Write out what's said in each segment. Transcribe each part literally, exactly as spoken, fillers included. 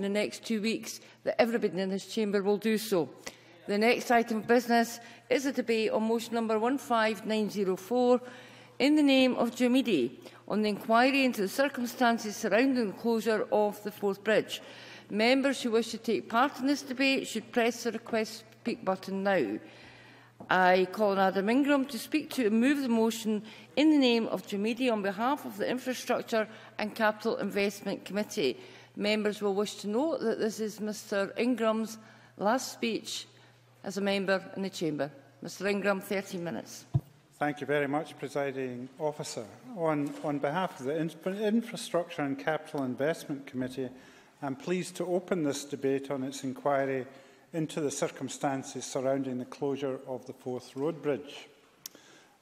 in the next two weeks, that everybody in this chamber will do so. The next item of business is a debate on motion number one five nine zero four, in the name of Jim Eadie, on the inquiry into the circumstances surrounding the closure of the Forth Bridge. Members who wish to take part in this debate should press the request speak button now. I call on Adam Ingram to speak to and move the motion in the name of Jim Eadie on behalf of the Infrastructure and Capital Investment Committee. Members will wish to note that this is Mr Ingram's last speech as a member in the chamber. Mr Ingram, thirty minutes. Thank you very much, Presiding Officer. On, on behalf of the Infra- Infrastructure and Capital Investment Committee, I'm pleased to open this debate on its inquiry into the circumstances surrounding the closure of the Forth Road Bridge.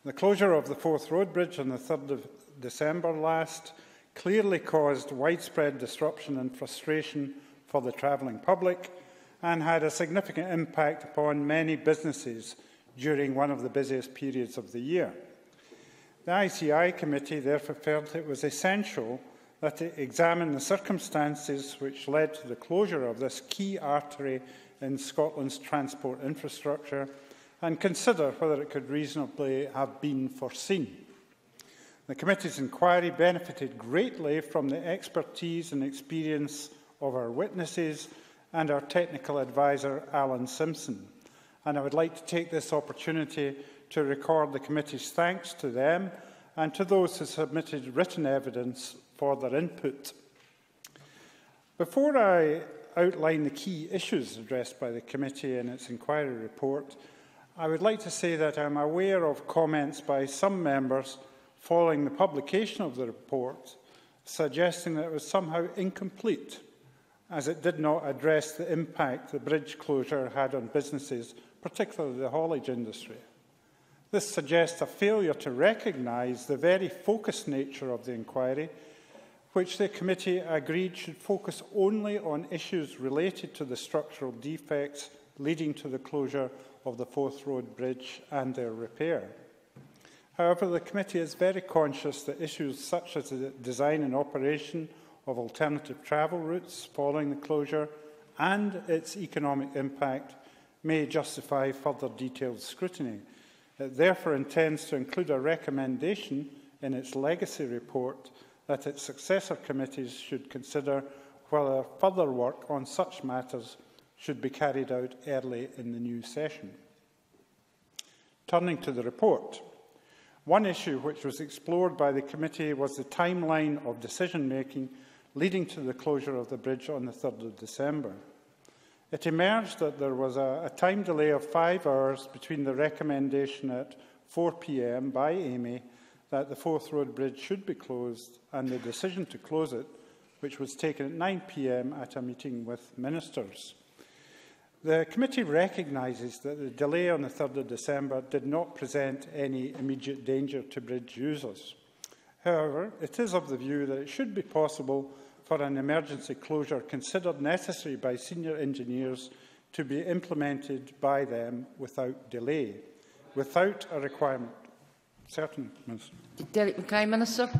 The closure of the Forth Road Bridge on the third of December last clearly caused widespread disruption and frustration for the travelling public and had a significant impact upon many businesses during one of the busiest periods of the year. The I C I committee therefore felt it was essential that it examine the circumstances which led to the closure of this key artery in Scotland's transport infrastructure and consider whether it could reasonably have been foreseen. The committee's inquiry benefited greatly from the expertise and experience of our witnesses and our technical advisor, Alan Simpson. And I would like to take this opportunity to record the committee's thanks to them and to those who submitted written evidence for their input. Before I outline the key issues addressed by the committee in its inquiry report, I would like to say that I am aware of comments by some members following the publication of the report suggesting that it was somehow incomplete, as it did not address the impact the bridge closure had on businesses, particularly the haulage industry. This suggests a failure to recognise the very focused nature of the inquiry, which the committee agreed should focus only on issues related to the structural defects leading to the closure of the Forth Road Bridge and their repair. However, the committee is very conscious that issues such as the design and operation of alternative travel routes following the closure and its economic impact may justify further detailed scrutiny. It therefore intends to include a recommendation in its legacy report that its successor committees should consider whether further work on such matters should be carried out early in the new session. Turning to the report, one issue which was explored by the committee was the timeline of decision-making leading to the closure of the bridge on the third of December. It emerged that there was a, a time delay of five hours between the recommendation at four p m by Amey that the Forth Road Bridge should be closed and the decision to close it, which was taken at nine p m at a meeting with ministers. The committee recognises that the delay on the third of December did not present any immediate danger to bridge users. However, it is of the view that it should be possible for an emergency closure considered necessary by senior engineers to be implemented by them without delay, without a requirement. Certain, Minister. Derek Mackay, Minister.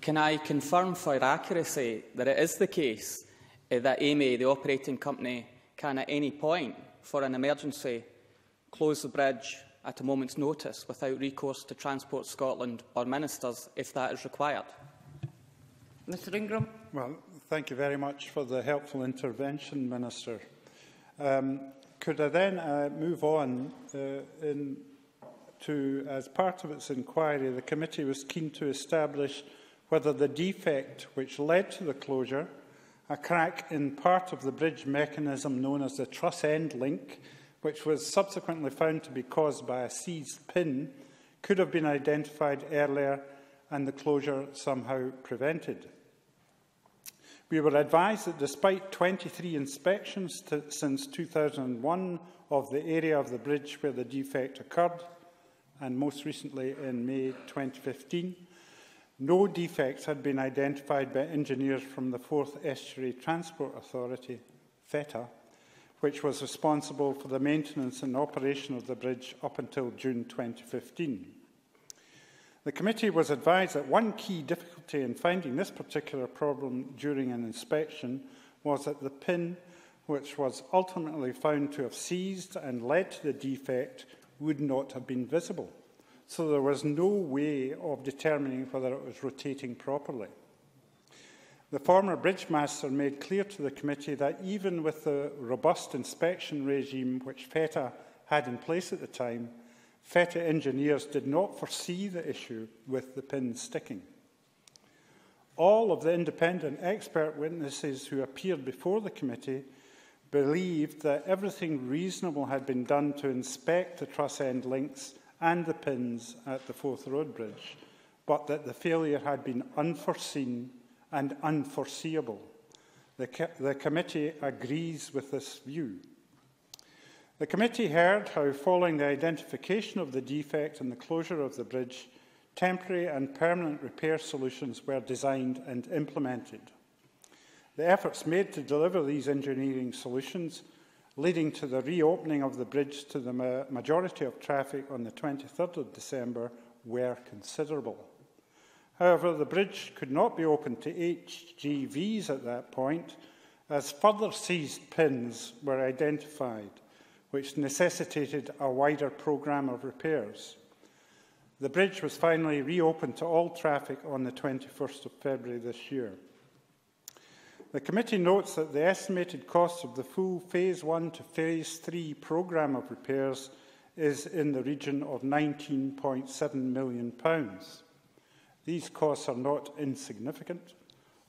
Can I confirm for accuracy that it is the case uh, that Amey, the operating company, can at any point for an emergency close the bridge at a moment's notice without recourse to Transport Scotland or ministers if that is required? Mr Ingram. Well, thank you very much for the helpful intervention, Minister. Um, could I then uh, move on uh, in To, as part of its inquiry, the committee was keen to establish whether the defect which led to the closure, a crack in part of the bridge mechanism known as the truss end link, which was subsequently found to be caused by a seized pin, could have been identified earlier and the closure somehow prevented. We were advised that despite twenty-three inspections to, since two thousand one of the area of the bridge where the defect occurred, and most recently in May twenty fifteen, no defects had been identified by engineers from the Forth Estuary Transport Authority, FETA, which was responsible for the maintenance and operation of the bridge up until June twenty fifteen. The committee was advised that one key difficulty in finding this particular problem during an inspection was that the pin, which was ultimately found to have seized and led to the defect, would not have been visible. So there was no way of determining whether it was rotating properly. The former bridgemaster made clear to the committee that even with the robust inspection regime which FETA had in place at the time, FETA engineers did not foresee the issue with the pin sticking. All of the independent expert witnesses who appeared before the committee believed that everything reasonable had been done to inspect the truss end links and the pins at the Forth Road Bridge, but that the failure had been unforeseen and unforeseeable. The, co the committee agrees with this view. The committee heard how, following the identification of the defect and the closure of the bridge, temporary and permanent repair solutions were designed and implemented. The efforts made to deliver these engineering solutions, leading to the reopening of the bridge to the ma majority of traffic on the twenty-third of December, were considerable. However, the bridge could not be opened to H G Vs at that point, as further seized pins were identified, which necessitated a wider programme of repairs. The bridge was finally reopened to all traffic on the twenty-first of February this year. The committee notes that the estimated cost of the full Phase one to Phase three programme of repairs is in the region of nineteen point seven million pounds. These costs are not insignificant,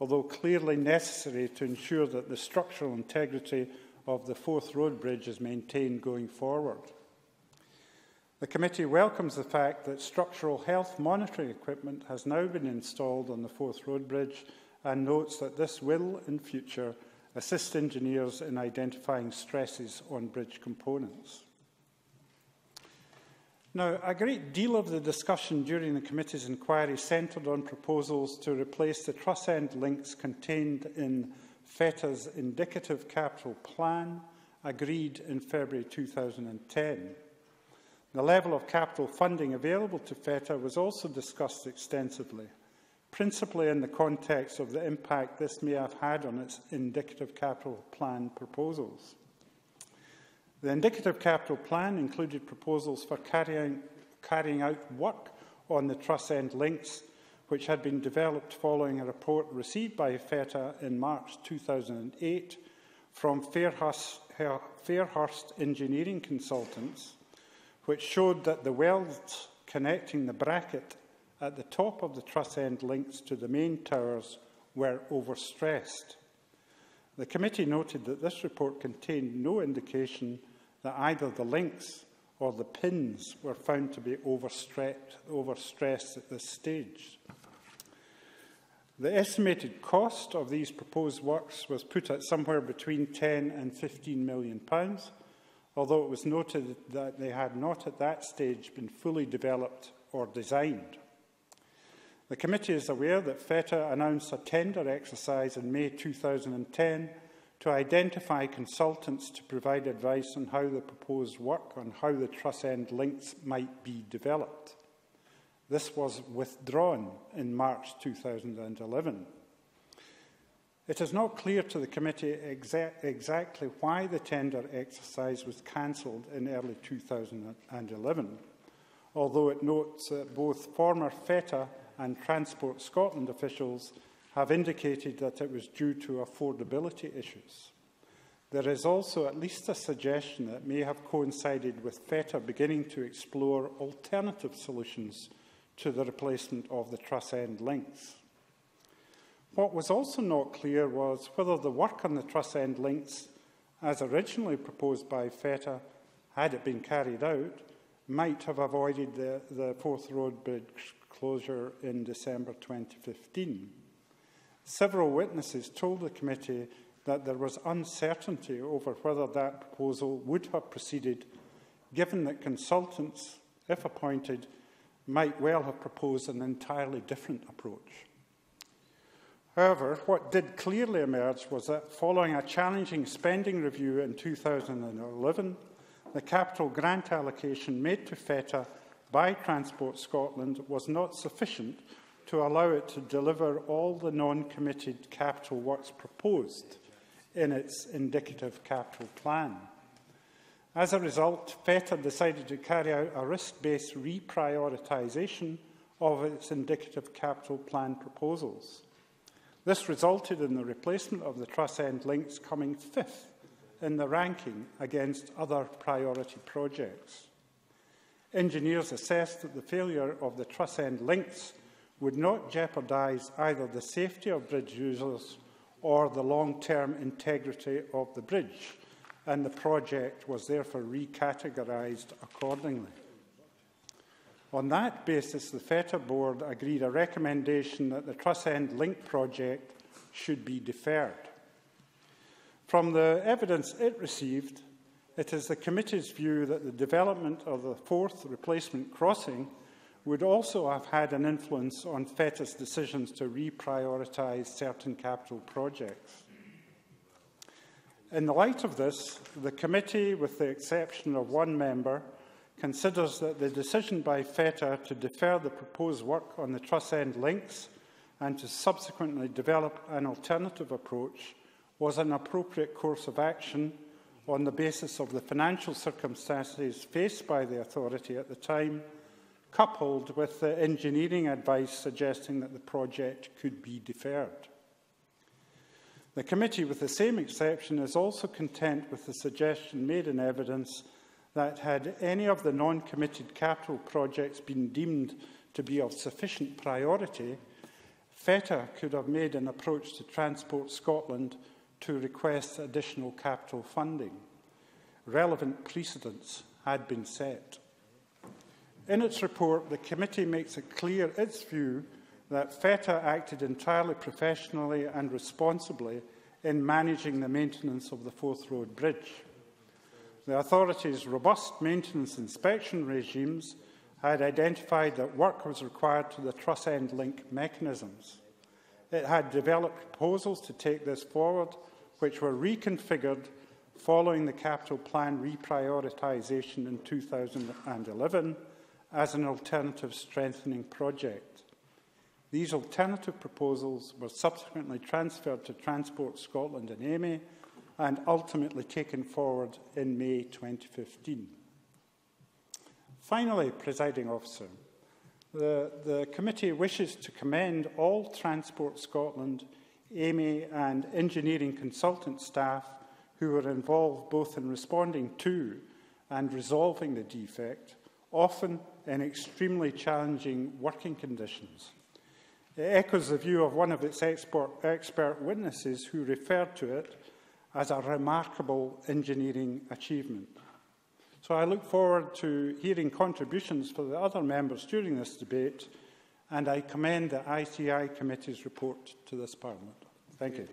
although clearly necessary to ensure that the structural integrity of the Forth Road Bridge is maintained going forward. The committee welcomes the fact that structural health monitoring equipment has now been installed on the Forth Road Bridge and notes that this will, in future, assist engineers in identifying stresses on bridge components. Now, a great deal of the discussion during the committee's inquiry centred on proposals to replace the truss end links contained in FETA's indicative capital plan, agreed in February two thousand ten. The level of capital funding available to FETA was also discussed extensively, principally in the context of the impact this may have had on its indicative capital plan proposals. The indicative capital plan included proposals for carrying, carrying out work on the truss end links, which had been developed following a report received by FETA in March two thousand eight from Fairhurst, Fairhurst Engineering Consultants, which showed that the welds connecting the bracket at the top of the truss end links to the main towers were overstressed. The committee noted that this report contained no indication that either the links or the pins were found to be overstressed at this stage. The estimated cost of these proposed works was put at somewhere between ten and fifteen million pounds, although it was noted that they had not at that stage been fully developed or designed. The committee is aware that FETA announced a tender exercise in May two thousand ten to identify consultants to provide advice on how the proposed work on how the truss end links might be developed. This was withdrawn in March two thousand eleven. It is not clear to the committee exa- exactly why the tender exercise was cancelled in early two thousand eleven, although it notes that both former FETA and Transport Scotland officials have indicated that it was due to affordability issues. There is also at least a suggestion that may have coincided with FETA beginning to explore alternative solutions to the replacement of the truss end links. What was also not clear was whether the work on the truss end links, as originally proposed by FETA, had it been carried out, might have avoided the, the Forth Road Bridge closure in December twenty fifteen. Several witnesses told the committee that there was uncertainty over whether that proposal would have proceeded, given that consultants, if appointed, might well have proposed an entirely different approach. However, what did clearly emerge was that following a challenging spending review in two thousand eleven, the capital grant allocation made to FETA by Transport Scotland was not sufficient to allow it to deliver all the non-committed capital works proposed, in its indicative capital plan. As a result, FETA decided to carry out a risk-based reprioritisation of its indicative capital plan proposals. This resulted in the replacement of the Truss End Links coming fifth in the ranking against other priority projects. Engineers assessed that the failure of the Truss End Links would not jeopardise either the safety of bridge users or the long-term integrity of the bridge, and the project was therefore recategorised accordingly. On that basis, the FETA Board agreed a recommendation that the Truss End Link project should be deferred. From the evidence it received, it is the Committee's view that the development of the fourth replacement crossing would also have had an influence on FETA's decisions to reprioritise certain capital projects. In the light of this, the Committee, with the exception of one member, considers that the decision by FETA to defer the proposed work on the Truss End Links and to subsequently develop an alternative approach was an appropriate course of action on the basis of the financial circumstances faced by the authority at the time, coupled with the engineering advice suggesting that the project could be deferred. The Committee, with the same exception, is also content with the suggestion made in evidence that had any of the non-committed capital projects been deemed to be of sufficient priority, FETA could have made an approach to Transport Scotland to request additional capital funding. Relevant precedents had been set. In its report, the Committee makes it clear its view that FETA acted entirely professionally and responsibly in managing the maintenance of the Forth Road Bridge. The authority's robust maintenance inspection regimes had identified that work was required to the Truss End Link mechanisms. It had developed proposals to take this forward, which were reconfigured following the capital plan reprioritisation in two thousand eleven as an alternative strengthening project. These alternative proposals were subsequently transferred to Transport Scotland and Amey, and ultimately taken forward in May twenty fifteen. Finally, Presiding Officer, the, the Committee wishes to commend all Transport Scotland, Amey and engineering consultant staff who were involved both in responding to and resolving the defect, often in extremely challenging working conditions. It echoes the view of one of its expert, expert witnesses who referred to it as a remarkable engineering achievement. So I look forward to hearing contributions from the other members during this debate, and I commend the I C I Committee's report to this Parliament. Thank you.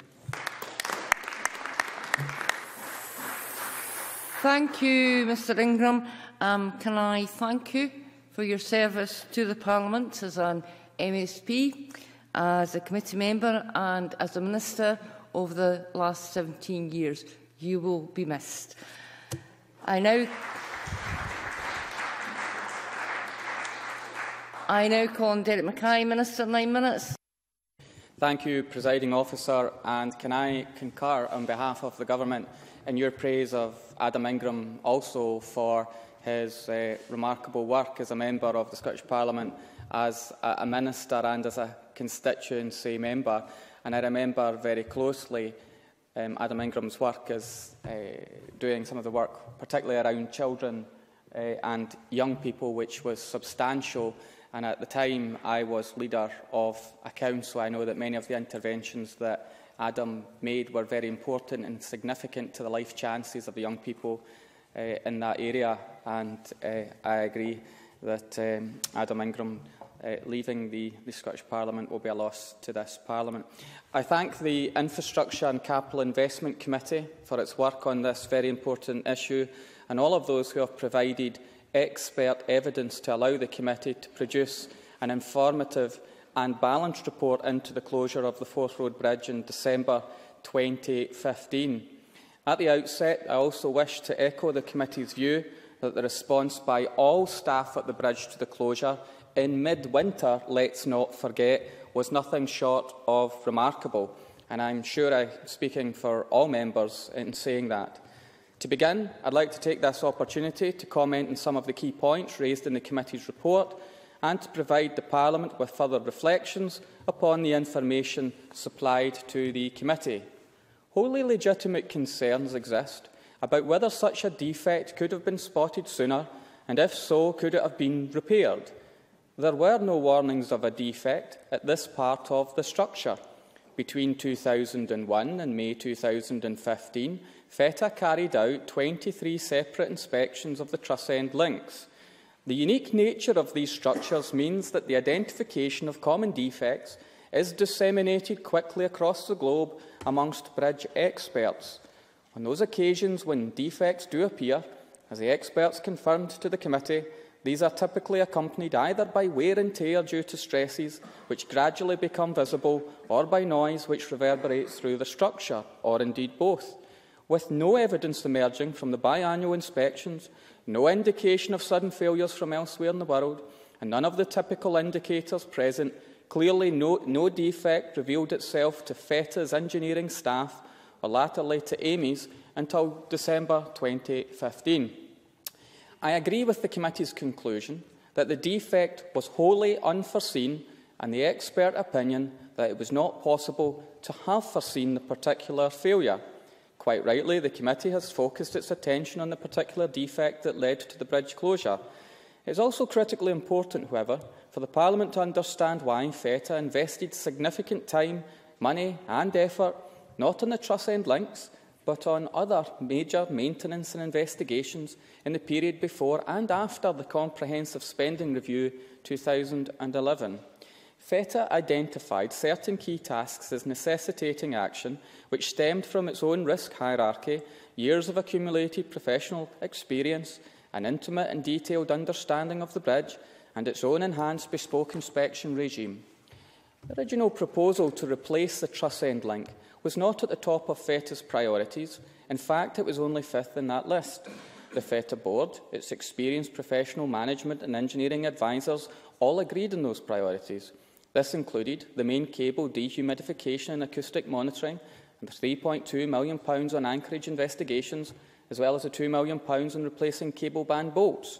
Thank you, Mr Ingram. Um, can I thank you for your service to the Parliament as an M S P, as a Committee member and as a Minister over the last seventeen years. You will be missed. I now, I now call on Derek Mackay, Minister, nine minutes. Thank you, Presiding Officer, and can I concur on behalf of the Government in your praise of Adam Ingram also for his uh, remarkable work as a member of the Scottish Parliament, as a Minister and as a constituency member. And I remember very closely um, Adam Ingram's work as uh, doing some of the work, particularly around children uh, and young people, which was substantial. And at the time, I was leader of a council. I know that many of the interventions that Adam made were very important and significant to the life chances of the young people uh, in that area. And uh, I agree that um, Adam Ingram Uh, leaving the, the Scottish Parliament will be a loss to this Parliament. I thank the Infrastructure and Capital Investment Committee for its work on this very important issue, and all of those who have provided expert evidence to allow the Committee to produce an informative and balanced report into the closure of the Forth Road Bridge in December twenty fifteen. At the outset, I also wish to echo the Committee's view that the response by all staff at the bridge to the closure in mid-winter, let's not forget, was nothing short of remarkable. and I'm sure I'm speaking for all members in saying that. To begin, I'd like to take this opportunity to comment on some of the key points raised in the committee's report and to provide the Parliament with further reflections upon the information supplied to the committee. Wholly legitimate concerns exist about whether such a defect could have been spotted sooner, and if so, could it have been repaired. There were no warnings of a defect at this part of the structure. Between two thousand and one and May two thousand fifteen, FETA carried out twenty-three separate inspections of the truss end links. The unique nature of these structures means that the identification of common defects is disseminated quickly across the globe amongst bridge experts. On those occasions when defects do appear, as the experts confirmed to the committee, these are typically accompanied either by wear and tear due to stresses which gradually become visible, or by noise which reverberates through the structure, or indeed both. With no evidence emerging from the biannual inspections, no indication of sudden failures from elsewhere in the world, and none of the typical indicators present, clearly no, no defect revealed itself to FETA's engineering staff, or latterly to Amey's, until December twenty fifteen. I agree with the committee's conclusion that the defect was wholly unforeseen, and the expert opinion that it was not possible to have foreseen the particular failure. Quite rightly, the committee has focused its attention on the particular defect that led to the bridge closure. It is also critically important, however, for the Parliament to understand why FETA invested significant time, money and effort not on the truss end links, but on other major maintenance and investigations in the period before and after the Comprehensive Spending Review two thousand eleven. FETA identified certain key tasks as necessitating action which stemmed from its own risk hierarchy, years of accumulated professional experience, an intimate and detailed understanding of the bridge, and its own enhanced bespoke inspection regime. The original proposal to replace the truss end link was not at the top of FETA's priorities. In fact, it was only fifth in that list. The FETA board, its experienced professional management and engineering advisers all agreed on those priorities. This included the main cable dehumidification and acoustic monitoring, and the three point two million pounds on anchorage investigations, as well as the two million pounds on replacing cable band bolts.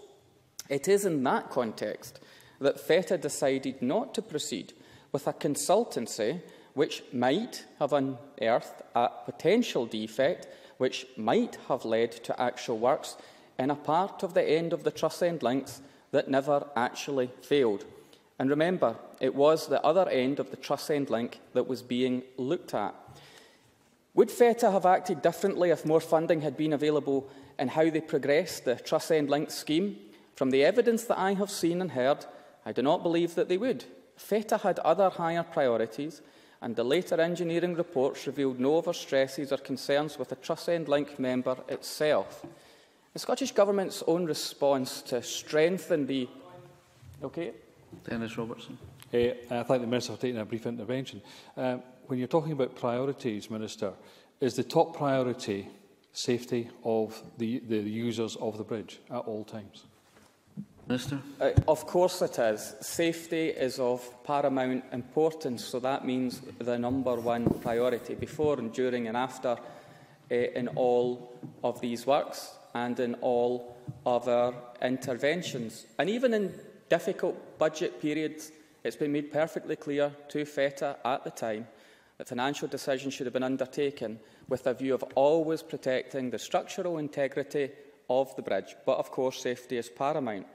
It is in that context that FETA decided not to proceed with a consultancy which might have unearthed a potential defect which might have led to actual works in a part of the end of the truss end links that never actually failed. And remember, it was the other end of the truss end link that was being looked at. Would FETA have acted differently if more funding had been available in how they progressed the truss end link scheme? From the evidence that I have seen and heard, I do not believe that they would. FETA had other higher priorities, and the later engineering reports revealed no overstresses or concerns with the truss end link member itself. The Scottish Government's own response to strengthen the... Okay. Dennis Robertson. Hey, I thank the Minister for taking a brief intervention. Um, when you're talking about priorities, Minister, is the top priority safety of the, the users of the bridge at all times? Minister? Uh, of course it is. Safety is of paramount importance, so that means the number one priority before and during and after uh, in all of these works and in all of our interventions. And even in difficult budget periods, it's been made perfectly clear to FETA at the time that financial decisions should have been undertaken with a view of always protecting the structural integrity of the bridge. But of course, safety is paramount.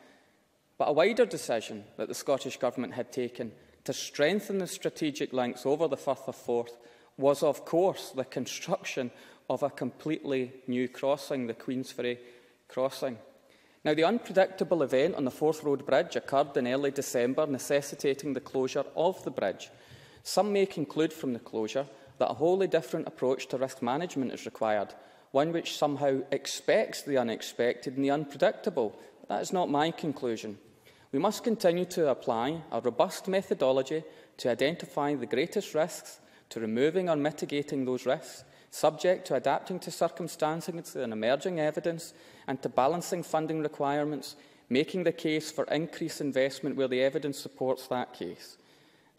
But a wider decision that the Scottish Government had taken to strengthen the strategic links over the Firth of Forth was, of course, the construction of a completely new crossing, the Queensferry Crossing. Now, the unpredictable event on the Forth Road Bridge occurred in early December, necessitating the closure of the bridge. Some may conclude from the closure that a wholly different approach to risk management is required, one which somehow expects the unexpected and the unpredictable. But that is not my conclusion. We must continue to apply a robust methodology to identify the greatest risks, to removing or mitigating those risks, subject to adapting to circumstances and emerging evidence, and to balancing funding requirements, making the case for increased investment where the evidence supports that case.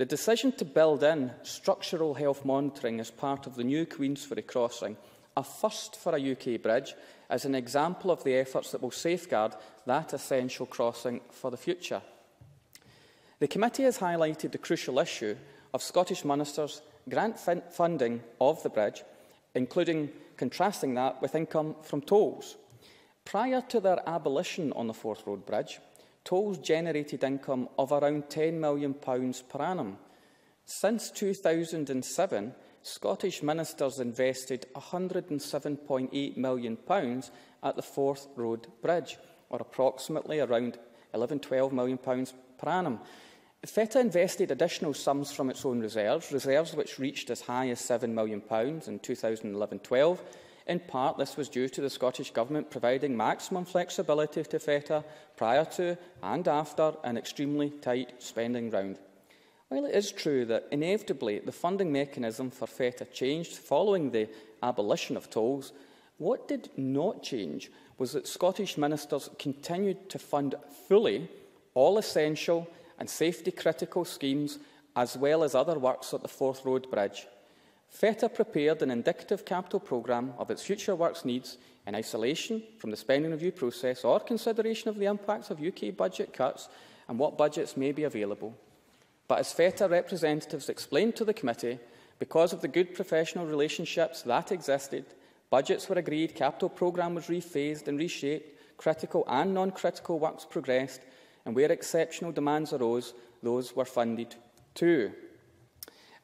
The decision to build in structural health monitoring as part of the new Queensferry Crossing, a first for a U K bridge, is an example of the efforts that will safeguard that essential crossing for the future. The committee has highlighted the crucial issue of Scottish ministers grant funding of the bridge, including contrasting that with income from tolls. Prior to their abolition on the Forth Road Bridge, tolls generated income of around ten million pounds per annum. Since two thousand seven, Scottish ministers invested one hundred and seven point eight million pounds at the Forth Road Bridge, or approximately around eleven to twelve million pounds per annum. FETA invested additional sums from its own reserves, reserves which reached as high as seven million pounds in two thousand eleven twelve. In part, this was due to the Scottish Government providing maximum flexibility to FETA prior to and after an extremely tight spending round. While it is true that inevitably the funding mechanism for FETA changed following the abolition of tolls, what did not change was that Scottish ministers continued to fund fully all essential and safety-critical schemes as well as other works at the Forth Road Bridge. FETA prepared an indicative capital programme of its future works needs in isolation from the spending review process or consideration of the impacts of U K budget cuts and what budgets may be available. But as FETA representatives explained to the committee, because of the good professional relationships that existed, budgets were agreed, capital programme was rephased and reshaped, critical and non-critical works progressed, and where exceptional demands arose, those were funded too.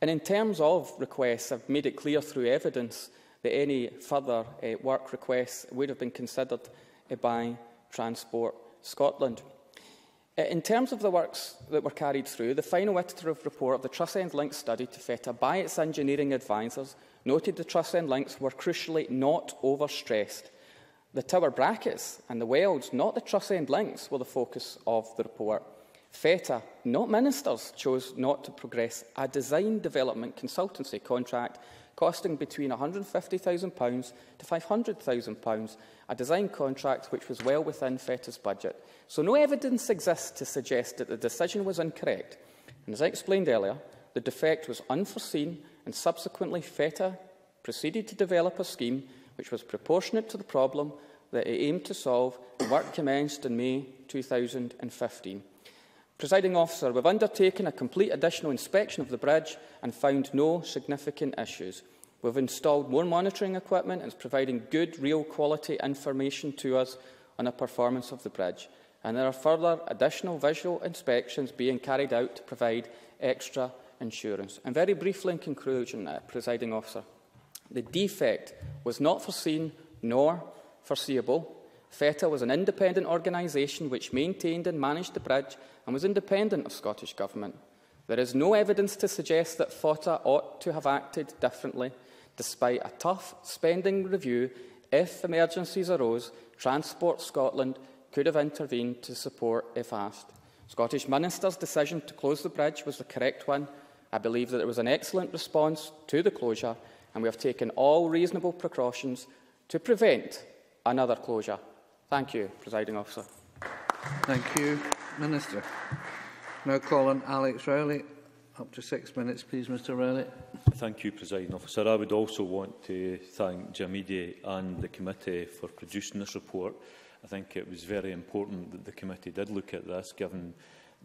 And in terms of requests, I've made it clear through evidence that any further uh, work requests would have been considered uh, by Transport Scotland. In terms of the works that were carried through, the final iterative report of the Truss End Links study to FETA by its engineering advisers noted the Truss End Links were crucially not overstressed. The tower brackets and the welds, not the Truss End Links, were the focus of the report. FETA, not ministers, chose not to progress a design development consultancy contract costing between one hundred and fifty thousand pounds to five hundred thousand pounds, a design contract which was well within FETA's budget. So no evidence exists to suggest that the decision was incorrect. And as I explained earlier, the defect was unforeseen, and subsequently FETA proceeded to develop a scheme which was proportionate to the problem that it aimed to solve, and work commenced in May two thousand fifteen. Presiding Officer, we have undertaken a complete additional inspection of the bridge and found no significant issues. We have installed more monitoring equipment and is providing good, real-quality information to us on the performance of the bridge. And there are further additional visual inspections being carried out to provide extra assurance. And very briefly, in conclusion, uh, Presiding Officer, the defect was not foreseen nor foreseeable. FETA was an independent organisation which maintained and managed the bridge and was independent of Scottish Government. There is no evidence to suggest that FETA ought to have acted differently. Despite a tough spending review, if emergencies arose, Transport Scotland could have intervened to support if asked. Scottish Minister's decision to close the bridge was the correct one. I believe that it was an excellent response to the closure, and we have taken all reasonable precautions to prevent another closure. Thank you, Presiding Officer. Thank you, Minister. Now call on Alex Rowley. Up to six minutes, please, Mr Rowley. Thank you, Presiding Officer. I would also want to thank Jim Eadie and the committee for producing this report. I think it was very important that the committee did look at this, given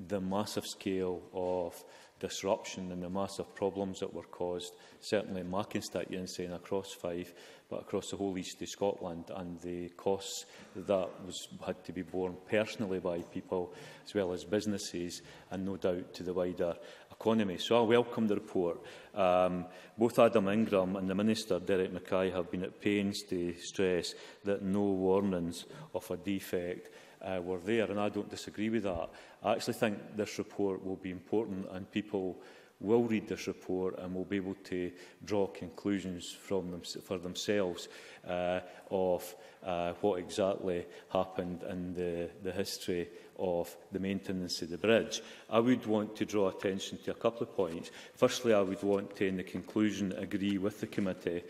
the massive scale of disruption and the massive problems that were caused, certainly in my constituency and across Fife, but across the whole east of Scotland, and the costs that was, had to be borne personally by people as well as businesses, and no doubt to the wider economy. So I welcome the report. Um, both Adam Ingram and the Minister, Derek Mackay, have been at pains to stress that no warnings of a defect Uh, were there, and I don't disagree with that. I actually think this report will be important, and people will read this report and will be able to draw conclusions from them, for themselves. uh, of uh, what exactly happened and the, the history of the maintenance of the bridge. I would want to draw attention to a couple of points. Firstly, I would want to, in the conclusion, agree with the committee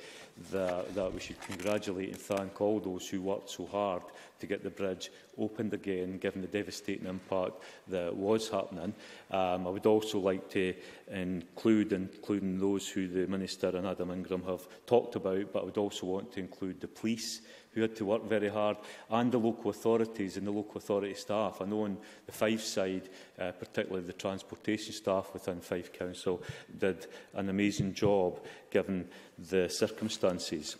that, that we should congratulate and thank all those who worked so hard to get the bridge opened again, given the devastating impact that was happening. Um, I would also like to include, including those who the Minister and Adam Ingram have talked about, but I would also want to include the police, who had to work very hard, and the local authorities and the local authority staff. I know on the Fife side, uh, particularly the transportation staff within Fife Council, did an amazing job given the circumstances.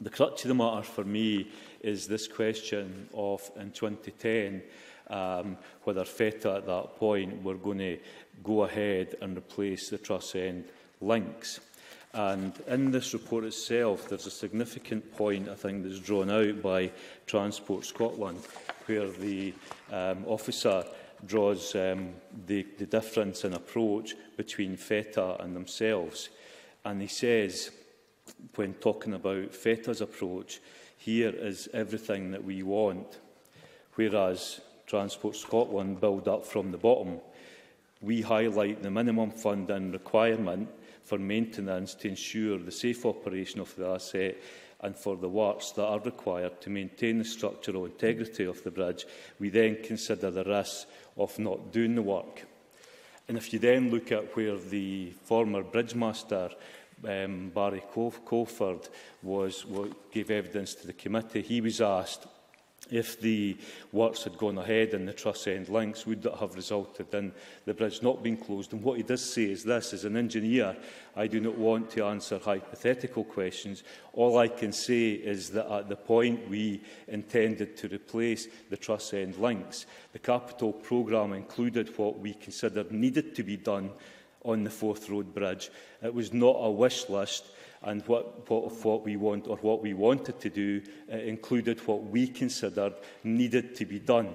The crux of the matter for me is this question of, in twenty ten, um, whether FETA at that point were going to go ahead and replace the truss end links. And in this report itself, there's a significant point, I think, that's drawn out by Transport Scotland, where the um, officer draws um, the, the difference in approach between FETA and themselves. And he says, when talking about FETA's approach, here is everything that we want, whereas Transport Scotland build up from the bottom. We highlight the minimum funding requirement for maintenance to ensure the safe operation of the asset and for the works that are required to maintain the structural integrity of the bridge. We then consider the risk of not doing the work. And if you then look at where the former bridgemaster, um, Barry Colford, was, was, gave evidence to the committee, he was asked if the works had gone ahead and the truss end links, would that have resulted in the bridge not being closed? And what he does say is this: as an engineer, I do not want to answer hypothetical questions. All I can say is that at the point we intended to replace the truss end links, the capital programme included what we considered needed to be done on the Forth Road Bridge. It was not a wish list. And what, what, what we want, or what we wanted to do, uh, included what we considered needed to be done.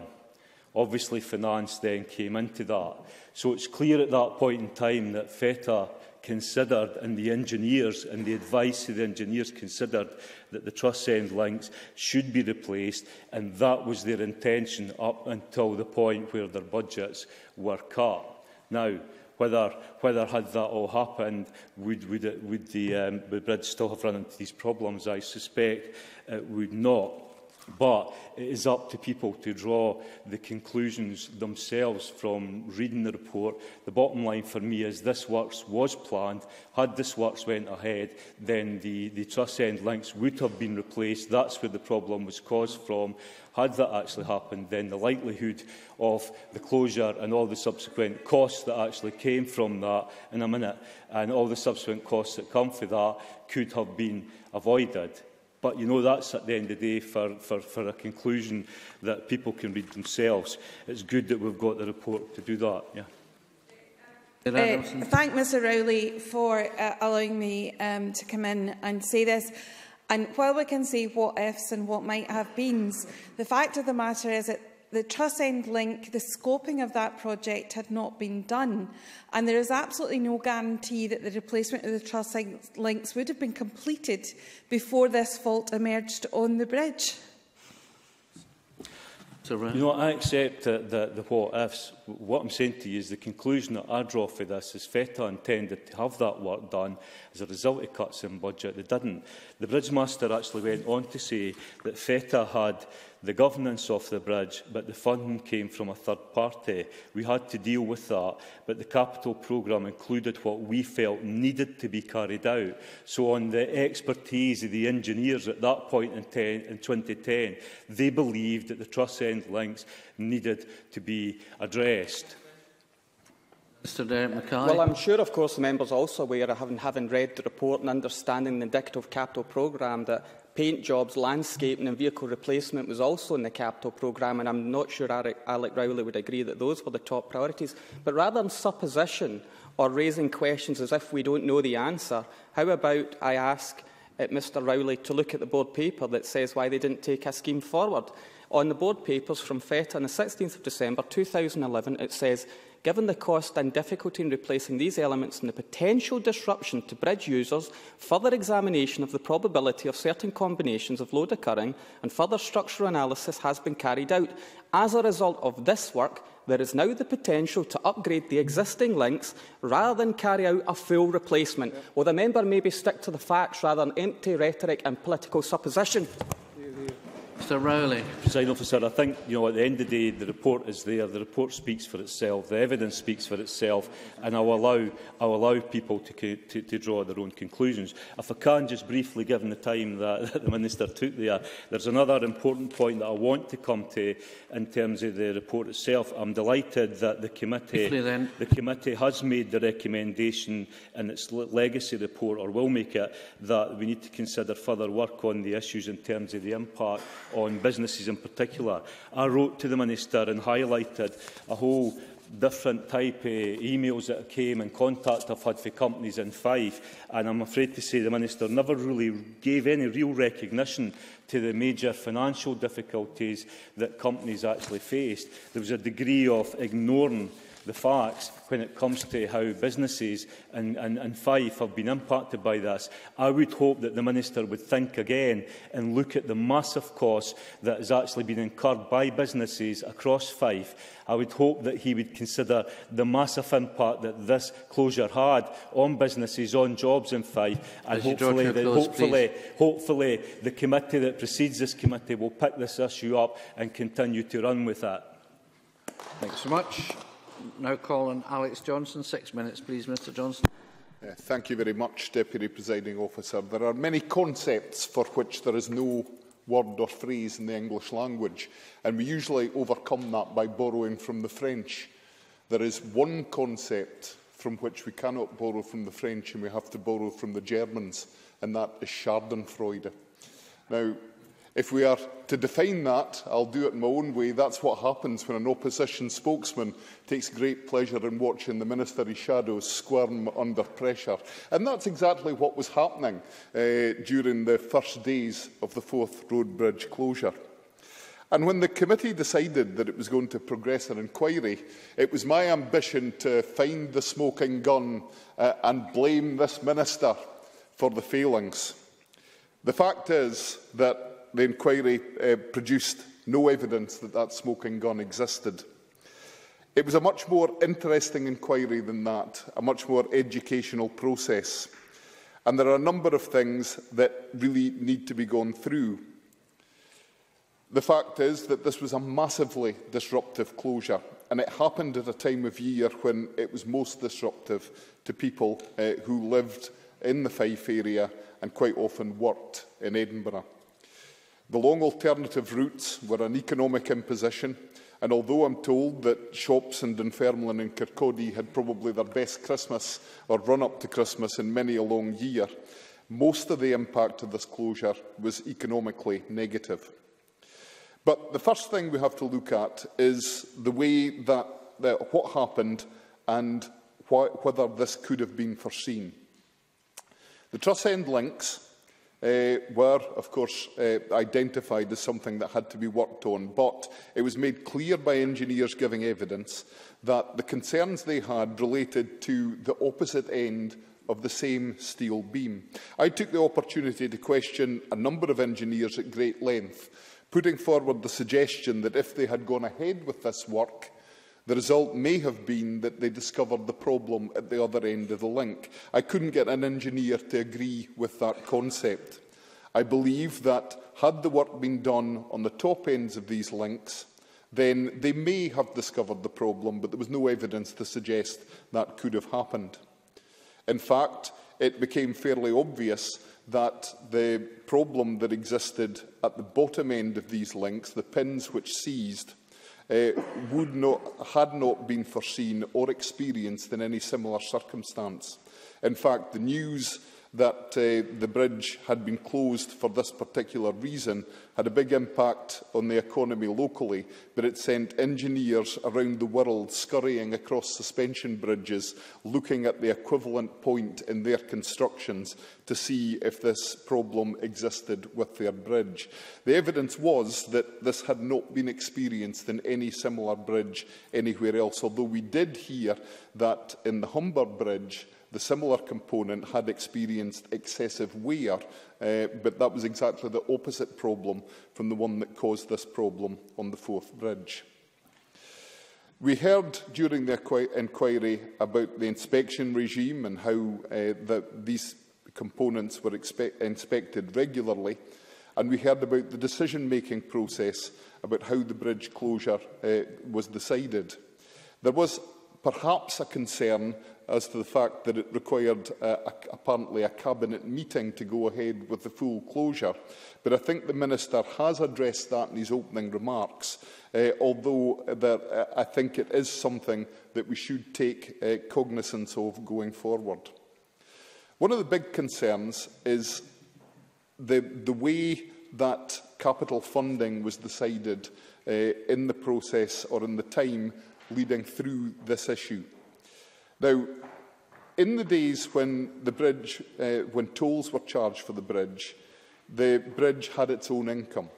Obviously, finance then came into that. So it's clear at that point in time that FETA considered, and the engineers and the advice of the engineers considered, that the truss end links should be replaced, and that was their intention up until the point where their budgets were cut. Now, Whether, whether had that all happened, would, would, it, would the, um, the bridge still have run into these problems? I suspect it would not. But it is up to people to draw the conclusions themselves from reading the report. The bottom line for me is this works was planned. Had this works went ahead, then the, the truss end links would have been replaced. That's where the problem was caused from. Had that actually happened, then the likelihood of the closure and all the subsequent costs that actually came from that in a minute, and all the subsequent costs that come for that, could have been avoided. But, you know, that's at the end of the day for, for, for a conclusion that people can read themselves. It's good that we've got the report to do that. Yeah. Uh, thank Mr Rowley for uh, allowing me um, to come in and say this. And while we can say what ifs and what might have beens, the fact of the matter is that the truss end link, the scoping of that project had not been done. And there is absolutely no guarantee that the replacement of the truss end links would have been completed before this fault emerged on the bridge. You know, I accept uh, the, the what ifs. What I'm saying to you is the conclusion that I draw for this is FETA intended to have that work done. As a result of cuts in budget, they didn't. The Bridgemaster actually went on to say that FETA had the governance of the bridge, but the funding came from a third party. We had to deal with that, but the capital programme included what we felt needed to be carried out. So on the expertise of the engineers at that point in, ten, in twenty ten, they believed that the truss end links needed to be addressed. Mr Derek Mackay. Well, I'm sure, of course, the members are also aware, having, having read the report and understanding the indicative capital programme, that paint jobs, landscaping and vehicle replacement was also in the capital programme, and I'm not sure Alex Rowley would agree that those were the top priorities. But rather than supposition or raising questions as if we don't know the answer, how about I ask uh, Mr Rowley to look at the board paper that says why they didn't take a scheme forward? On the board papers from FETA on the sixteenth of December two thousand eleven, it says, Given the cost and difficulty in replacing these elements and the potential disruption to bridge users, further examination of the probability of certain combinations of load occurring and further structural analysis has been carried out. As a result of this work, there is now the potential to upgrade the existing links rather than carry out a full replacement. Yeah. Will the member maybe stick to the facts rather than empty rhetoric and political supposition? Mister Rowley. Presiding Officer, I think, you know, at the end of the day, the report is there. The report speaks for itself. The evidence speaks for itself, and I will allow, I will allow people to, to, to draw their own conclusions. If I can, just briefly, given the time that, that the Minister took there, there's another important point that I want to come to in terms of the report itself. I'm delighted that the committee, the committee has made the recommendation in its legacy report, or will make it, that we need to consider further work on the issues in terms of the impact on businesses in particular. I wrote to the Minister and highlighted a whole different type of emails that came and contact I've had for companies in Fife, and I'm afraid to say the Minister never really gave any real recognition to the major financial difficulties that companies actually faced. There was a degree of ignoring the facts when it comes to how businesses and, and, and Fife have been impacted by this. I would hope that the Minister would think again and look at the massive cost that has actually been incurred by businesses across Fife. I would hope that he would consider the massive impact that this closure had on businesses, on jobs in Fife, and hopefully, the, close, hopefully, hopefully the committee that precedes this committee will pick this issue up and continue to run with it. Thanks so much. Now call on Alex Johnson. Six minutes, please, Mister Johnson. Uh, thank you very much, Deputy Presiding Officer. There are many concepts for which there is no word or phrase in the English language, and we usually overcome that by borrowing from the French. There is one concept from which we cannot borrow from the French, and we have to borrow from the Germans, and that is Schadenfreude. Now, if we are to define that, I'll do it in my own way. That's what happens when an opposition spokesman takes great pleasure in watching the Minister's shadows squirm under pressure. And that's exactly what was happening uh, during the first days of the Forth Road Bridge closure. And when the committee decided that it was going to progress an inquiry, it was my ambition to find the smoking gun uh, and blame this Minister for the failings. The fact is that the inquiry uh, produced no evidence that that smoking gun existed. It was a much more interesting inquiry than that, a much more educational process. And there are a number of things that really need to be gone through. The fact is that this was a massively disruptive closure, and it happened at a time of year when it was most disruptive to people uh, who lived in the Fife area and quite often worked in Edinburgh. The long alternative routes were an economic imposition, and although I'm told that shops in Dunfermline and Kirkcaldy had probably their best Christmas or run-up to Christmas in many a long year, most of the impact of this closure was economically negative. But the first thing we have to look at is the way that, that what happened and wh whether this could have been foreseen. The Trussend links Uh, were, of course, uh, identified as something that had to be worked on, but it was made clear by engineers giving evidence that the concerns they had related to the opposite end of the same steel beam. I took the opportunity to question a number of engineers at great length, putting forward the suggestion that if they had gone ahead with this work, the result may have been that they discovered the problem at the other end of the link. I couldn't get an engineer to agree with that concept. I believe that had the work been done on the top ends of these links, then they may have discovered the problem, but there was no evidence to suggest that could have happened. In fact, it became fairly obvious that the problem that existed at the bottom end of these links, the pins which seized, Uh, would not, had not been foreseen or experienced in any similar circumstance. In fact, the news that uh, the bridge had been closed for this particular reason had a big impact on the economy locally, but it sent engineers around the world scurrying across suspension bridges, looking at the equivalent point in their constructions to see if this problem existed with their bridge. The evidence was that this had not been experienced in any similar bridge anywhere else, although we did hear that in the Humber Bridge, the similar component had experienced excessive wear, uh, but that was exactly the opposite problem from the one that caused this problem on the Forth Bridge. We heard during the inquiry about the inspection regime and how uh, the, these components were inspected regularly, and we heard about the decision-making process about how the bridge closure uh, was decided. There was perhaps a concern as to the fact that it required uh, a, apparently a cabinet meeting to go ahead with the full closure. But I think the Minister has addressed that in his opening remarks, uh, although there, uh, I think it is something that we should take uh, cognizance of going forward. One of the big concerns is the, the way that capital funding was decided uh, in the process or in the time leading through this issue. Now, in the days when the bridge, uh, when tolls were charged for the bridge, the bridge had its own income.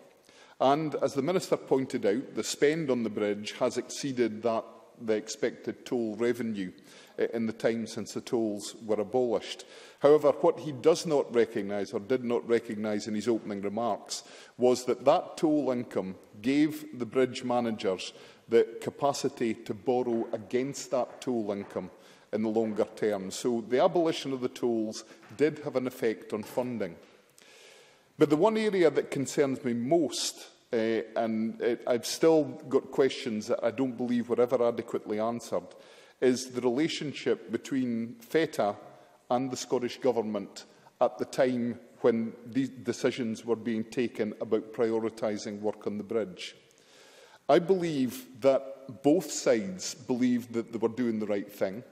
And as the Minister pointed out, the spend on the bridge has exceeded that, the expected toll revenue uh, in the time since the tolls were abolished. However, what he does not recognise, or did not recognise in his opening remarks, was that that toll income gave the bridge managers the capacity to borrow against that toll income in the longer term. So the abolition of the tolls did have an effect on funding. But the one area that concerns me most, uh, and it, I've still got questions that I don't believe were ever adequately answered, is the relationship between FETA and the Scottish Government at the time when these decisions were being taken about prioritising work on the bridge. I believe that both sides believed that they were doing the right thing,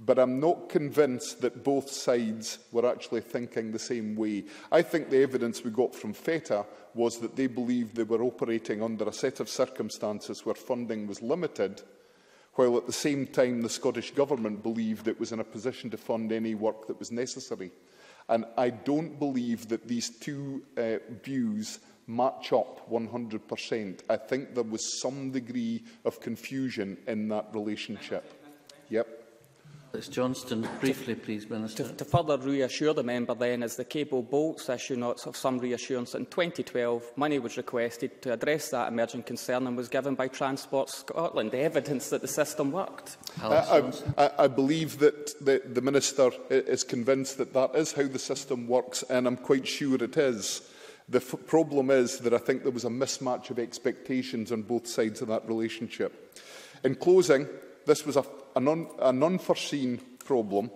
but I'm not convinced that both sides were actually thinking the same way. I think the evidence we got from FETA was that they believed they were operating under a set of circumstances where funding was limited, while at the same time the Scottish Government believed it was in a position to fund any work that was necessary. And I don't believe that these two uh, views match up one hundred percent. I think there was some degree of confusion in that relationship. Yep. Miz Johnston, briefly, please, Minister. To, to further reassure the member, then, is the cable bolts issue not of some reassurance that in twenty twelve money was requested to address that emerging concern and was given by Transport Scotland, the evidence that the system worked? I, I, I believe that the, the Minister is convinced that that is how the system works, and I'm quite sure it is. The f problem is that I think there was a mismatch of expectations on both sides of that relationship. In closing, this was a, an, un an unforeseen problem,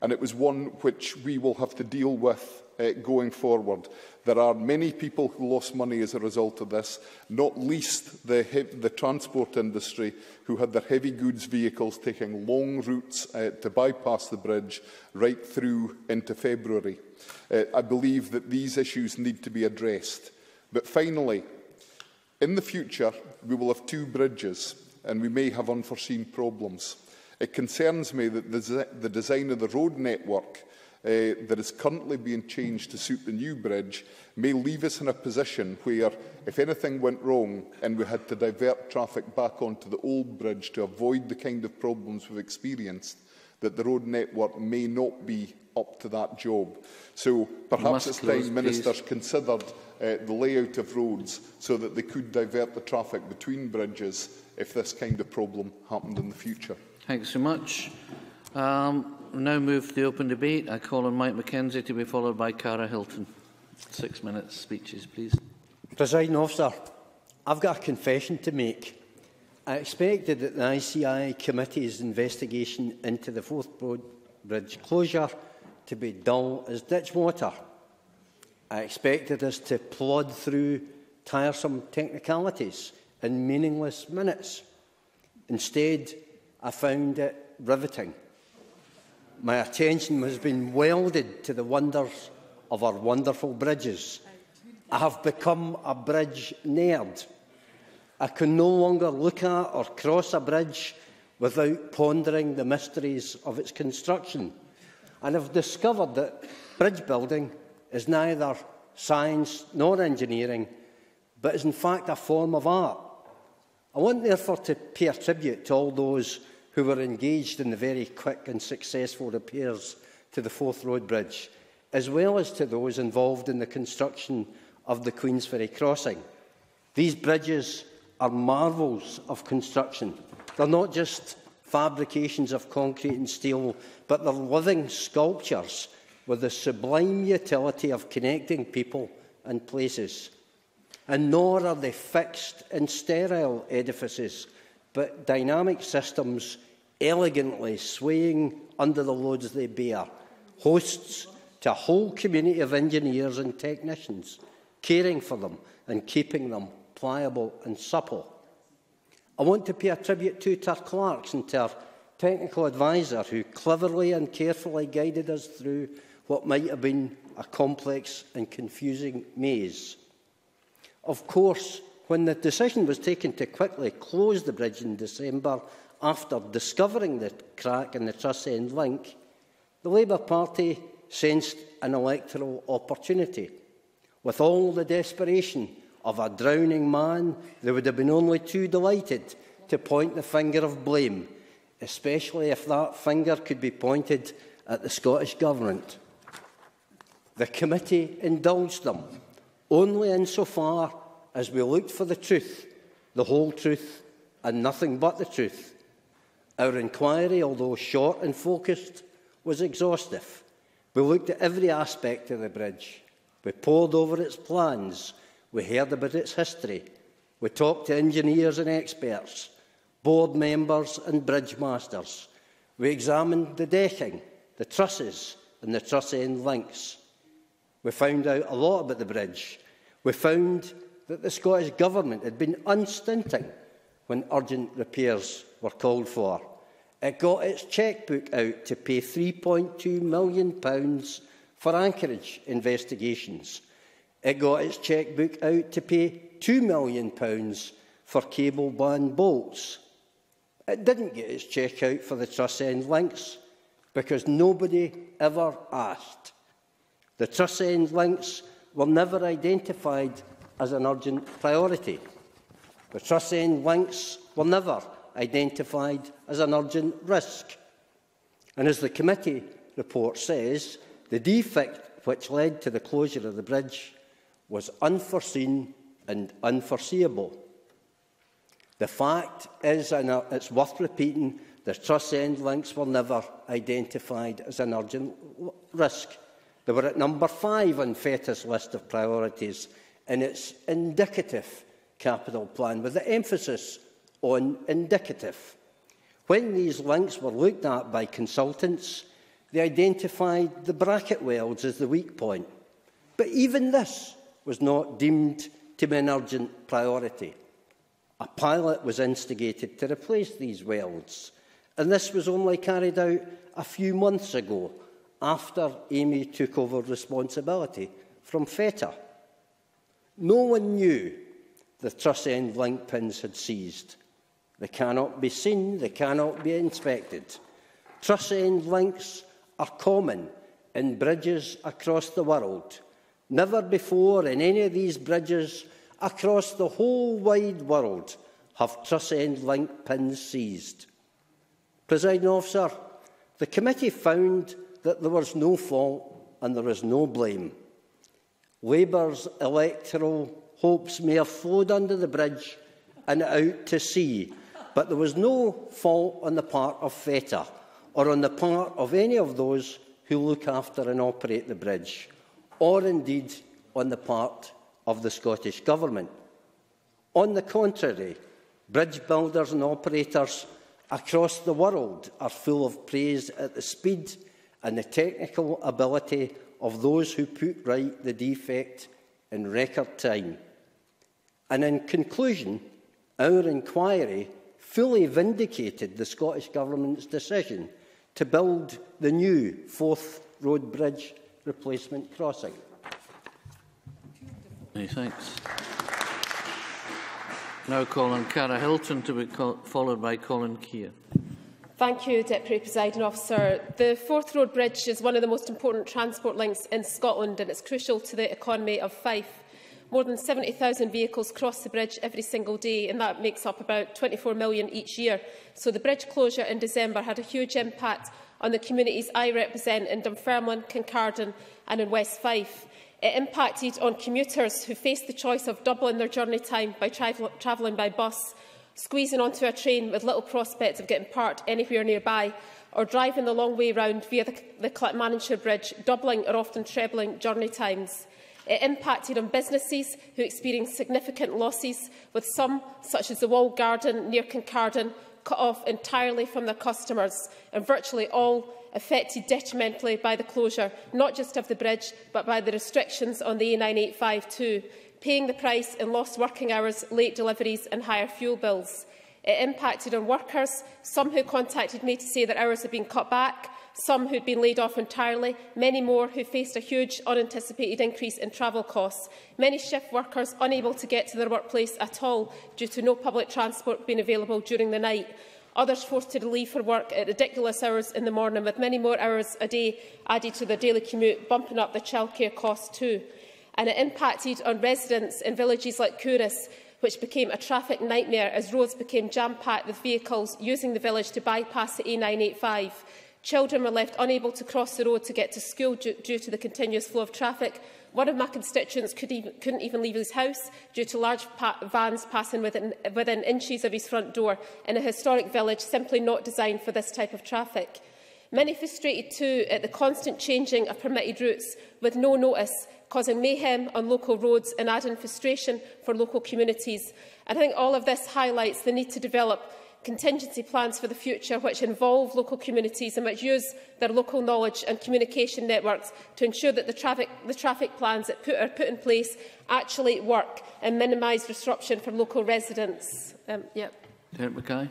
and it was one which we will have to deal with uh, going forward. There are many people who lost money as a result of this, not least the, the transport industry, who had their heavy goods vehicles taking long routes uh, to bypass the bridge right through into February. Uh, I believe that these issues need to be addressed. But finally, in the future, we will have two bridges, and we may have unforeseen problems. It concerns me that the, the design of the road network uh, that is currently being changed to suit the new bridge may leave us in a position where, if anything went wrong and we had to divert traffic back onto the old bridge to avoid the kind of problems we've experienced, that the road network may not be up to that job. So perhaps it's time ministers considered uh, the layout of roads so that they could divert the traffic between bridges if this kind of problem happened in the future. Thanks so much. Um, now move to the open debate. I call on Mike McKenzie to be followed by Cara Hilton. Six minutes speeches, please. Presiding Officer, I've got a confession to make. I expected that the I C I committee's investigation into the Forth Road Bridge closure to be dull as ditch water. I expected us to plod through tiresome technicalities in meaningless minutes. Instead, I found it riveting. my attention has been welded to the wonders of our wonderful bridges. I have become a bridge nerd. I can no longer look at or cross a bridge without pondering the mysteries of its construction. And I've discovered that bridge building is neither science nor engineering, but is in fact a form of art. I want therefore to pay a tribute to all those who were engaged in the very quick and successful repairs to the Forth Road Bridge, as well as to those involved in the construction of the Queensferry Crossing. These bridges are marvels of construction. They're not just fabrications of concrete and steel, but they're living sculptures with the sublime utility of connecting people and places. And nor are they fixed and sterile edifices, but dynamic systems elegantly swaying under the loads they bear, hosts to a whole community of engineers and technicians, caring for them and keeping them pliable and supple. I want to pay a tribute too, to our clerks and to our technical advisor who cleverly and carefully guided us through what might have been a complex and confusing maze. Of course, when the decision was taken to quickly close the bridge in December after discovering the crack in the truss end link, the Labour Party sensed an electoral opportunity. With all the desperation of a drowning man, they would have been only too delighted to point the finger of blame, especially if that finger could be pointed at the Scottish Government. The committee indulged them, only insofar as we looked for the truth, the whole truth and nothing but the truth. Our inquiry, although short and focused, was exhaustive. We looked at every aspect of the bridge. We pored over its plans. We heard about its history. We talked to engineers and experts, board members and bridge masters. We examined the decking, the trusses and the truss end links. We found out a lot about the bridge. We found that the Scottish Government had been unstinting when urgent repairs were called for. It got its chequebook out to pay three point two million pounds for anchorage investigations. It got its chequebook out to pay two million pounds for cable band bolts. It didn't get its cheque out for the truss end links because nobody ever asked. The truss end links were never identified as an urgent priority. The truss end links were never identified as an urgent risk. And as the committee report says, the defect which led to the closure of the bridge was unforeseen and unforeseeable. The fact is, and it's worth repeating, the truss end links were never identified as an urgent risk. They were at number five on FETA's list of priorities in its indicative capital plan, with the emphasis on indicative. When these links were looked at by consultants, they identified the bracket welds as the weak point. But even this was not deemed to be an urgent priority. A pilot was instigated to replace these welds, and this was only carried out a few months ago, after Amey took over responsibility from FETA. No one knew the truss end link pins had seized. They cannot be seen, they cannot be inspected. Truss end links are common in bridges across the world. Never before in any of these bridges across the whole wide world have truss end link pins seized. Presiding Officer, the committee found that there was no fault and there was no blame. Labour's electoral hopes may have flowed under the bridge and out to sea, but there was no fault on the part of FETA or on the part of any of those who look after and operate the bridge, or indeed on the part of the Scottish Government. On the contrary, bridge builders and operators across the world are full of praise at the speed and the technical ability of those who put right the defect in record time. And in conclusion, our inquiry fully vindicated the Scottish Government's decision to build the new Forth Road Bridge replacement crossing? Many thanks. Now call on Cara Hilton, to be followed by Colin Keir. Thank you, Deputy Presiding Officer. The Forth Road Bridge is one of the most important transport links in Scotland, and it's crucial to the economy of Fife. More than seventy thousand vehicles cross the bridge every single day, and that makes up about twenty-four million each year. So the bridge closure in December had a huge impact on the communities I represent in Dunfermline, Kincardine and in West Fife. It impacted on commuters who faced the choice of doubling their journey time by tra travelling by bus, squeezing onto a train with little prospect of getting parked anywhere nearby, or driving the long way round via the, the Clackmannanshire Bridge, doubling or often trebling journey times. It impacted on businesses who experienced significant losses, with some, such as the Walled Garden near Kincardine, cut off entirely from their customers, and virtually all affected detrimentally by the closure, not just of the bridge, but by the restrictions on the A nine eighty-five too, paying the price in lost working hours, late deliveries and higher fuel bills. It impacted on workers, some who contacted me to say that hours had been cut back, some who had been laid off entirely, many more who faced a huge unanticipated increase in travel costs, many shift workers unable to get to their workplace at all due to no public transport being available during the night, others forced to leave for work at ridiculous hours in the morning, with many more hours a day added to their daily commute, bumping up their childcare costs too. And it impacted on residents in villages like Cooris, which became a traffic nightmare as roads became jam-packed with vehicles using the village to bypass the A nine eighty-five. Children were left unable to cross the road to get to school due to the continuous flow of traffic. One of my constituents could even, couldn't even leave his house due to large pa vans passing within, within inches of his front door, in a historic village simply not designed for this type of traffic. Many frustrated too at the constant changing of permitted routes with no notice, causing mayhem on local roads and adding frustration for local communities. And I think all of this highlights the need to develop contingency plans for the future which involve local communities and which use their local knowledge and communication networks to ensure that the traffic, the traffic plans that put, are put in place actually work and minimise disruption for local residents. Um, yep. Derek Mackay.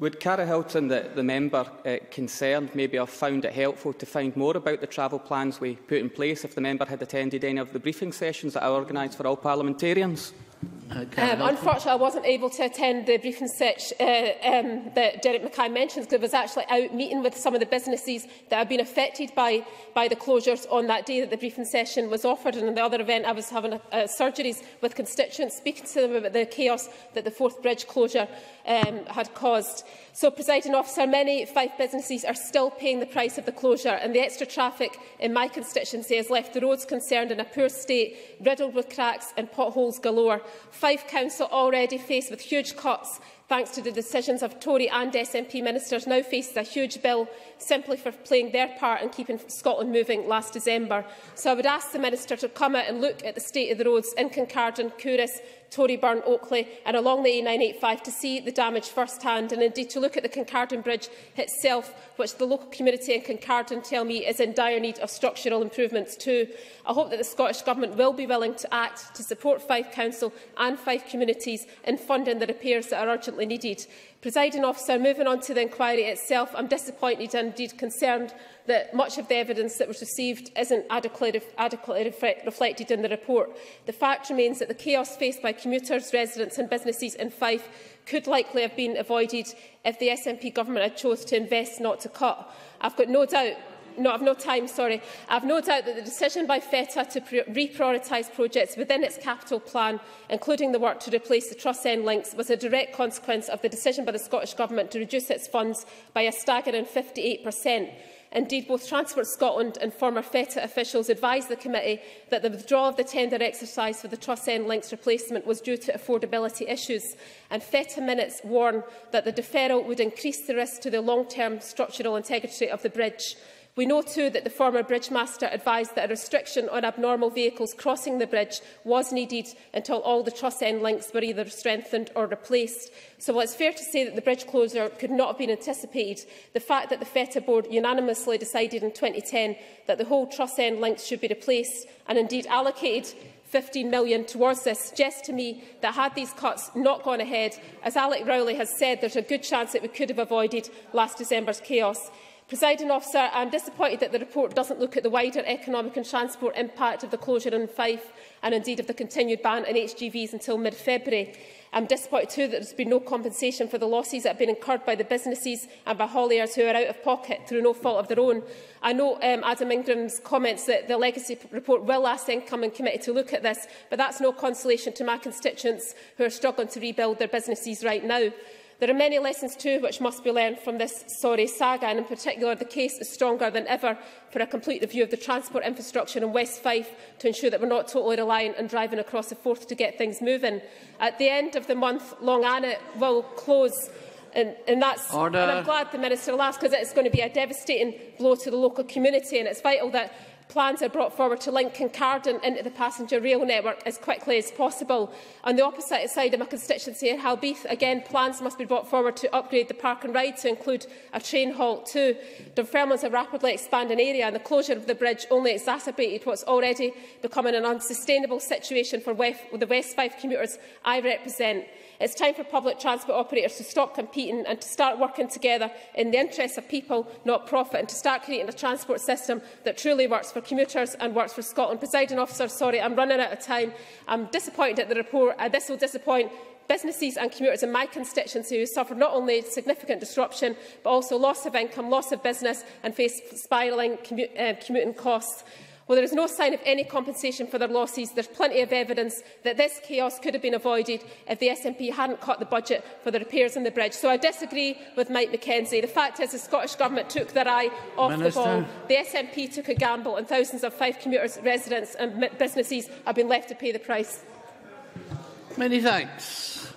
Would Cara Hilton, the, the member uh, concerned, maybe have found it helpful to find more about the travel plans we put in place if the member had attended any of the briefing sessions that I organised for all parliamentarians? Um, unfortunately, I wasn't able to attend the briefing session uh, um, that Derek Mackay mentions, because I was actually out meeting with some of the businesses that have been affected by, by the closures on that day that the briefing session was offered. And in the other event, I was having a, a surgeries with constituents, speaking to them about the chaos that the Forth Bridge closure um, had caused. So, Presiding Officer, many Fife businesses are still paying the price of the closure, and the extra traffic in my constituency has left the roads concerned in a poor state, riddled with cracks and potholes galore. Fife Council already faced with huge cuts thanks to the decisions of Tory and S N P ministers, now faces a huge bill simply for playing their part in keeping Scotland moving last December. So I would ask the Minister to come out and look at the state of the roads in Kincardine, Cooris, Toryburn, Oakley and along the A nine eighty-five to see the damage firsthand, and indeed to look at the Kincardine Bridge itself, which the local community in Kincardine tell me is in dire need of structural improvements too. I hope that the Scottish Government will be willing to act to support Fife Council and Fife communities in funding the repairs that are urgently needed. Presiding Officer, moving on to the inquiry itself, I'm disappointed and indeed concerned that much of the evidence that was received isn't adequately, ref adequately reflect reflected in the report. The fact remains that the chaos faced by commuters, residents and businesses in Fife could likely have been avoided if the S N P government had chose to invest, not to cut. I've got no doubt No, I've no time, sorry. I've no doubt that the decision by FETA to reprioritise projects within its capital plan, including the work to replace the Truss End links, was a direct consequence of the decision by the Scottish Government to reduce its funds by a staggering fifty-eight percent. Indeed, both Transport Scotland and former FETA officials advised the committee that the withdrawal of the tender exercise for the Truss End links replacement was due to affordability issues, and FETA minutes warn that the deferral would increase the risk to the long-term structural integrity of the bridge. We know too that the former Bridgemaster advised that a restriction on abnormal vehicles crossing the bridge was needed until all the truss end links were either strengthened or replaced. So while it's fair to say that the bridge closure could not have been anticipated, the fact that the FETA board unanimously decided in twenty ten that the whole truss end links should be replaced and indeed allocated fifteen million pounds towards this suggests to me that had these cuts not gone ahead, as Alex Rowley has said, there's a good chance that we could have avoided last December's chaos. Presiding officer, I am disappointed that the report doesn't look at the wider economic and transport impact of the closure in Fife and indeed of the continued ban on H G Vs until mid-February. I am disappointed too that there has been no compensation for the losses that have been incurred by the businesses and by hauliers who are out of pocket through no fault of their own. I know um, Adam Ingram's comments that the legacy report will ask the incoming committee to look at this, but that's no consolation to my constituents who are struggling to rebuild their businesses right now. There are many lessons too which must be learned from this sorry saga, and in particular the case is stronger than ever for a complete review of the transport infrastructure in West Fife to ensure that we are not totally reliant on driving across the Forth to get things moving. At the end of the month, Long Anna will close. And, and, that's, and I'm glad the Minister will ask, because it's going to be a devastating blow to the local community, and it's vital that plans are brought forward to link Kincardine into the passenger rail network as quickly as possible. On the opposite side of my constituency in Halbeath, again, plans must be brought forward to upgrade the park and ride to include a train halt too. Dunfermline is a rapidly expanding area, and the closure of the bridge only exacerbated what's already becoming an unsustainable situation for West, the West Fife commuters I represent. It's time for public transport operators to stop competing and to start working together in the interests of people, not profit, and to start creating a transport system that truly works for commuters and works for Scotland. Presiding officer, sorry, I'm running out of time. I'm disappointed at the report. Uh, this will disappoint businesses and commuters in my constituency who suffered not only significant disruption but also loss of income, loss of business and face spiralling commute, uh, commuting costs. Well, there is no sign of any compensation for their losses. There's plenty of evidence that this chaos could have been avoided if the S N P hadn't cut the budget for the repairs on the bridge. So I disagree with Mike McKenzie. The fact is the Scottish Government took their eye off Minister. the ball. The S N P took a gamble, and thousands of Fife commuters, residents and businesses have been left to pay the price. Many thanks.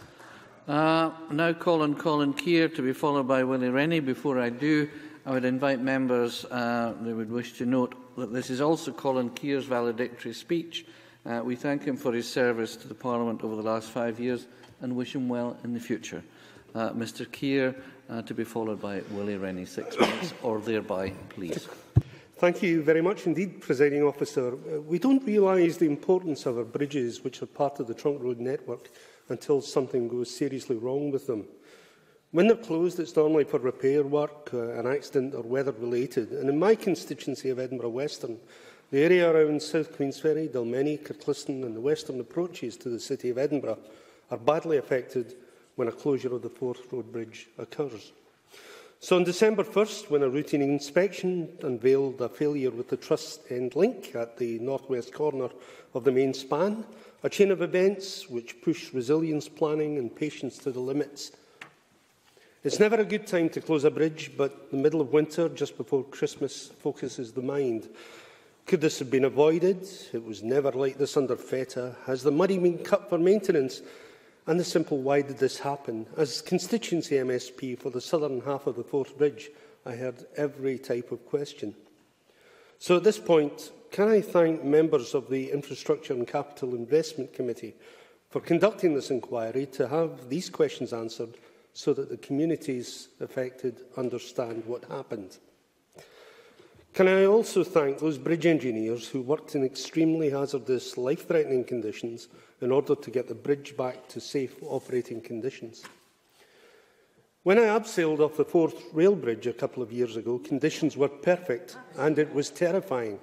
Uh, now call on Colin Keir, to be followed by Willie Rennie. Before I do, I would invite members uh, who would wish to note that this is also Colin Keir's valedictory speech. Uh, we thank him for his service to the Parliament over the last five years and wish him well in the future. Uh, Mr Keir, uh, to be followed by Willie Rennie. Six minutes or thereby, please. Thank you very much indeed, Presiding Officer. Uh, we don't realise the importance of our bridges, which are part of the trunk road network, until something goes seriously wrong with them. When they're closed, it's normally for repair work, uh, an accident or weather-related. And in my constituency of Edinburgh Western, the area around South Queensferry, Dalmeny, Kirkliston and the western approaches to the city of Edinburgh are badly affected when a closure of the Forth Road Bridge occurs. So on December first, when a routine inspection unveiled a failure with the truss end link at the northwest corner of the main span, a chain of events which pushed resilience planning and patience to the limits. It's never a good time to close a bridge, but the middle of winter, just before Christmas, focuses the mind. Could this have been avoided? It was never like this under FETA. Has the money been cut for maintenance? And the simple, why did this happen? As constituency M S P for the southern half of the Forth Bridge, I heard every type of question. So at this point, can I thank members of the Infrastructure and Capital Investment Committee for conducting this inquiry to have these questions answered, so that the communities affected understand what happened. Can I also thank those bridge engineers who worked in extremely hazardous, life-threatening conditions in order to get the bridge back to safe operating conditions? When I abseiled off the Forth Rail Bridge a couple of years ago, conditions were perfect and it was terrifying.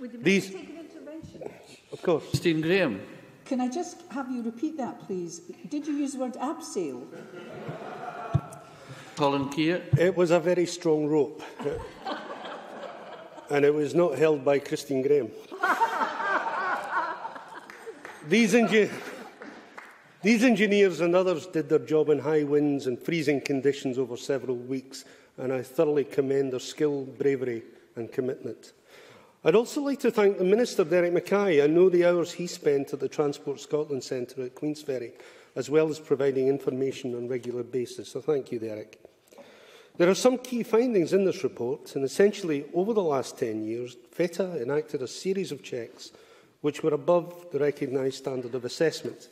Would the These... take an intervention? Of course. Christine Graham. Can I just have you repeat that, please? Did you use the word abseil? Colin Keir. It was a very strong rope. And it was not held by Christine Graham. These, engi These engineers and others did their job in high winds and freezing conditions over several weeks, and I thoroughly commend their skill, bravery and commitment. I'd also like to thank the Minister, Derek Mackay. I know the hours he spent at the Transport Scotland Centre at Queensferry, as well as providing information on a regular basis. So thank you, Derek. There are some key findings in this report, and essentially, over the last ten years, FETA enacted a series of checks which were above the recognised standard of assessment.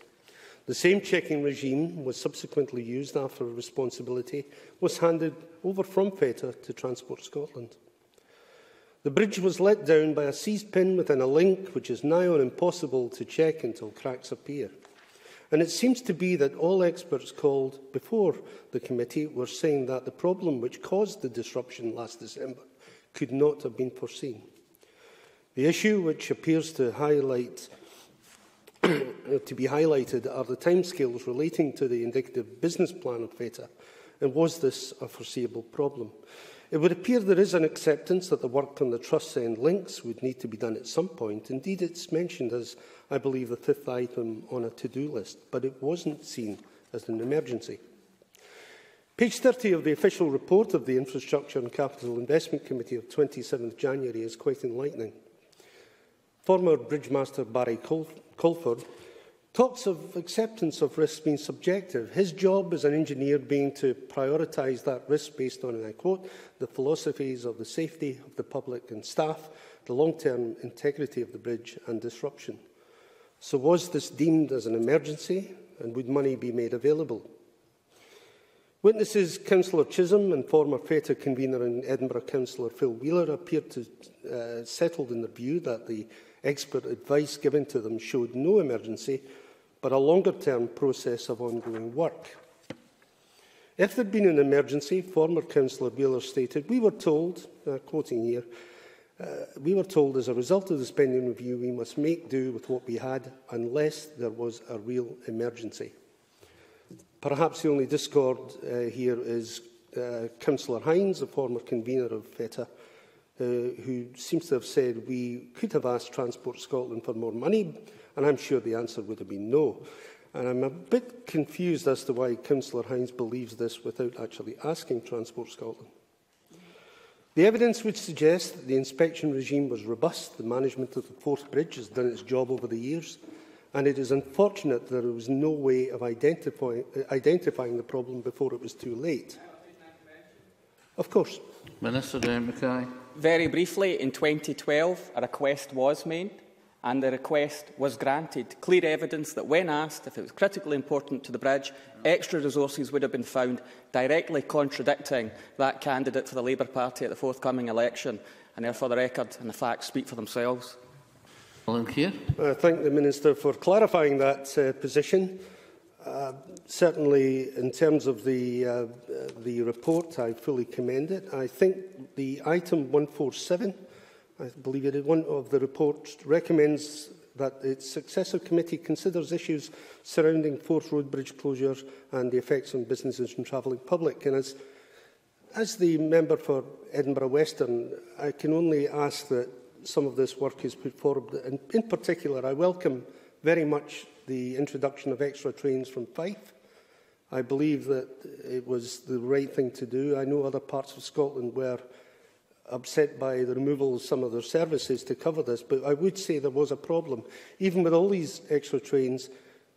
The same checking regime was subsequently used after responsibility was handed over from FETA to Transport Scotland. The bridge was let down by a seized pin within a link which is nigh on impossible to check until cracks appear. And it seems to be that all experts called before the committee were saying that the problem which caused the disruption last December could not have been foreseen. The issue which appears to, highlight to be highlighted are the timescales relating to the indicative business plan of FETA, and was this a foreseeable problem? It would appear there is an acceptance that the work on the truss end links would need to be done at some point. Indeed, it's mentioned as, I believe, the fifth item on a to-do list, but it wasn't seen as an emergency. Page thirty of the official report of the Infrastructure and Capital Investment Committee of twenty-seventh January is quite enlightening. Former Bridgemaster Barry Colford talks of acceptance of risks being subjective. His job as an engineer being to prioritise that risk based on, and I quote, the philosophies of the safety of the public and staff, the long-term integrity of the bridge and disruption. So was this deemed as an emergency, and would money be made available? Witnesses Councillor Chisholm and former FETA convener and Edinburgh Councillor Phil Wheeler appeared to uh, settled in the view that the expert advice given to them showed no emergency, but a longer-term process of ongoing work. If there had been an emergency, former Councillor Wheeler stated, we were told, uh, quoting here, uh, we were told as a result of the spending review we must make do with what we had unless there was a real emergency. Perhaps the only discord uh, here is uh, Councillor Hines, the former convener of FETA, Uh, who seems to have said we could have asked Transport Scotland for more money, and I'm sure the answer would have been no. And I'm a bit confused as to why Councillor Hines believes this without actually asking Transport Scotland. The evidence would suggest that the inspection regime was robust. The management of the Forth Bridge has done its job over the years, and it is unfortunate that there was no way of identify identifying the problem before it was too late. Of course. Minister Derek Mackay. Very briefly, in twenty twelve, a request was made and the request was granted. Clear evidence that when asked if it was critically important to the bridge, extra resources would have been found, directly contradicting that candidate for the Labour Party at the forthcoming election. And therefore, the record and the facts speak for themselves. Colin Keir. I thank the Minister for clarifying that uh, position. Uh, certainly, in terms of the, uh, the report, I fully commend it. I think the item one forty-seven, I believe it is one of the report, recommends that its successor committee considers issues surrounding Forth Road Bridge closure and the effects on businesses and travelling public. And as, as the member for Edinburgh Western, I can only ask that some of this work is put forward. And in particular, I welcome very much the introduction of extra trains from Fife. I believe that it was the right thing to do. I know other parts of Scotland were upset by the removal of some of their services to cover this, but I would say there was a problem. Even with all these extra trains,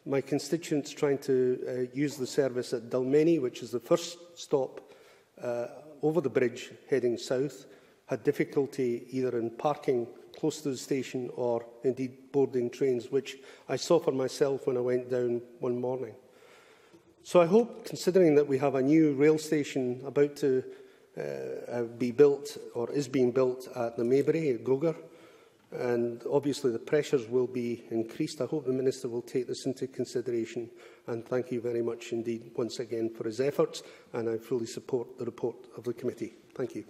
my constituents trying to uh, use the service at Dalmeny, which is the first stop uh, over the bridge heading south, had difficulty either in parking close to the station or indeed boarding trains, which I saw for myself when I went down one morning. So I hope, considering that we have a new rail station about to uh, be built or is being built at the Maybury, at Gogar, and obviously the pressures will be increased, I hope the Minister will take this into consideration, and thank you very much indeed once again for his efforts, and I fully support the report of the committee. Thank you.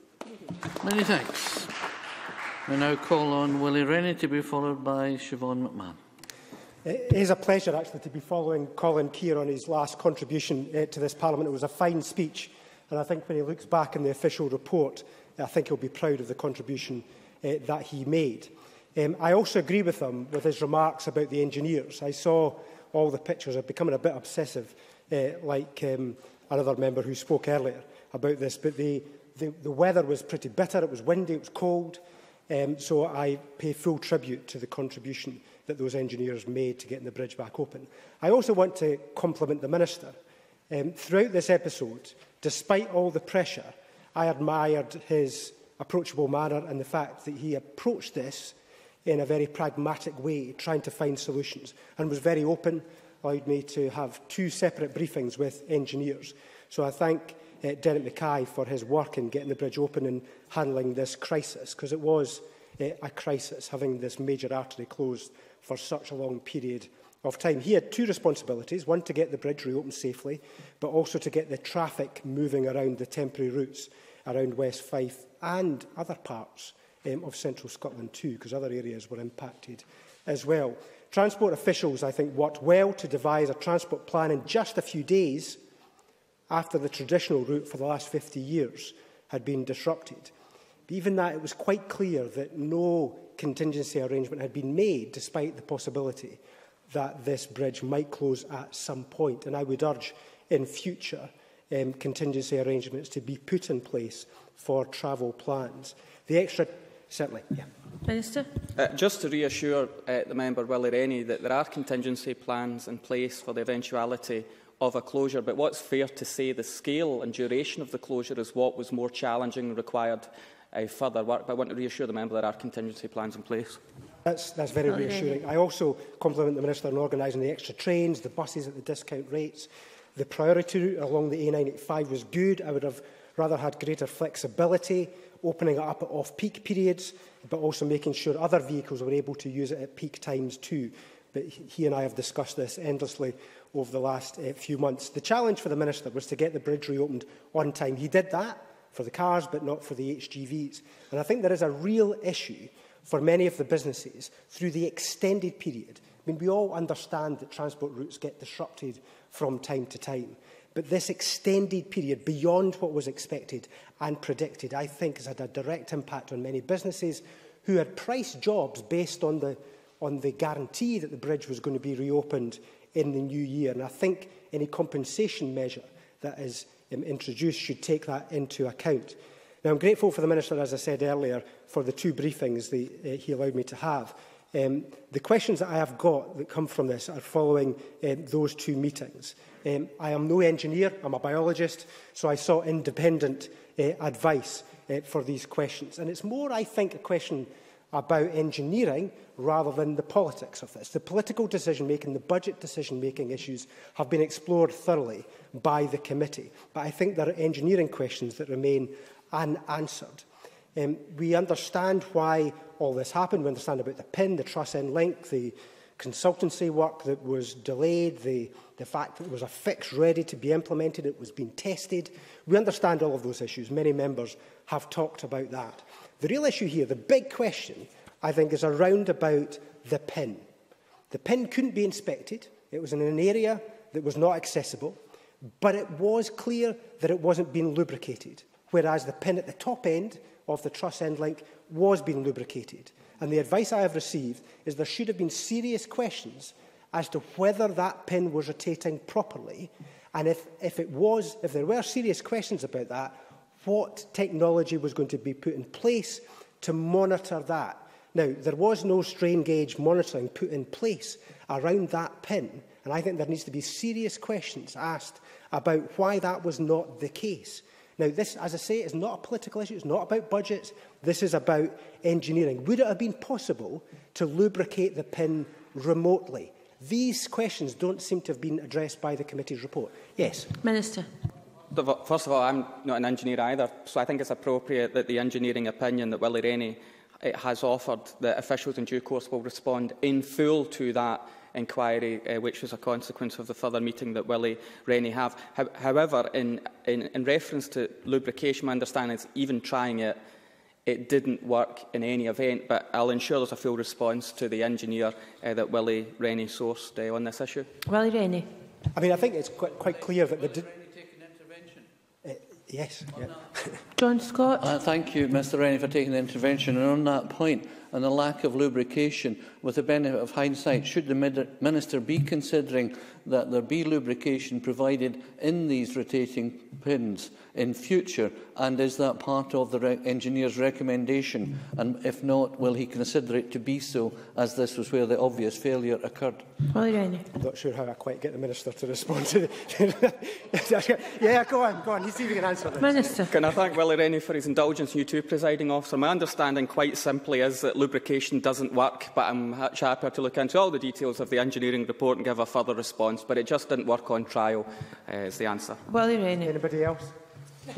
Many thanks. We now call on Willie Rennie to be followed by Siobhan McMahon. It is a pleasure actually to be following Colin Keir on his last contribution uh, to this Parliament. It was a fine speech, and I think when he looks back in the official report, I think he'll be proud of the contribution uh, that he made. Um, I also agree with him with his remarks about the engineers. I saw all the pictures. I'm becoming a bit obsessive, uh, like um, another member who spoke earlier about this, but the, the, the weather was pretty bitter. It was windy, it was cold. Um, so I pay full tribute to the contribution that those engineers made to getting the bridge back open. I also want to compliment the Minister. Um, throughout this episode, despite all the pressure, I admired his approachable manner and the fact that he approached this in a very pragmatic way, trying to find solutions, and was very open, allowed me to have two separate briefings with engineers. So I thank uh, Derek Mackay for his work in getting the bridge open and handling this crisis, because it was uh, a crisis having this major artery closed for such a long period of time. He had two responsibilities, one to get the bridge reopened safely, but also to get the traffic moving around the temporary routes around West Fife and other parts um, of Central Scotland too, because other areas were impacted as well. Transport officials, I think, worked well to devise a transport plan in just a few days after the traditional route for the last fifty years had been disrupted. But even that, it was quite clear that no contingency arrangement had been made, despite the possibility that this bridge might close at some point. And I would urge in future um, contingency arrangements to be put in place for travel plans. The extra... Certainly, yeah. Minister? Uh, just to reassure uh, the member, Willie Rennie, that there are contingency plans in place for the eventuality of a closure, but what's fair to say, the scale and duration of the closure is what was more challenging and required uh, further work. But I want to reassure the member there are contingency plans in place. That's, that's very reassuring. I also compliment the Minister on organising the extra trains, the buses at the discount rates. The priority route along the A nine eighty-five was good. I would have rather had greater flexibility, opening it up at off-peak periods, but also making sure other vehicles were able to use it at peak times too. But he and I have discussed this endlessly over the last uh, few months. The challenge for the Minister was to get the bridge reopened on time. He did that for the cars, but not for the H G Vs. And I think there is a real issue for many of the businesses through the extended period. I mean, we all understand that transport routes get disrupted from time to time. But this extended period, beyond what was expected and predicted, I think has had a direct impact on many businesses who had priced jobs based on the, on the guarantee that the bridge was going to be reopened in the new year. And I think any compensation measure that is um, introduced should take that into account. Now, I'm grateful for the Minister, as I said earlier, for the two briefings that uh, he allowed me to have. Um, the questions that I have got that come from this are following um, those two meetings. Um, I am no engineer, I'm a biologist, so I sought independent uh, advice uh, for these questions. And it's more, I think, a question about engineering rather than the politics of this. The political decision-making, the budget decision-making issues have been explored thoroughly by the committee. But I think there are engineering questions that remain unanswered. Um, we understand why all this happened. We understand about the P I N, the truss end link, the consultancy work that was delayed, the, the fact that it was a fix ready to be implemented, it was being tested. We understand all of those issues. Many members have talked about that. The real issue here, the big question, I think, is around about the P I N. The P I N couldn't be inspected. It was in an area that was not accessible, but it was clear that it wasn't being lubricated, whereas the P I N at the top end of the truss end link was being lubricated. And the advice I have received is there should have been serious questions as to whether that P I N was rotating properly, and if, if it was, if there were serious questions about that, what technology was going to be put in place to monitor that. Now, there was no strain gauge monitoring put in place around that P I N, and I think there needs to be serious questions asked about why that was not the case. Now, this, as I say, is not a political issue. It's not about budgets. This is about engineering. Would it have been possible to lubricate the P I N remotely? These questions don't seem to have been addressed by the committee's report. Yes. Minister. First of all, I'm not an engineer either, so I think it's appropriate that the engineering opinion that Willie Rennie has offered, that officials in due course will respond in full to that inquiry, uh, which was a consequence of the further meeting that Willie Rennie have. How, however, in, in, in reference to lubrication, my understanding is even trying it, it didn't work in any event, but I'll ensure there's a full response to the engineer uh, that Willie Rennie sourced uh, on this issue. Willie Rennie. I mean, I think it's quite, quite clear that... Did Rennie take an intervention? Uh, yes. Yeah. John Scott. Uh, thank you, Mr Rennie, for taking the intervention. And on that point, and the lack of lubrication, with the benefit of hindsight, should the Minister be considering that there be lubrication provided in these rotating pins in future, and is that part of the re engineer's recommendation? And if not, will he consider it to be so, as this was where the obvious failure occurred? Willie Rennie. I'm not sure how I quite get the Minister to respond to the... Yeah, go on, go on. He's even an answer this. Minister. Can I thank Willie Rennie for his indulgence, you too, Presiding Officer? My understanding, quite simply, is that lubrication doesn't work, but I'm happy to look into all the details of the engineering report and give a further response, but it just didn't work on trial, uh, is the answer. Willie Rennie. Anybody else? um,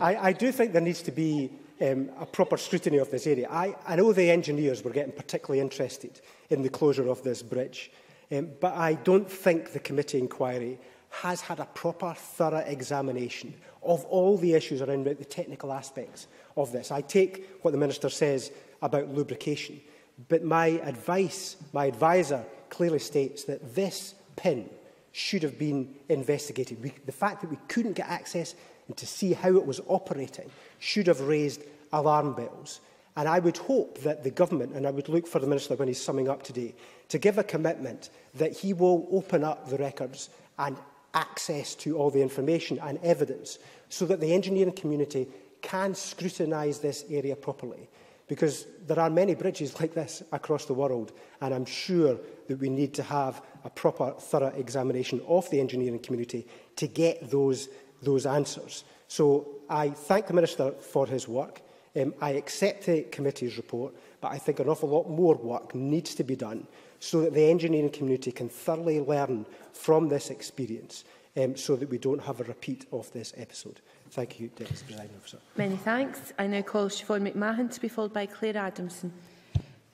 I, I do think there needs to be um, a proper scrutiny of this area. I, I know the engineers were getting particularly interested in the closure of this bridge, um, but I don't think the committee inquiry has had a proper, thorough examination of all the issues around the technical aspects of this. I take what the Minister says about lubrication, but my advice, my advisor clearly states that this pin should have been investigated. We, the fact that we couldn't get access and to see how it was operating should have raised alarm bells. And I would hope that the government, and I would look for the Minister when he's summing up today, to give a commitment that he will open up the records and access to all the information and evidence so that the engineering community can scrutinise this area properly. Because there are many bridges like this across the world, and I'm sure that we need to have a proper, thorough examination of the engineering community to get those, those answers. So I thank the Minister for his work. Um, I accept the committee's report, but I think an awful lot more work needs to be done so that the engineering community can thoroughly learn from this experience, um, so that we don't have a repeat of this episode. Thank you, Deputy Presiding Officer. Many thanks. I now call Siobhan McMahon to be followed by Claire Adamson.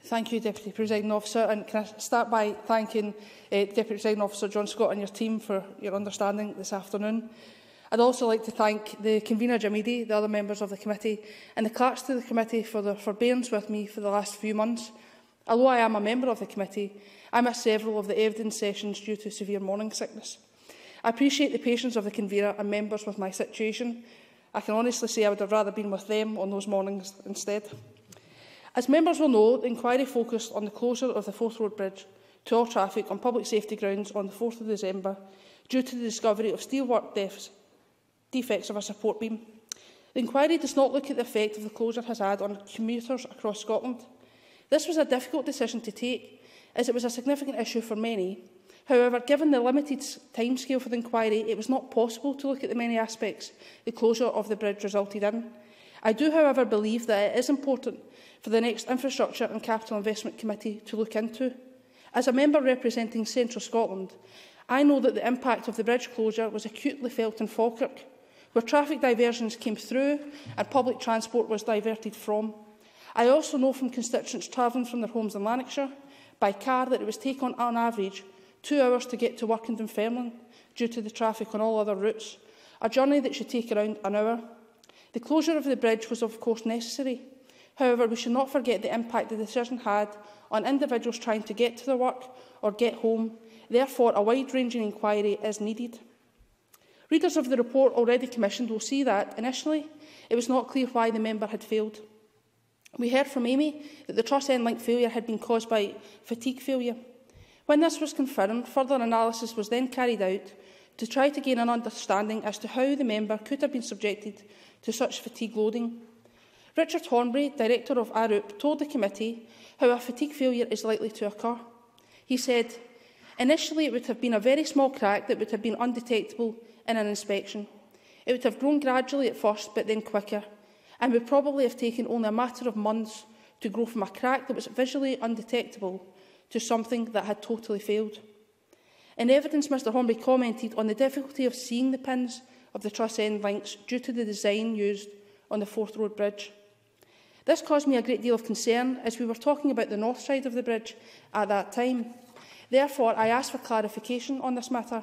Thank you, Deputy Presiding Officer. And can I start by thanking uh, Deputy Presiding Officer John Scott and your team for your understanding this afternoon. I'd also like to thank the convener, Jim Eadie, the other members of the committee, and the clerks to the committee for their forbearance with me for the last few months. Although I am a member of the committee, I missed several of the evidence sessions due to severe morning sickness. I appreciate the patience of the convener and members with my situation. I can honestly say I would have rather been with them on those mornings instead. As members will know, the inquiry focused on the closure of the Forth Road Bridge to all traffic on public safety grounds on the fourth of December due to the discovery of steelwork defects, defects of a support beam. The inquiry does not look at the effect the closure has had on commuters across Scotland. This was a difficult decision to take, as it was a significant issue for many. However, given the limited timescale for the inquiry, it was not possible to look at the many aspects the closure of the bridge resulted in. I do, however, believe that it is important for the next Infrastructure and Capital Investment Committee to look into. As a member representing Central Scotland, I know that the impact of the bridge closure was acutely felt in Falkirk, where traffic diversions came through and public transport was diverted from. I also know from constituents travelling from their homes in Lanarkshire by car that it was taken on average two hours to get to work in Dunfermline due to the traffic on all other routes, a journey that should take around an hour. The closure of the bridge was of course necessary. However, we should not forget the impact the decision had on individuals trying to get to their work or get home. Therefore, a wide-ranging inquiry is needed. Readers of the report already commissioned will see that, initially, it was not clear why the member had failed. We heard from Amey that the truss end link failure had been caused by fatigue failure. When this was confirmed, further analysis was then carried out to try to gain an understanding as to how the member could have been subjected to such fatigue loading. Richard Hornbury, Director of A R U P, told the committee how a fatigue failure is likely to occur. He said, "Initially, it would have been a very small crack that would have been undetectable in an inspection. It would have grown gradually at first, but then quicker, and would probably have taken only a matter of months to grow from a crack that was visually undetectable to something that had totally failed." In evidence, Mr Hornbury commented on the difficulty of seeing the pins of the truss end links due to the design used on the Forth Road Bridge. This caused me a great deal of concern, as we were talking about the north side of the bridge at that time. Therefore, I asked for clarification on this matter.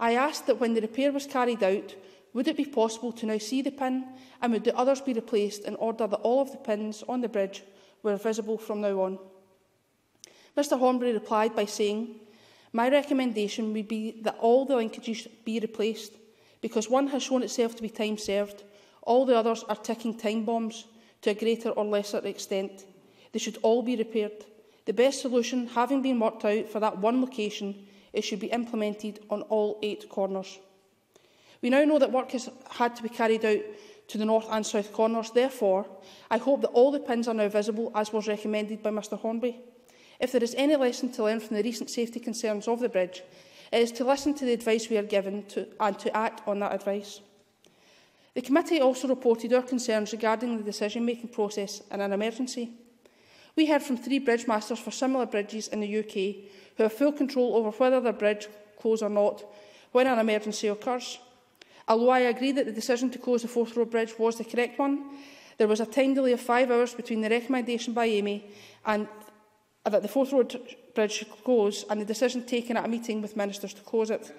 I asked that when the repair was carried out, would it be possible to now see the pin, and would the others be replaced in order that all of the pins on the bridge were visible from now on? Mr Hornbury replied by saying, "My recommendation would be that all the linkages be replaced, because one has shown itself to be time served. All the others are ticking time bombs to a greater or lesser extent. They should all be repaired. The best solution, having been worked out for that one location, it should be implemented on all eight corners." We now know that work has had to be carried out to the north and south corners. Therefore, I hope that all the pins are now visible, as was recommended by Mr Hornbury. If there is any lesson to learn from the recent safety concerns of the bridge, it is to listen to the advice we are given to, and to act on that advice. The committee also reported our concerns regarding the decision-making process in an emergency. We heard from three bridge masters for similar bridges in the U K who have full control over whether their bridge closes or not when an emergency occurs. Although I agree that the decision to close the Forth Road Bridge was the correct one, there was a time delay of five hours between the recommendation by Amey and uh, that the Forth Road Bridge should close and the decision taken at a meeting with ministers to close it.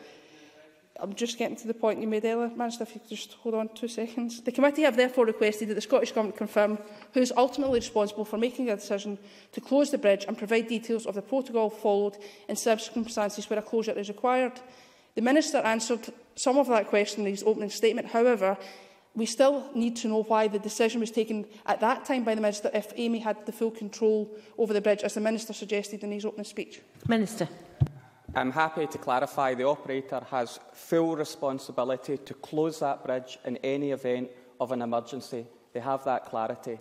I'm just getting to the point you made earlier, Minister, if you could just hold on two seconds. The committee have therefore requested that the Scottish Government confirm who is ultimately responsible for making a decision to close the bridge and provide details of the protocol followed in circumstances where a closure is required. The Minister answered some of that question in his opening statement. However, we still need to know why the decision was taken at that time by the Minister if Amey had the full control over the bridge, as the Minister suggested in his opening speech. Minister. I'm happy to clarify the operator has full responsibility to close that bridge in any event of an emergency. They have that clarity.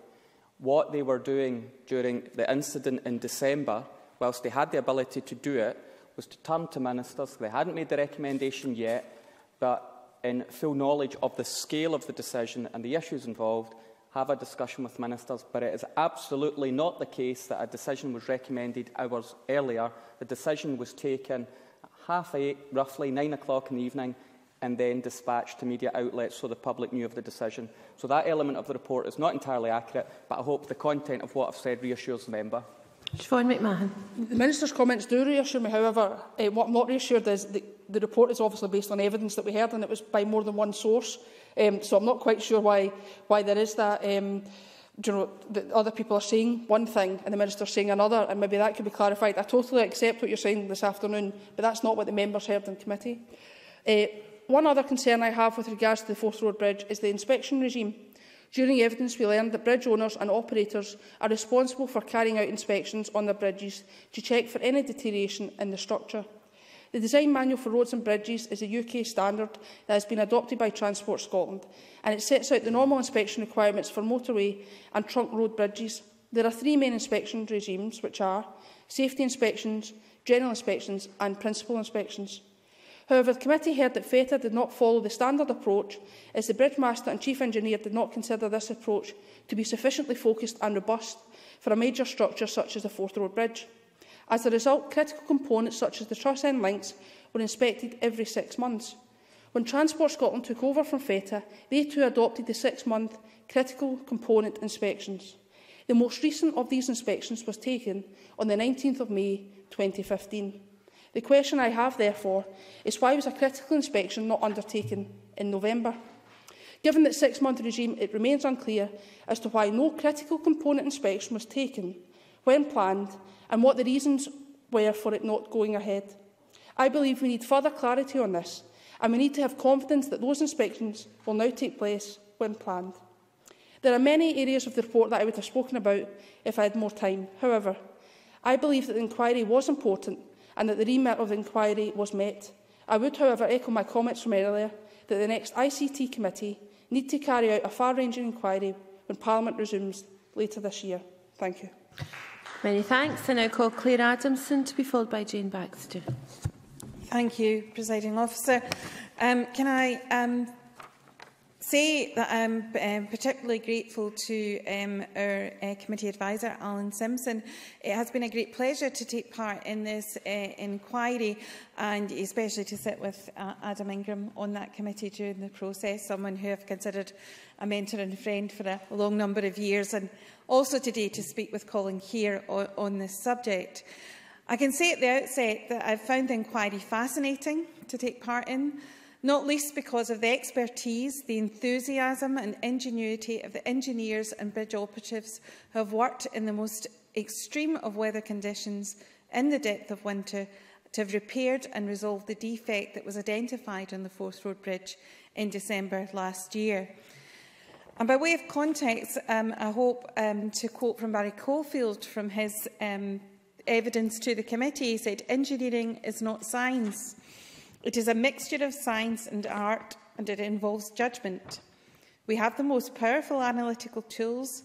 What they were doing during the incident in December, whilst they had the ability to do it, was to turn to ministers. They hadn't made the recommendation yet, but in full knowledge of the scale of the decision and the issues involved, have a discussion with ministers, but it is absolutely not the case that a decision was recommended hours earlier. The decision was taken at half eight, roughly nine o'clock in the evening, and then dispatched to media outlets so the public knew of the decision. So that element of the report is not entirely accurate, but I hope the content of what I've said reassures the member. Siobhan McMahon. The Minister's comments do reassure me, however. Eh, what I'm not reassured is that the report is obviously based on evidence that we heard, and it was by more than one source. Um, so I'm not quite sure why, why there is that. Um, you know, that other people are saying one thing and the Minister's saying another, and maybe that could be clarified. I totally accept what you're saying this afternoon, but that's not what the members heard in committee. Uh, one other concern I have with regards to the Forth Road Bridge is the inspection regime. During evidence, we learned that bridge owners and operators are responsible for carrying out inspections on their bridges to check for any deterioration in the structure. The Design Manual for Roads and Bridges is a U K standard that has been adopted by Transport Scotland, and it sets out the normal inspection requirements for motorway and trunk road bridges. There are three main inspection regimes, which are safety inspections, general inspections and principal inspections. However, the committee heard that FETA did not follow the standard approach, as the Bridge Master and Chief Engineer did not consider this approach to be sufficiently focused and robust for a major structure such as the Forth Road Bridge. As a result, critical components such as the truss end links were inspected every six months. When Transport Scotland took over from FETA, they too adopted the six-month critical component inspections. The most recent of these inspections was taken on the nineteenth of May twenty fifteen. The question I have, therefore, is why was a critical inspection not undertaken in November? Given that six-month regime, it remains unclear as to why no critical component inspection was taken when planned and what the reasons were for it not going ahead. I believe we need further clarity on this, and we need to have confidence that those inspections will now take place when planned. There are many areas of the report that I would have spoken about if I had more time. However, I believe that the inquiry was important and that the remit of the inquiry was met. I would, however, echo my comments from earlier that the next I C T committee need to carry out a far-ranging inquiry when Parliament resumes later this year. Thank you. Many thanks. I now call Claire Adamson to be followed by Jayne Baxter. Thank you, Presiding Officer. Um, can I um, say that I'm um, particularly grateful to um, our uh, committee advisor, Alan Simpson. It has been a great pleasure to take part in this uh, inquiry, and especially to sit with uh, Adam Ingram on that committee during the process, someone who I've considered a mentor and friend for a long number of years, and also today to speak with Colin Keir on, on this subject. I can say at the outset that I've found the inquiry fascinating to take part in, not least because of the expertise, the enthusiasm and ingenuity of the engineers and bridge operatives who have worked in the most extreme of weather conditions in the depth of winter to have repaired and resolved the defect that was identified on the Forth Road Bridge in December last year. And by way of context, um, I hope um, to quote from Barry Colford from his um, evidence to the committee. He said, "Engineering is not science. It is a mixture of science and art, and it involves judgment. We have the most powerful analytical tools.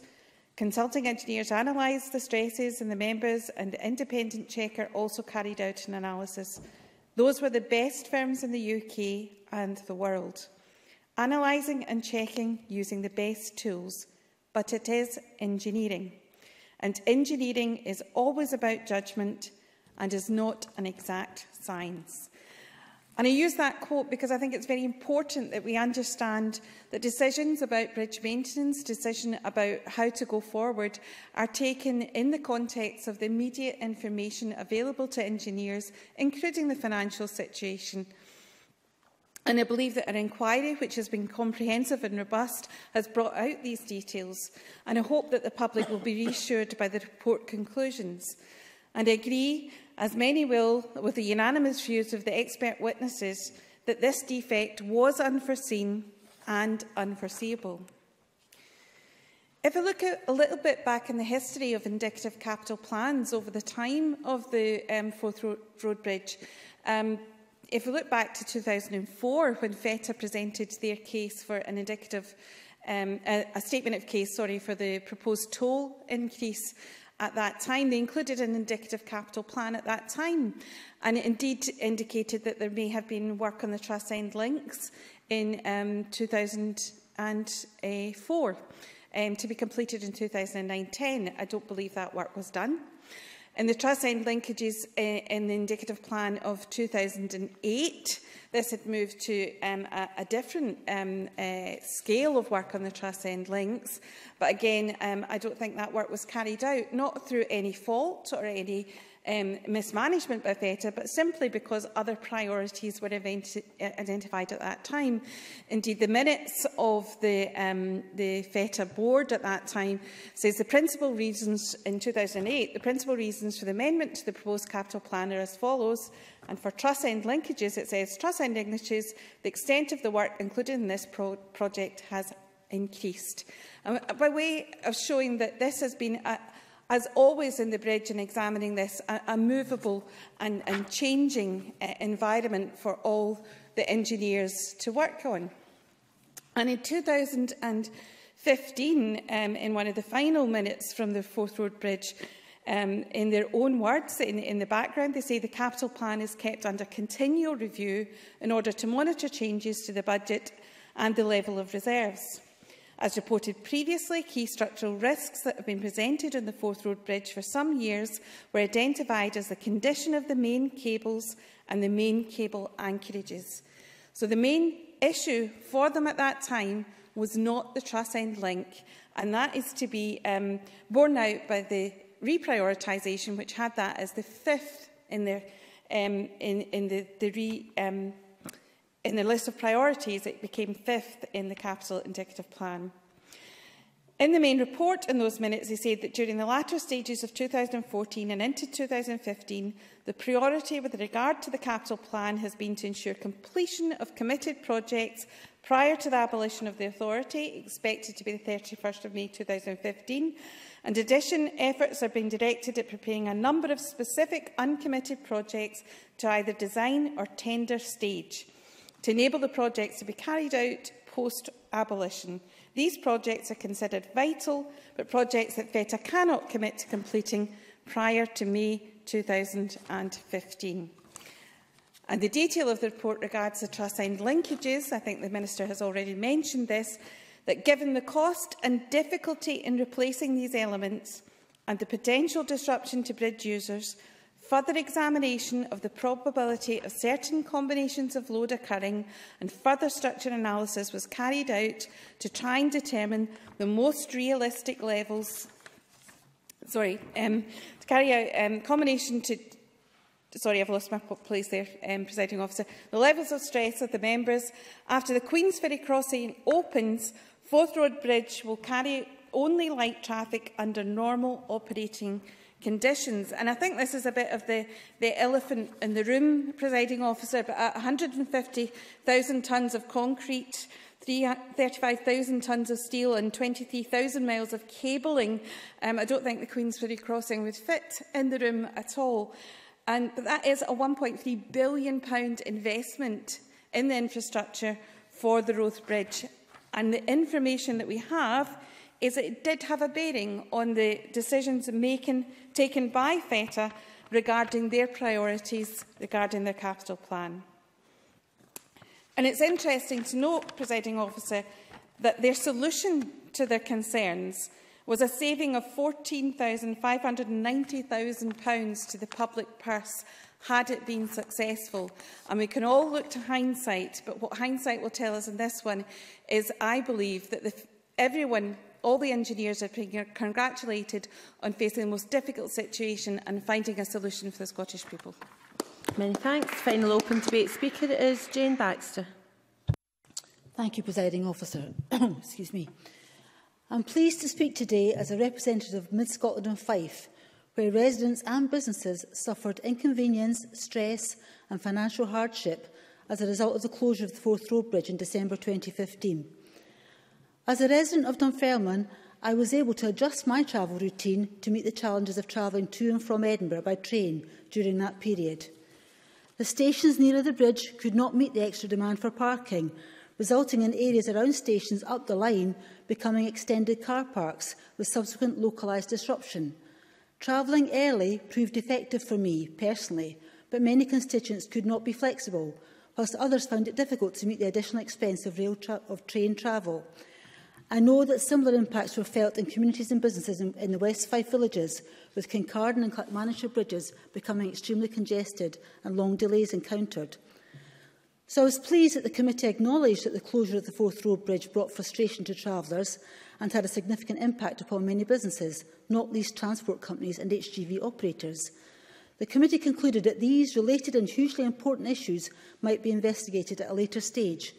Consulting engineers analysed the stresses in the members, and the independent checker also carried out an analysis. Those were the best firms in the U K and the world. Analysing and checking using the best tools, but it is engineering. And engineering is always about judgment and is not an exact science." And I use that quote because I think it's very important that we understand that decisions about bridge maintenance, decisions about how to go forward, are taken in the context of the immediate information available to engineers, including the financial situation. And I believe that our inquiry, which has been comprehensive and robust, has brought out these details. And I hope that the public will be reassured by the report conclusions. And I agree, as many will, with the unanimous views of the expert witnesses, that this defect was unforeseen and unforeseeable. If I look at a little bit back in the history of indicative capital plans over the time of the um, Forth Road Bridge, um, if we look back to two thousand four, when FETA presented their case for an indicative, um, a, a statement of case, sorry, for the proposed toll increase at that time, they included an indicative capital plan at that time, and it indeed indicated that there may have been work on the truss end links in um, two thousand four um, to be completed in two thousand nine to ten. I don't believe that work was done. In the truss end linkages uh, in the indicative plan of two thousand eight, this had moved to um, a, a different um, uh, scale of work on the truss end links. But again, um, I don't think that work was carried out, not through any fault or any um, mismanagement by FETA, but simply because other priorities were event identified at that time. Indeed, the minutes of the, um, the FETA board at that time says the principal reasons in two thousand eight, the principal reasons for the amendment to the proposed capital plan are as follows. And for truss end linkages, it says truss end linkages, the extent of the work included in this pro project has increased. And by way of showing that this has been, a, as always in the bridge and examining this, a, a movable and, and changing uh, environment for all the engineers to work on. And in two thousand fifteen, um, in one of the final minutes from the Forth Road Bridge, Um, in their own words, in, in the background, they say the capital plan is kept under continual review in order to monitor changes to the budget and the level of reserves. As reported previously, key structural risks that have been presented on the Forth Road Bridge for some years were identified as the condition of the main cables and the main cable anchorages. So the main issue for them at that time was not the truss end link, and that is to be um, borne out by the reprioritisation, which had that as the fifth in the, um, in, in the, the re, um, in the list of priorities. It became fifth in the capital indicative plan. In the main report in those minutes, they said that during the latter stages of two thousand fourteen and into two thousand fifteen, the priority with regard to the capital plan has been to ensure completion of committed projects prior to the abolition of the authority, expected to be the thirty-first of May two thousand fifteen. In addition, efforts are being directed at preparing a number of specific uncommitted projects to either design or tender stage to enable the projects to be carried out post-abolition. These projects are considered vital, but projects that FETA cannot commit to completing prior to May two thousand fifteen. And the detail of the report regards the truss end linkages. I think the Minister has already mentioned this, that given the cost and difficulty in replacing these elements and the potential disruption to bridge users, further examination of the probability of certain combinations of load occurring and further structure analysis was carried out to try and determine the most realistic levels, sorry, um, to carry out um, combination to Sorry, I've lost my place there, um, Presiding Officer. The levels of stress of the members. After the Queensferry Crossing opens, Forth Road Bridge will carry only light traffic under normal operating conditions. And I think this is a bit of the, the elephant in the room, Presiding Officer, but at one hundred and fifty thousand tonnes of concrete, thirty-five thousand tonnes of steel and twenty-three thousand miles of cabling, um, I don't think the Queensferry Crossing would fit in the room at all. And, but that is a one point three billion pound investment in the infrastructure for the Roath Bridge. And the information that we have is that it did have a bearing on the decisions making, taken by FETA regarding their priorities, regarding their capital plan. And it's interesting to note, Presiding Officer, that their solution to their concerns was a saving of fourteen thousand five hundred and ninety thousand pounds to the public purse had it been successful. And we can all look to hindsight, but what hindsight will tell us in this one is, I believe, that the, everyone, all the engineers have been congratulated on facing the most difficult situation and finding a solution for the Scottish people. Many thanks. Final open debate speaker is Jayne Baxter. Thank you, Presiding Officer. Excuse me. I'm pleased to speak today as a representative of Mid-Scotland and Fife, where residents and businesses suffered inconvenience, stress and financial hardship as a result of the closure of the Forth Road Bridge in December twenty fifteen. As a resident of Dunfermline, I was able to adjust my travel routine to meet the challenges of travelling to and from Edinburgh by train during that period. The stations nearer the bridge could not meet the extra demand for parking, resulting in areas around stations up the line becoming extended car parks with subsequent localised disruption. Travelling early proved effective for me personally, but many constituents could not be flexible, whilst others found it difficult to meet the additional expense of, rail tra of train travel. I know that similar impacts were felt in communities and businesses in, in the West Fife villages, with Kincardine and Clackmannanshire bridges becoming extremely congested and long delays encountered. So I was pleased that the committee acknowledged that the closure of the Forth Road Bridge brought frustration to travellers and had a significant impact upon many businesses, not least transport companies and H G V operators. The committee concluded that these related and hugely important issues might be investigated at a later stage.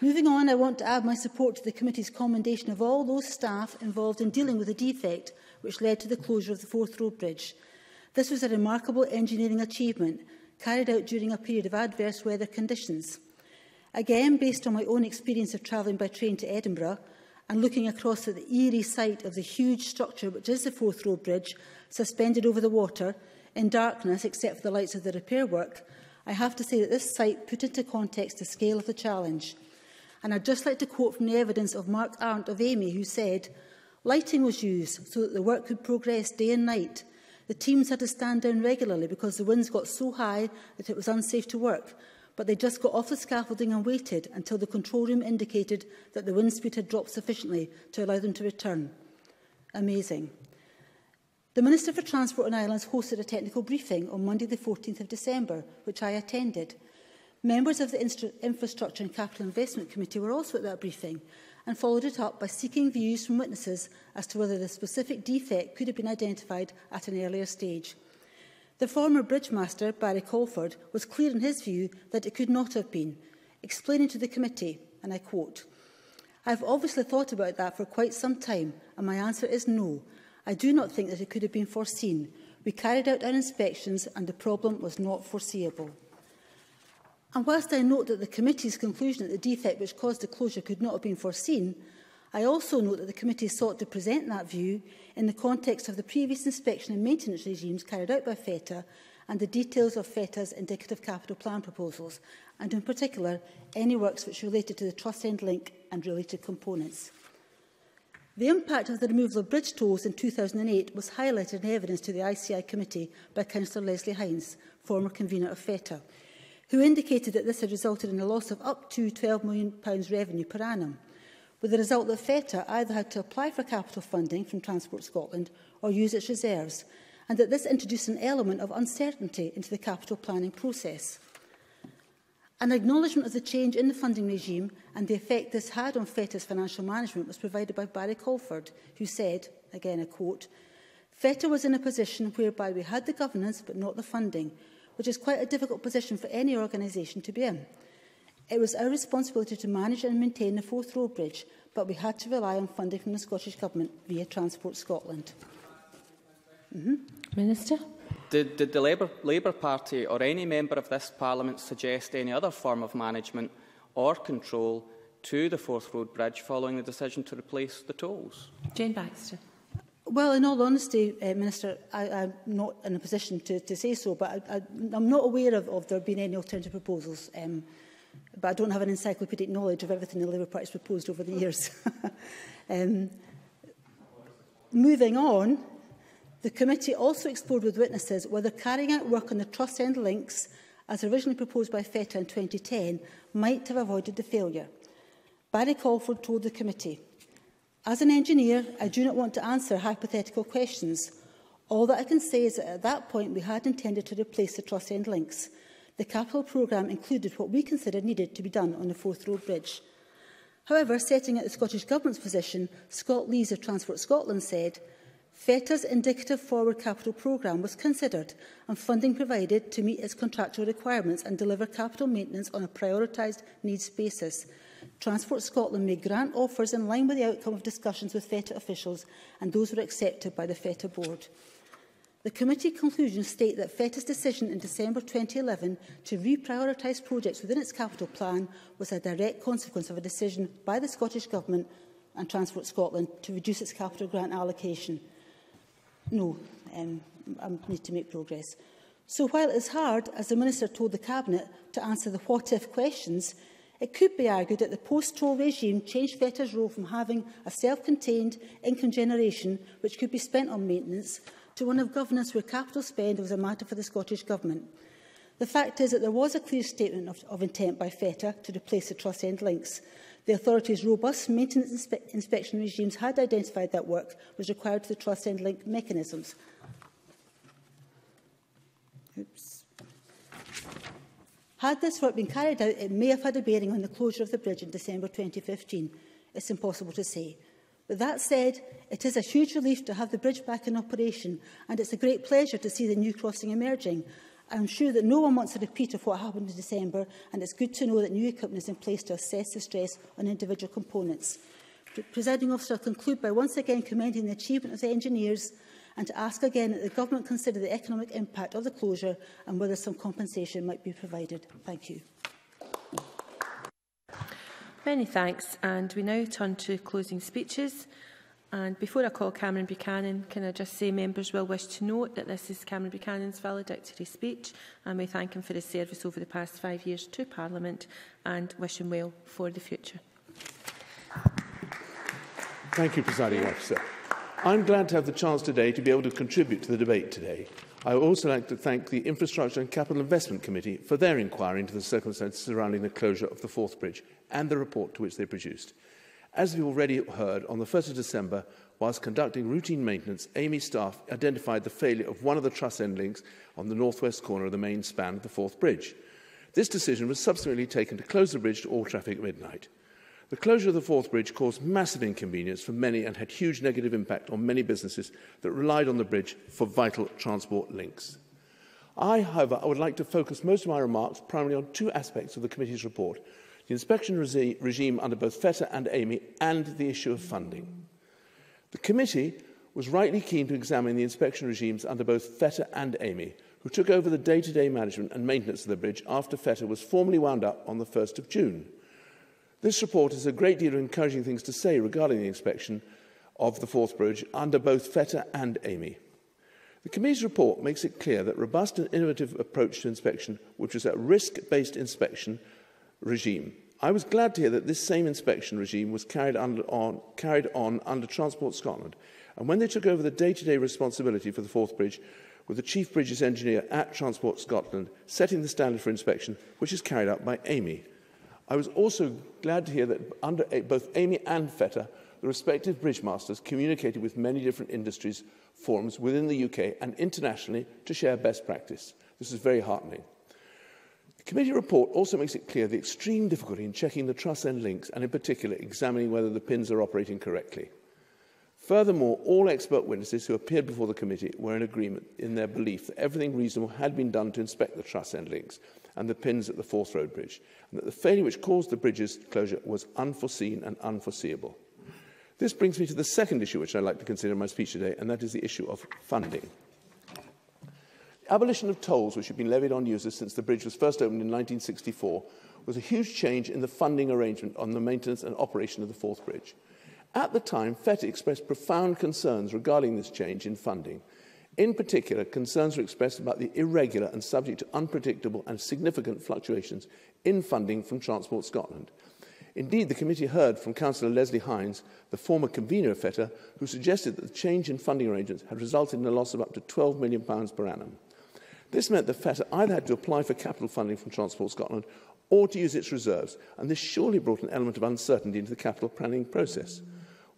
Moving on, I want to add my support to the committee's commendation of all those staff involved in dealing with the defect which led to the closure of the Forth Road Bridge. This was a remarkable engineering achievement, carried out during a period of adverse weather conditions. Again, based on my own experience of travelling by train to Edinburgh and looking across at the eerie sight of the huge structure which is the Forth Road Bridge, suspended over the water, in darkness except for the lights of the repair work, I have to say that this sight put into context the scale of the challenge. And I'd just like to quote from the evidence of Mark Arndt of Amey, who said, "Lighting was used so that the work could progress day and night. The teams had to stand down regularly because the winds got so high that it was unsafe to work, but they just got off the scaffolding and waited until the control room indicated that the wind speed had dropped sufficiently to allow them to return." Amazing. The Minister for Transport and Islands hosted a technical briefing on Monday the fourteenth of December, which I attended. Members of the Infrastructure and Capital Investment Committee were also at that briefing and followed it up by seeking views from witnesses as to whether the specific defect could have been identified at an earlier stage. The former bridgemaster, Barry Colford, was clear in his view that it could not have been, explaining to the committee, and I quote, "I've obviously thought about that for quite some time, and my answer is no. I do not think that it could have been foreseen. We carried out our inspections and the problem was not foreseeable." And whilst I note that the committee's conclusion that the defect which caused the closure could not have been foreseen, I also note that the committee sought to present that view in the context of the previous inspection and maintenance regimes carried out by FETA and the details of FETA's indicative capital plan proposals, and in particular, any works which related to the Trust End Link and related components. The impact of the removal of bridge tolls in two thousand eight was highlighted in evidence to the I C I committee by Councillor Leslie Hines, former convener of FETA, who indicated that this had resulted in a loss of up to twelve million pounds revenue per annum, with the result that FETA either had to apply for capital funding from Transport Scotland or use its reserves, and that this introduced an element of uncertainty into the capital planning process. An acknowledgement of the change in the funding regime and the effect this had on FETA's financial management was provided by Barry Colford, who said, again I quote, "FETA was in a position whereby we had the governance but not the funding, which is quite a difficult position for any organisation to be in. It was our responsibility to manage and maintain the Forth Road Bridge, but we had to rely on funding from the Scottish Government via Transport Scotland." Mm-hmm. Minister? Did, did the Labour, Labour Party or any member of this Parliament suggest any other form of management or control to the Forth Road Bridge following the decision to replace the tolls? Jayne Baxter. Well, in all honesty, uh, Minister, I, I'm not in a position to, to say so, but I, I, I'm not aware of, of there being any alternative proposals, um, but I don't have an encyclopedic knowledge of everything the Labour Party has proposed over the years. um, moving on, the committee also explored with witnesses whether carrying out work on the Trust End links, as originally proposed by FETA in twenty ten, might have avoided the failure. Barry Colford told the committee, "As an engineer, I do not want to answer hypothetical questions. All that I can say is that at that point we had intended to replace the Trust End links. The capital programme included what we considered needed to be done on the Forth Road Bridge. However, setting out the Scottish Government's position, Scott Lees of Transport Scotland said, FETA's indicative forward capital programme was considered and funding provided to meet its contractual requirements and deliver capital maintenance on a prioritised needs basis. Transport Scotland made grant offers in line with the outcome of discussions with FETA officials, and those were accepted by the FETA board. The committee conclusions state that FETA's decision in December twenty eleven to reprioritise projects within its capital plan was a direct consequence of a decision by the Scottish Government and Transport Scotland to reduce its capital grant allocation. No, um, I need to make progress. So while it is hard, as the Minister told the Cabinet, to answer the what-if questions, it could be argued that the post-toll regime changed FETA's role from having a self-contained income generation which could be spent on maintenance to one of governance where capital spend was a matter for the Scottish Government. The fact is that there was a clear statement of, of intent by FETA to replace the Trust End links. The authority's robust maintenance inspe inspection regimes had identified that work was required to the Trust End link mechanisms. Oops. Had this work been carried out, it may have had a bearing on the closure of the bridge in December twenty fifteen. It's impossible to say. With that said, it is a huge relief to have the bridge back in operation, and it's a great pleasure to see the new crossing emerging. I'm sure that no one wants a repeat of what happened in December, and it's good to know that new equipment is in place to assess the stress on individual components. Presiding Officer, I'll conclude by once again commending the achievement of the engineers and to ask again that the Government consider the economic impact of the closure and whether some compensation might be provided. Thank you. Many thanks, and we now turn to closing speeches. And before I call Cameron Buchanan, can I just say members will wish to note that this is Cameron Buchanan's valedictory speech, and we thank him for his service over the past five years to Parliament and wish him well for the future. Thank you, Presiding Officer. I'm glad to have the chance today to be able to contribute to the debate today. I would also like to thank the Infrastructure and Capital Investment Committee for their inquiry into the circumstances surrounding the closure of the Forth Bridge and the report to which they produced. As we have already heard, on the first of December, whilst conducting routine maintenance, Amey staff identified the failure of one of the truss end links on the northwest corner of the main span of the Forth Bridge. This decision was subsequently taken to close the bridge to all traffic at midnight. The closure of the Forth Bridge caused massive inconvenience for many and had huge negative impact on many businesses that relied on the bridge for vital transport links. I, however, I would like to focus most of my remarks primarily on two aspects of the committee's report: the inspection re regime under both FETA and Amey, and the issue of funding. The committee was rightly keen to examine the inspection regimes under both FETA and Amey, who took over the day-to-day management and maintenance of the bridge after FETA was formally wound up on the first of June. This report has a great deal of encouraging things to say regarding the inspection of the Forth Bridge under both FETA and Amey. The committee's report makes it clear that robust and innovative approach to inspection, which was a risk-based inspection regime. I was glad to hear that this same inspection regime was carried, under on, carried on under Transport Scotland, and when they took over the day-to-day responsibility for the Forth Bridge, with the Chief Bridges Engineer at Transport Scotland setting the standard for inspection, which is carried out by Amey. I was also glad to hear that under both Amey and FETA, the respective bridge masters communicated with many different industries forums within the U K and internationally to share best practice. This is very heartening. The committee report also makes it clear the extreme difficulty in checking the truss end links and in particular examining whether the pins are operating correctly. Furthermore, all expert witnesses who appeared before the committee were in agreement in their belief that everything reasonable had been done to inspect the truss end links and the pins at the Forth Road Bridge, and that the failure which caused the bridge's closure was unforeseen and unforeseeable. This brings me to the second issue which I'd like to consider in my speech today, and that is the issue of funding. Abolition of tolls, which have been levied on users since the bridge was first opened in nineteen sixty-four, was a huge change in the funding arrangement on the maintenance and operation of the Forth Bridge. At the time, FETA expressed profound concerns regarding this change in funding. In particular, concerns were expressed about the irregular and subject to unpredictable and significant fluctuations in funding from Transport Scotland. Indeed, the committee heard from Councillor Leslie Hines, the former convener of FETA, who suggested that the change in funding arrangements had resulted in a loss of up to twelve million pounds per annum. This meant that FETA either had to apply for capital funding from Transport Scotland or to use its reserves, and this surely brought an element of uncertainty into the capital planning process.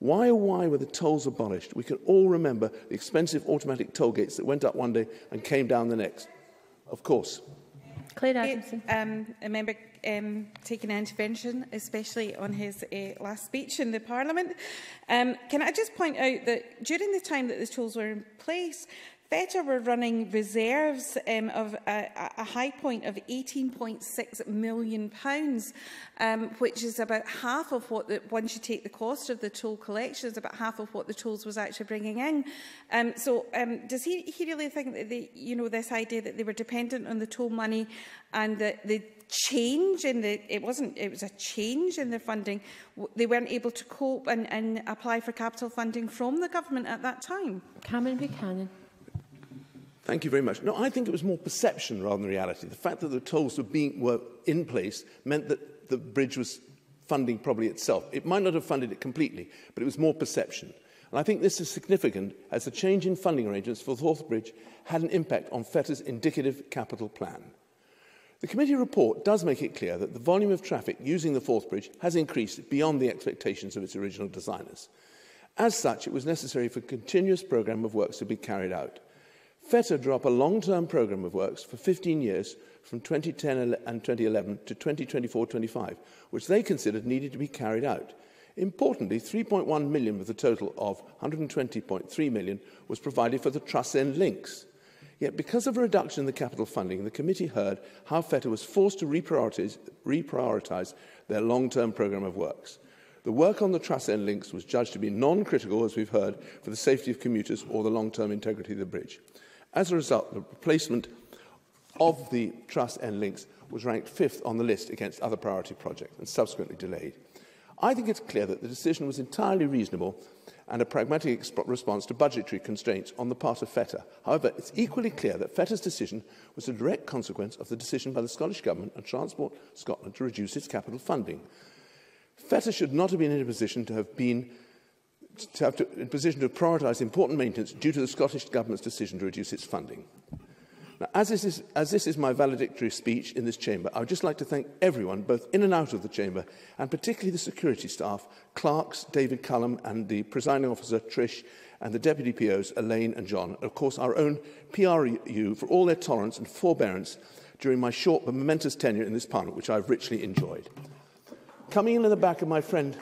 Why, why were the tolls abolished? We can all remember the expensive automatic toll gates that went up one day and came down the next. Of course. Claire Adamson. It, um, a member um, taking an intervention, especially on his uh, last speech in the Parliament. Um, can I just point out that during the time that the tolls were in place, FETA were running reserves um, of a, a high point of eighteen point six million pounds, um, which is about half of what the, once you take the cost of the toll collections, about half of what the tolls was actually bringing in. Um, so um, does he, he really think that they, you know, this idea that they were dependent on the toll money and that the change in the, it wasn't, it was a change in their funding, they weren't able to cope and, and apply for capital funding from the government at that time? Cameron Buchanan. Thank you very much. No, I think it was more perception rather than reality. The fact that the tolls were, being, were in place meant that the bridge was funding probably itself. It might not have funded it completely, but it was more perception. And I think this is significant, as the change in funding arrangements for the Forth Bridge had an impact on FETA's indicative capital plan. The committee report does make it clear that the volume of traffic using the Forth Bridge has increased beyond the expectations of its original designers. As such, it was necessary for a continuous programme of works to be carried out. FETA drew up a long-term programme of works for fifteen years from twenty ten and twenty eleven to twenty twenty-four twenty-five, which they considered needed to be carried out. Importantly, three point one million of the total of one hundred and twenty point three million was provided for the truss end links. Yet, because of a reduction in the capital funding, the committee heard how FETA was forced to reprioritise, reprioritise their long-term programme of works. The work on the truss end links was judged to be non-critical, as we've heard, for the safety of commuters or the long-term integrity of the bridge. As a result, the replacement of the truss end links was ranked fifth on the list against other priority projects and subsequently delayed. I think it's clear that the decision was entirely reasonable and a pragmatic response to budgetary constraints on the part of FETA. However, it's equally clear that FETA's decision was a direct consequence of the decision by the Scottish Government and Transport Scotland to reduce its capital funding. FETA should not have been in a position to have been To have to, in position to prioritise important maintenance due to the Scottish Government's decision to reduce its funding. Now, as this is, as this is my valedictory speech in this chamber, I would just like to thank everyone, both in and out of the chamber, and particularly the security staff, clerks, David Cullum, and the presiding officer, Trish, and the deputy P Os, Elaine and John, and of course our own P R U, for all their tolerance and forbearance during my short but momentous tenure in this Parliament, which I have richly enjoyed. Coming in at the back of my friend...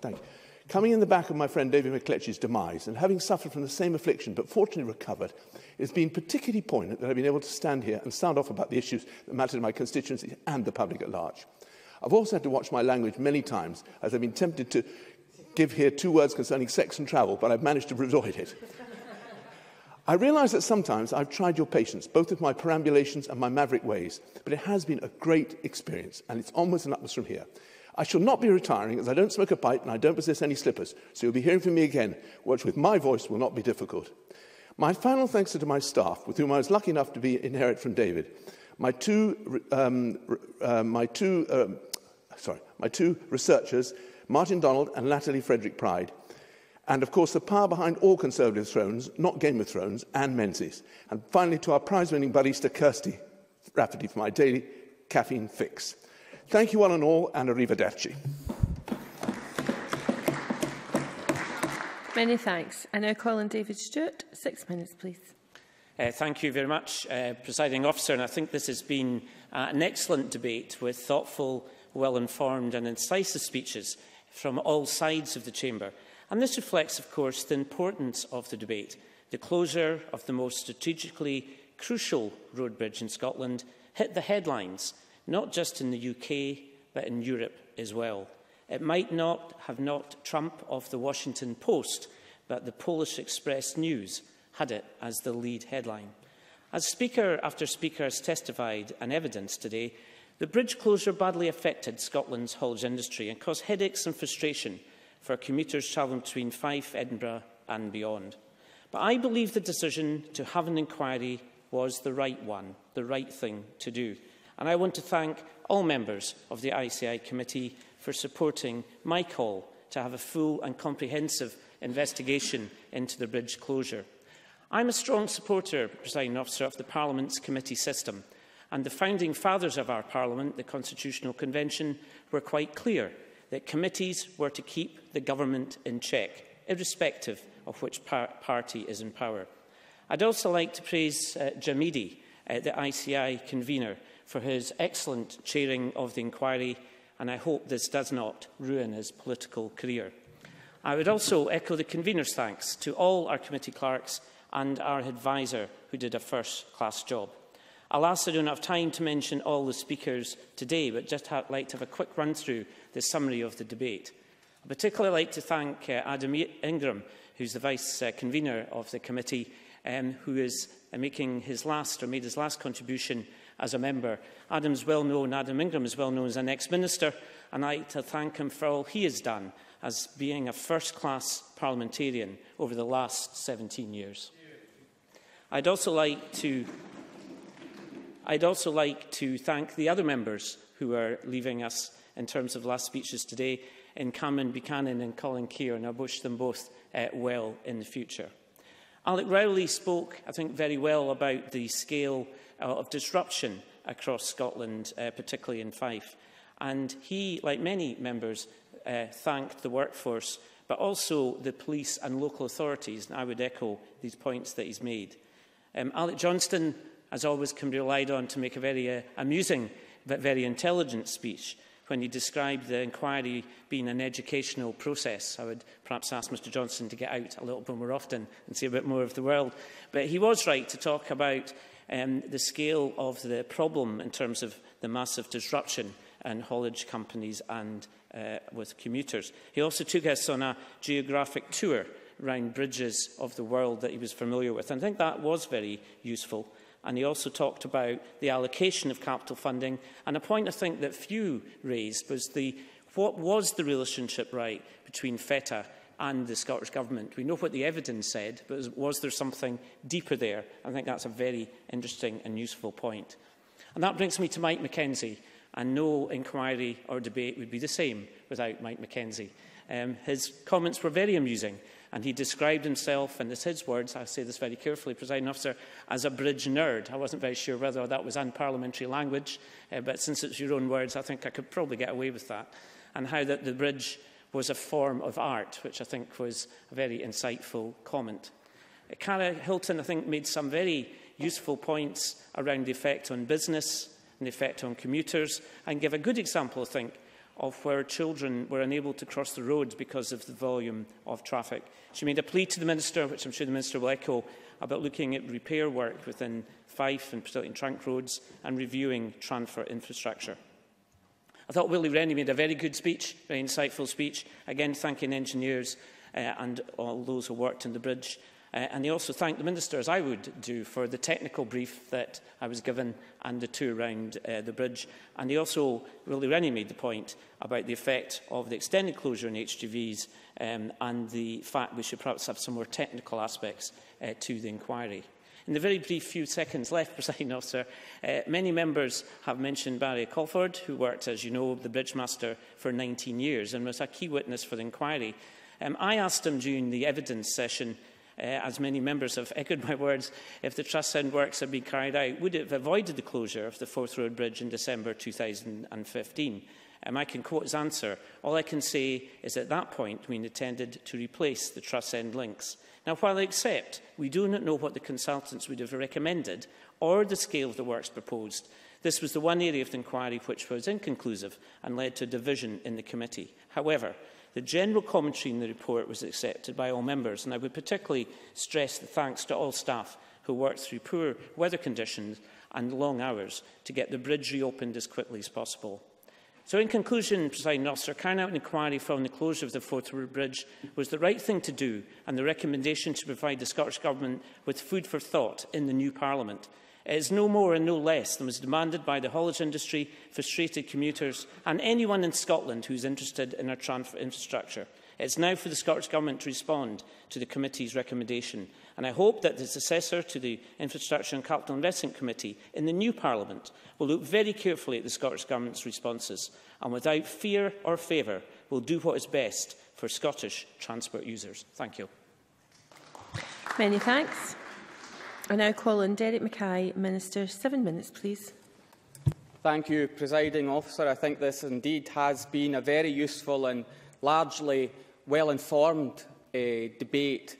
Thank you. Coming in the back of my friend David McCletch's demise, and having suffered from the same affliction but fortunately recovered, it has been particularly poignant that I've been able to stand here and sound off about the issues that matter to my constituency and the public at large. I've also had to watch my language many times, as I've been tempted to give here two words concerning sex and travel, but I've managed to avoid it. I realise that sometimes I've tried your patience, both with my perambulations and my maverick ways, but it has been a great experience, and it's onwards and upwards from here. I shall not be retiring, as I don't smoke a pipe and I don't possess any slippers, so you'll be hearing from me again, which with my voice will not be difficult. My final thanks are to my staff, with whom I was lucky enough to be inherit from David. My two, um, uh, my two, um, sorry, my two researchers, Martin Donald and latterly Frederick Pride, and of course the power behind all Conservative thrones, not Game of Thrones, Anne Menzies. And finally to our prize-winning barista Kirsty Rafferty for my daily caffeine fix. Thank you all and all, and arrivederci. Many thanks. I now call on David Stewart. Six minutes, please. Uh, thank you very much, uh, Presiding Officer. And I think this has been uh, an excellent debate with thoughtful, well-informed and incisive speeches from all sides of the Chamber. And this reflects, of course, the importance of the debate, the closure of the most strategically crucial road bridge in Scotland hit the headlines, not just in the U K, but in Europe as well. It might not have knocked Trump off the Washington Post, but the Polish Express News had it as the lead headline. As Speaker after Speaker has testified and evidenced today, the bridge closure badly affected Scotland's haulage industry and caused headaches and frustration for commuters travelling between Fife, Edinburgh and beyond. But I believe the decision to have an inquiry was the right one, the right thing to do. And I want to thank all members of the I C I committee for supporting my call to have a full and comprehensive investigation into the bridge closure. I'm a strong supporter, Presiding Officer, of the Parliament's committee system, and the founding fathers of our Parliament, the Constitutional Convention, were quite clear that committees were to keep the government in check, irrespective of which par party is in power. I'd also like to praise uh, Jim Eadie, uh, the I C I convener, for his excellent chairing of the inquiry, and I hope this does not ruin his political career. I would also echo the convener's thanks to all our committee clerks and our advisor, who did a first-class job. Alas, I don't have time to mention all the speakers today, but just like to have a quick run-through the summary of the debate. I'd particularly like to thank uh, Adam Ingram, who is the Vice-Convener uh, of the committee, um, who is uh, making his last, or made his last contribution as a member. Adam's well-known, Adam Ingram is well-known as an ex-minister, and I'd like to thank him for all he has done as being a first-class parliamentarian over the last seventeen years. I'd also like to, I'd also like to thank the other members who are leaving us in terms of last speeches today, in Cameron Buchanan and Colin Keir, and I wish them both uh, well in the future. Alex Rowley spoke, I think, very well about the scale uh, of disruption across Scotland, uh, particularly in Fife. And he, like many members, uh, thanked the workforce, but also the police and local authorities, and I would echo these points that he's made. Um, Alec Johnston, as always, can be relied on to make a very uh, amusing but very intelligent speech when he described the inquiry being an educational process. I would perhaps ask Mr Johnston to get out a little bit more often and see a bit more of the world. But he was right to talk about um, the scale of the problem in terms of the massive disruption and haulage companies and uh, with commuters. He also took us on a geographic tour around bridges of the world that he was familiar with, and I think that was very useful. And he also talked about the allocation of capital funding, and a point I think that few raised was the, what was the relationship right between FETA and the Scottish Government. We know what the evidence said, but was there something deeper there? I think that's a very interesting and useful point. And that brings me to Mike McKenzie. And no inquiry or debate would be the same without Mike McKenzie. Um, his comments were very amusing, and he described himself, and it's his words, I say this very carefully, Presiding Officer, as a bridge nerd. I wasn't very sure whether that was unparliamentary language, uh, but since it's your own words, I think I could probably get away with that. And how that the bridge was a form of art, which I think was a very insightful comment. Uh, Cara Hilton, I think, made some very useful points around the effect on business, an effect on commuters, and give a good example, I think, of where children were unable to cross the roads because of the volume of traffic. She made a plea to the Minister, which I'm sure the Minister will echo, about looking at repair work within Fife and particularly in trunk roads and reviewing transfer infrastructure. I thought Willie Rennie made a very good speech, very insightful speech, again thanking engineers uh, and all those who worked on the bridge. Uh, and he also thanked the Minister, as I would do, for the technical brief that I was given and the tour around uh, the bridge. And he also, Willie Rennie made the point about the effect of the extended closure on H G Vs um, and the fact we should perhaps have some more technical aspects uh, to the inquiry. In the very brief few seconds left, Presiding Officer, uh, many members have mentioned Barry Colford, who worked, as you know, the bridge master for nineteen years and was a key witness for the inquiry. Um, I asked him during the evidence session, Uh, as many members have echoed my words, if the trust fund works had been carried out, would it have avoided the closure of the Forth Road Bridge in December two thousand fifteen? Um, I can quote his answer. All I can say is at that point we intended to replace the trust end links. Now, while I accept we do not know what the consultants would have recommended or the scale of the works proposed, this was the one area of the inquiry which was inconclusive and led to division in the committee. However, the general commentary in the report was accepted by all members, and I would particularly stress the thanks to all staff who worked through poor weather conditions and long hours to get the bridge reopened as quickly as possible. So in conclusion, Presiding Officer, carrying out an inquiry following the closure of the Forth Road Bridge was the right thing to do, and the recommendation to provide the Scottish Government with food for thought in the new Parliament. It is no more and no less than was demanded by the haulage industry, frustrated commuters and anyone in Scotland who is interested in our transport infrastructure. It is now for the Scottish Government to respond to the committee's recommendation. And I hope that the successor to the Infrastructure and Capital Investment Committee in the new Parliament will look very carefully at the Scottish Government's responses and without fear or favour will do what is best for Scottish transport users. Thank you. Many thanks. I now call on Derek Mackay, Minister. Seven minutes, please. Thank you, Presiding Officer. I think this indeed has been a very useful and largely well-informed uh, debate.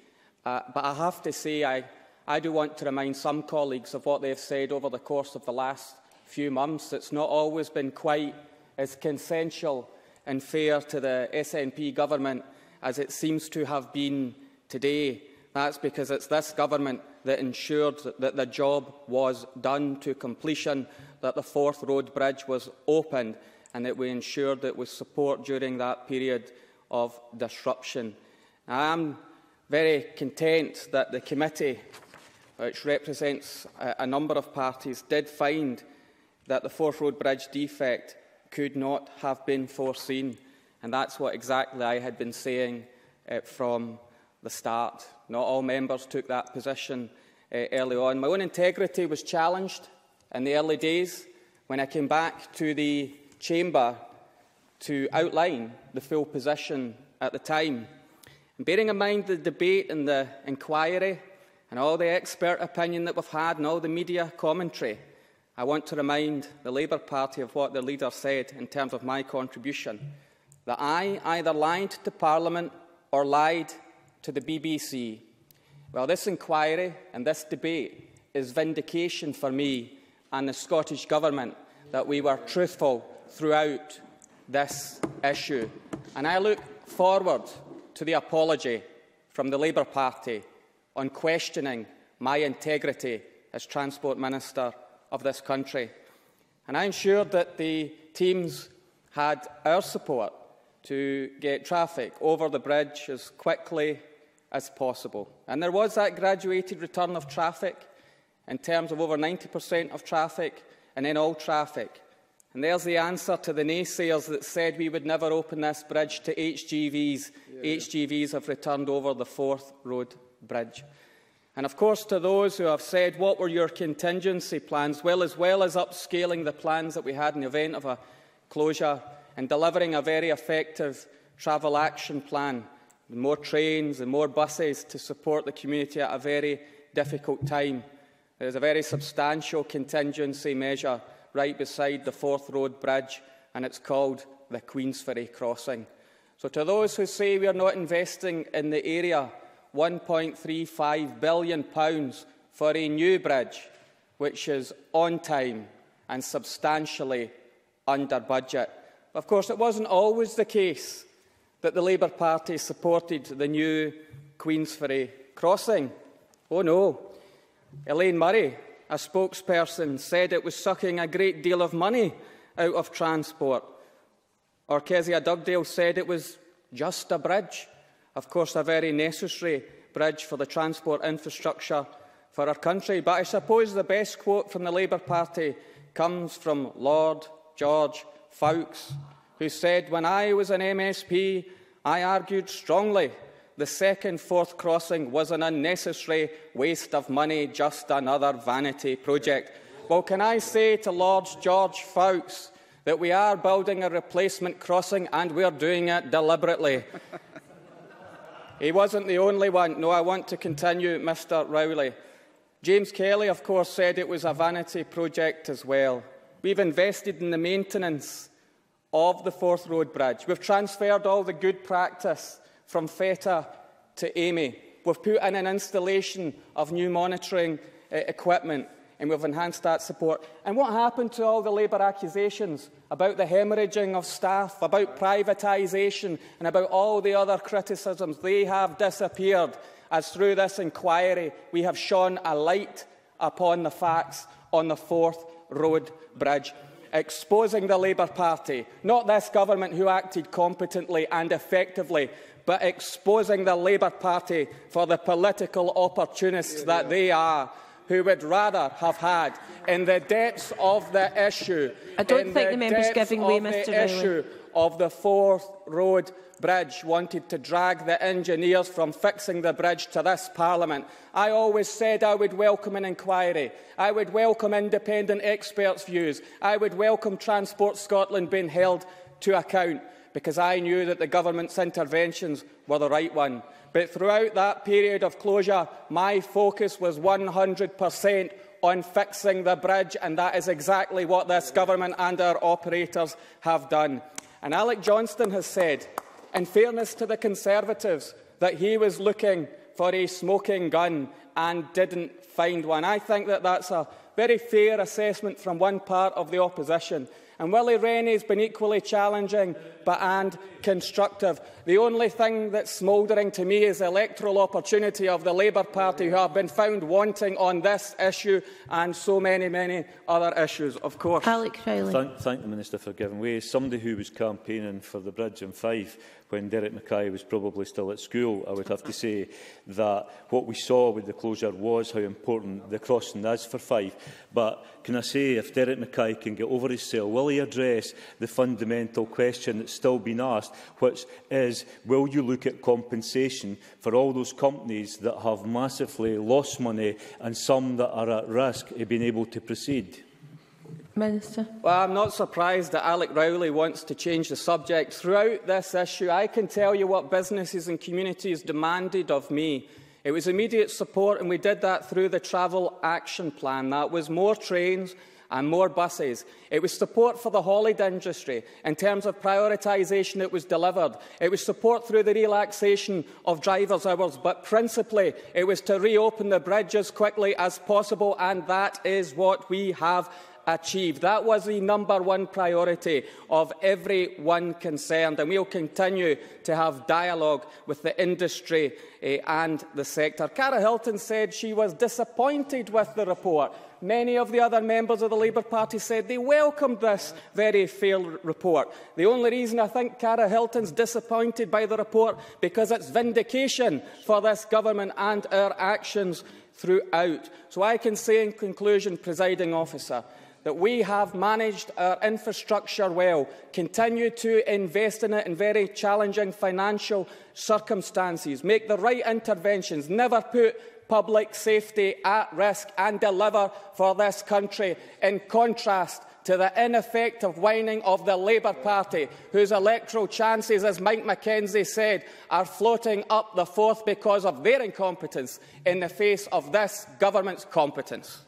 Uh, but I have to say, I, I do want to remind some colleagues of what they have said over the course of the last few months. It's not always been quite as consensual and fair to the S N P government as it seems to have been today. That's because it's this government that ensured that the job was done to completion, that the Forth Road Bridge was opened, and that we ensured that it was support during that period of disruption. I am very content that the committee, which represents a number of parties, did find that the Forth Road Bridge defect could not have been foreseen. And that's what exactly I had been saying uh, from the start. Not all members took that position uh, early on. My own integrity was challenged in the early days when I came back to the chamber to outline the full position at the time. And bearing in mind the debate and the inquiry and all the expert opinion that we've had and all the media commentary, I want to remind the Labour Party of what their leader said in terms of my contribution, that I either lied to Parliament or lied to the B B C. Well, this inquiry and this debate is vindication for me and the Scottish Government that we were truthful throughout this issue. And I look forward to the apology from the Labour Party on questioning my integrity as Transport Minister of this country. And I ensured that the teams had our support to get traffic over the bridge as quickly as possible. And there was that graduated return of traffic in terms of over ninety percent of traffic and then all traffic. And there's the answer to the naysayers that said we would never open this bridge to H G Vs. Yeah. H G Vs have returned over the Forth Road Bridge. And of course, to those who have said, what were your contingency plans? Well, as well as upscaling the plans that we had in the event of a closure and delivering a very effective travel action plan, more trains and more buses to support the community at a very difficult time. There is a very substantial contingency measure right beside the Forth Road Bridge, and it's called the Queensferry Crossing. So to those who say we are not investing in the area, one point three five billion pounds for a new bridge, which is on time and substantially under budget. Of course, it wasn't always the case that the Labour Party supported the new Queensferry Crossing. Oh no. Elaine Murray, a spokesperson, said it was sucking a great deal of money out of transport. Or Kezia Dugdale said it was just a bridge. Of course, a very necessary bridge for the transport infrastructure for our country. But I suppose the best quote from the Labour Party comes from Lord George Fowkes, who said, when I was an M S P, I argued strongly the second Forth crossing was an unnecessary waste of money, just another vanity project. Well, can I say to Lord George Fowkes that we are building a replacement crossing and we are doing it deliberately? He wasn't the only one. No, I want to continue, Mr Rowley. James Kelly, of course, said it was a vanity project as well. We've invested in the maintenance of the Forth Road Bridge. We've transferred all the good practice from FETA to Amey. We've put in an installation of new monitoring uh, equipment, and we've enhanced that support. And what happened to all the Labour accusations about the hemorrhaging of staff, about privatisation, and about all the other criticisms? They have disappeared, as through this inquiry we have shone a light upon the facts on the Forth Road Bridge, exposing the Labour Party, not this government who acted competently and effectively, but exposing the Labour Party for the political opportunists yeah, that yeah. they are, who would rather have had in the depths of the issue. I don't think the member's giving way, Mr Rowley. The issue of the Forth Road Bridge wanted to drag the engineers from fixing the bridge to this Parliament. I always said I would welcome an inquiry. I would welcome independent experts' views. I would welcome Transport Scotland being held to account, because I knew that the government's interventions were the right one. But throughout that period of closure, my focus was one hundred percent on fixing the bridge, and that is exactly what this government and our operators have done. And Alec Johnston has said, in fairness to the Conservatives, that he was looking for a smoking gun and didn't find one. I think that that's a very fair assessment from one part of the opposition. And Willie Rennie has been equally challenging but and constructive. The only thing that's smouldering to me is the electoral opportunity of the Labour Party, who have been found wanting on this issue and so many, many other issues, of course. Alex Rowley. Thank, thank the Minister for giving way. Somebody who was campaigning for the bridge in Fife when Derek Mackay was probably still at school, I would have to say that what we saw with the closure was how important the crossing is for Fife. But can I say, if Derek Mackay can get over his cell, will he address the fundamental question that's still been asked, which is, will you look at compensation for all those companies that have massively lost money and some that are at risk of being able to proceed? Minister. Well, I'm not surprised that Alec Rowley wants to change the subject. Throughout this issue, I can tell you what businesses and communities demanded of me. It was immediate support, and we did that through the Travel Action Plan. That was more trains and more buses. It was support for the holiday industry. In terms of prioritisation, it was delivered. It was support through the relaxation of drivers' hours, but principally it was to reopen the bridge as quickly as possible, and that is what we have achieved. That was the number one priority of everyone concerned, and we will continue to have dialogue with the industry eh, and the sector. Cara Hilton said she was disappointed with the report. Many of the other members of the Labour Party said they welcomed this very fair report. The only reason I think Cara Hilton's disappointed by the report because it's vindication for this government and our actions throughout. So I can say in conclusion, Presiding Officer, that we have managed our infrastructure well, continue to invest in it in very challenging financial circumstances, make the right interventions, never put public safety at risk, and deliver for this country, in contrast to the ineffective whining of the Labour Party, whose electoral chances, as Mike McKenzie said, are floating up the Forth because of their incompetence in the face of this government's competence.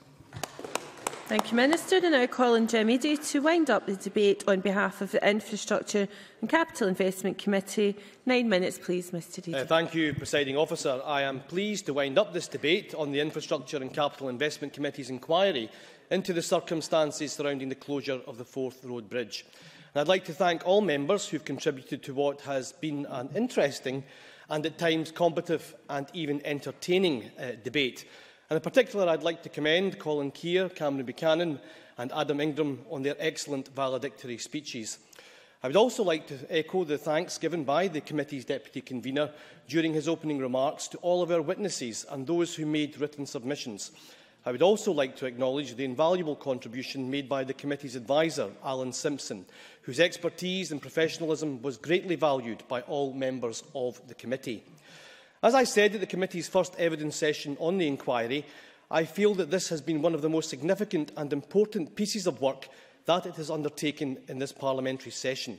Thank you, Minister. And now calling Jim Eadie to wind up the debate on behalf of the Infrastructure and Capital Investment Committee. Nine minutes, please, Mr Eadie. Uh, thank you, Presiding Officer. I am pleased to wind up this debate on the Infrastructure and Capital Investment Committee's inquiry into the circumstances surrounding the closure of the Forth Road Bridge. And I'd like to thank all members who have contributed to what has been an interesting and at times combative and even entertaining uh, debate. And in particular, I'd like to commend Colin Keir, Cameron Buchanan and Adam Ingram on their excellent valedictory speeches. I would also like to echo the thanks given by the committee's deputy convener during his opening remarks to all of our witnesses and those who made written submissions. I would also like to acknowledge the invaluable contribution made by the committee's advisor, Alan Simpson, whose expertise and professionalism was greatly valued by all members of the committee. As I said at the committee's first evidence session on the inquiry, I feel that this has been one of the most significant and important pieces of work that it has undertaken in this parliamentary session.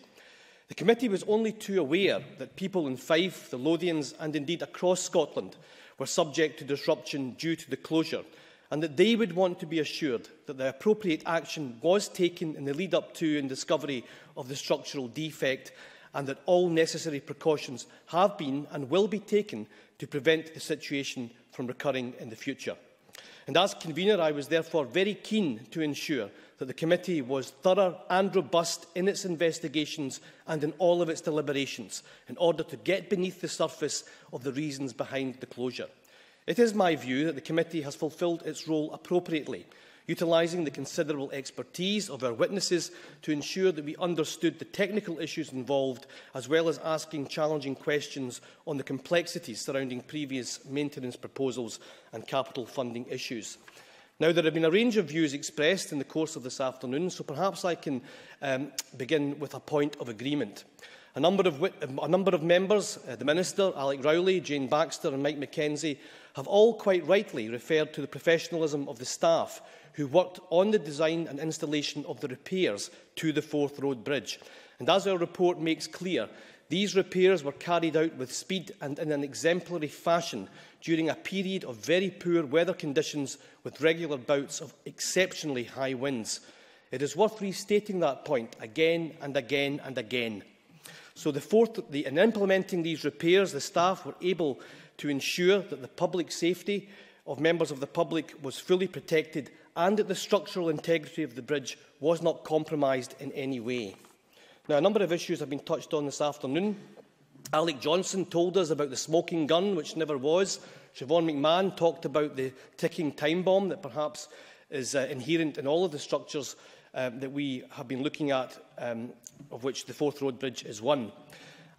The committee was only too aware that people in Fife, the Lothians and indeed across Scotland were subject to disruption due to the closure, and that they would want to be assured that the appropriate action was taken in the lead-up to and discovery of the structural defect, and that all necessary precautions have been and will be taken to prevent the situation from recurring in the future. And as convener, I was therefore very keen to ensure that the committee was thorough and robust in its investigations and in all of its deliberations, in order to get beneath the surface of the reasons behind the closure. It is my view that the committee has fulfilled its role appropriately, utilising the considerable expertise of our witnesses to ensure that we understood the technical issues involved, as well as asking challenging questions on the complexities surrounding previous maintenance proposals and capital funding issues. Now, there have been a range of views expressed in the course of this afternoon, so perhaps I can um, begin with a point of agreement. A number of, a number of members, uh, the Minister, Alec Rowley, Jayne Baxter and Mike McKenzie, have all quite rightly referred to the professionalism of the staff who worked on the design and installation of the repairs to the Forth Road Bridge. And as our report makes clear, These repairs were carried out with speed and in an exemplary fashion during a period of very poor weather conditions with regular bouts of exceptionally high winds. It is worth restating that point again and again and again. So the fourth, the, in implementing these repairs, the staff were able to ensure that the public safety of members of the public was fully protected and that the structural integrity of the bridge was not compromised in any way. Now, a number of issues have been touched on this afternoon. Alec Johnson told us about the smoking gun, which never was. Siobhan McMahon talked about the ticking time bomb that perhaps is uh, inherent in all of the structures um, that we have been looking at, um, of which the Forth Road Bridge is one.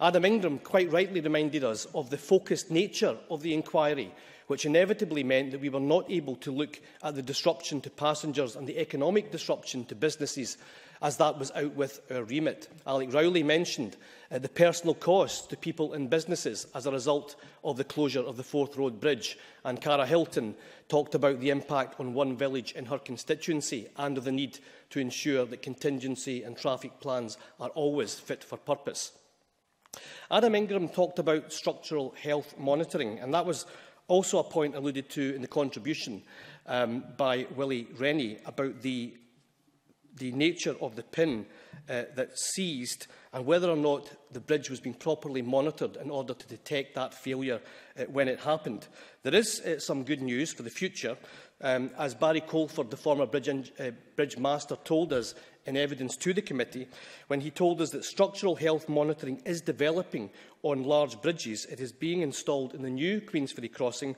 Adam Ingram quite rightly reminded us of the focused nature of the inquiry, which inevitably meant that we were not able to look at the disruption to passengers and the economic disruption to businesses, as that was out with our remit. Alex Rowley mentioned uh, the personal costs to people and businesses as a result of the closure of the Forth Road Bridge, and Cara Hilton talked about the impact on one village in her constituency and of the need to ensure that contingency and traffic plans are always fit for purpose. Adam Ingram talked about structural health monitoring, and that was also a point alluded to in the contribution um, by Willie Rennie about the, the nature of the pin uh, that seized and whether or not the bridge was being properly monitored in order to detect that failure uh, when it happened. There is uh, some good news for the future. Um, as Barry Colford, the former bridge, uh, bridge master, told us in evidence to the committee, when he told us that structural health monitoring is developing on large bridges. It is being installed in the new Queensferry Crossing,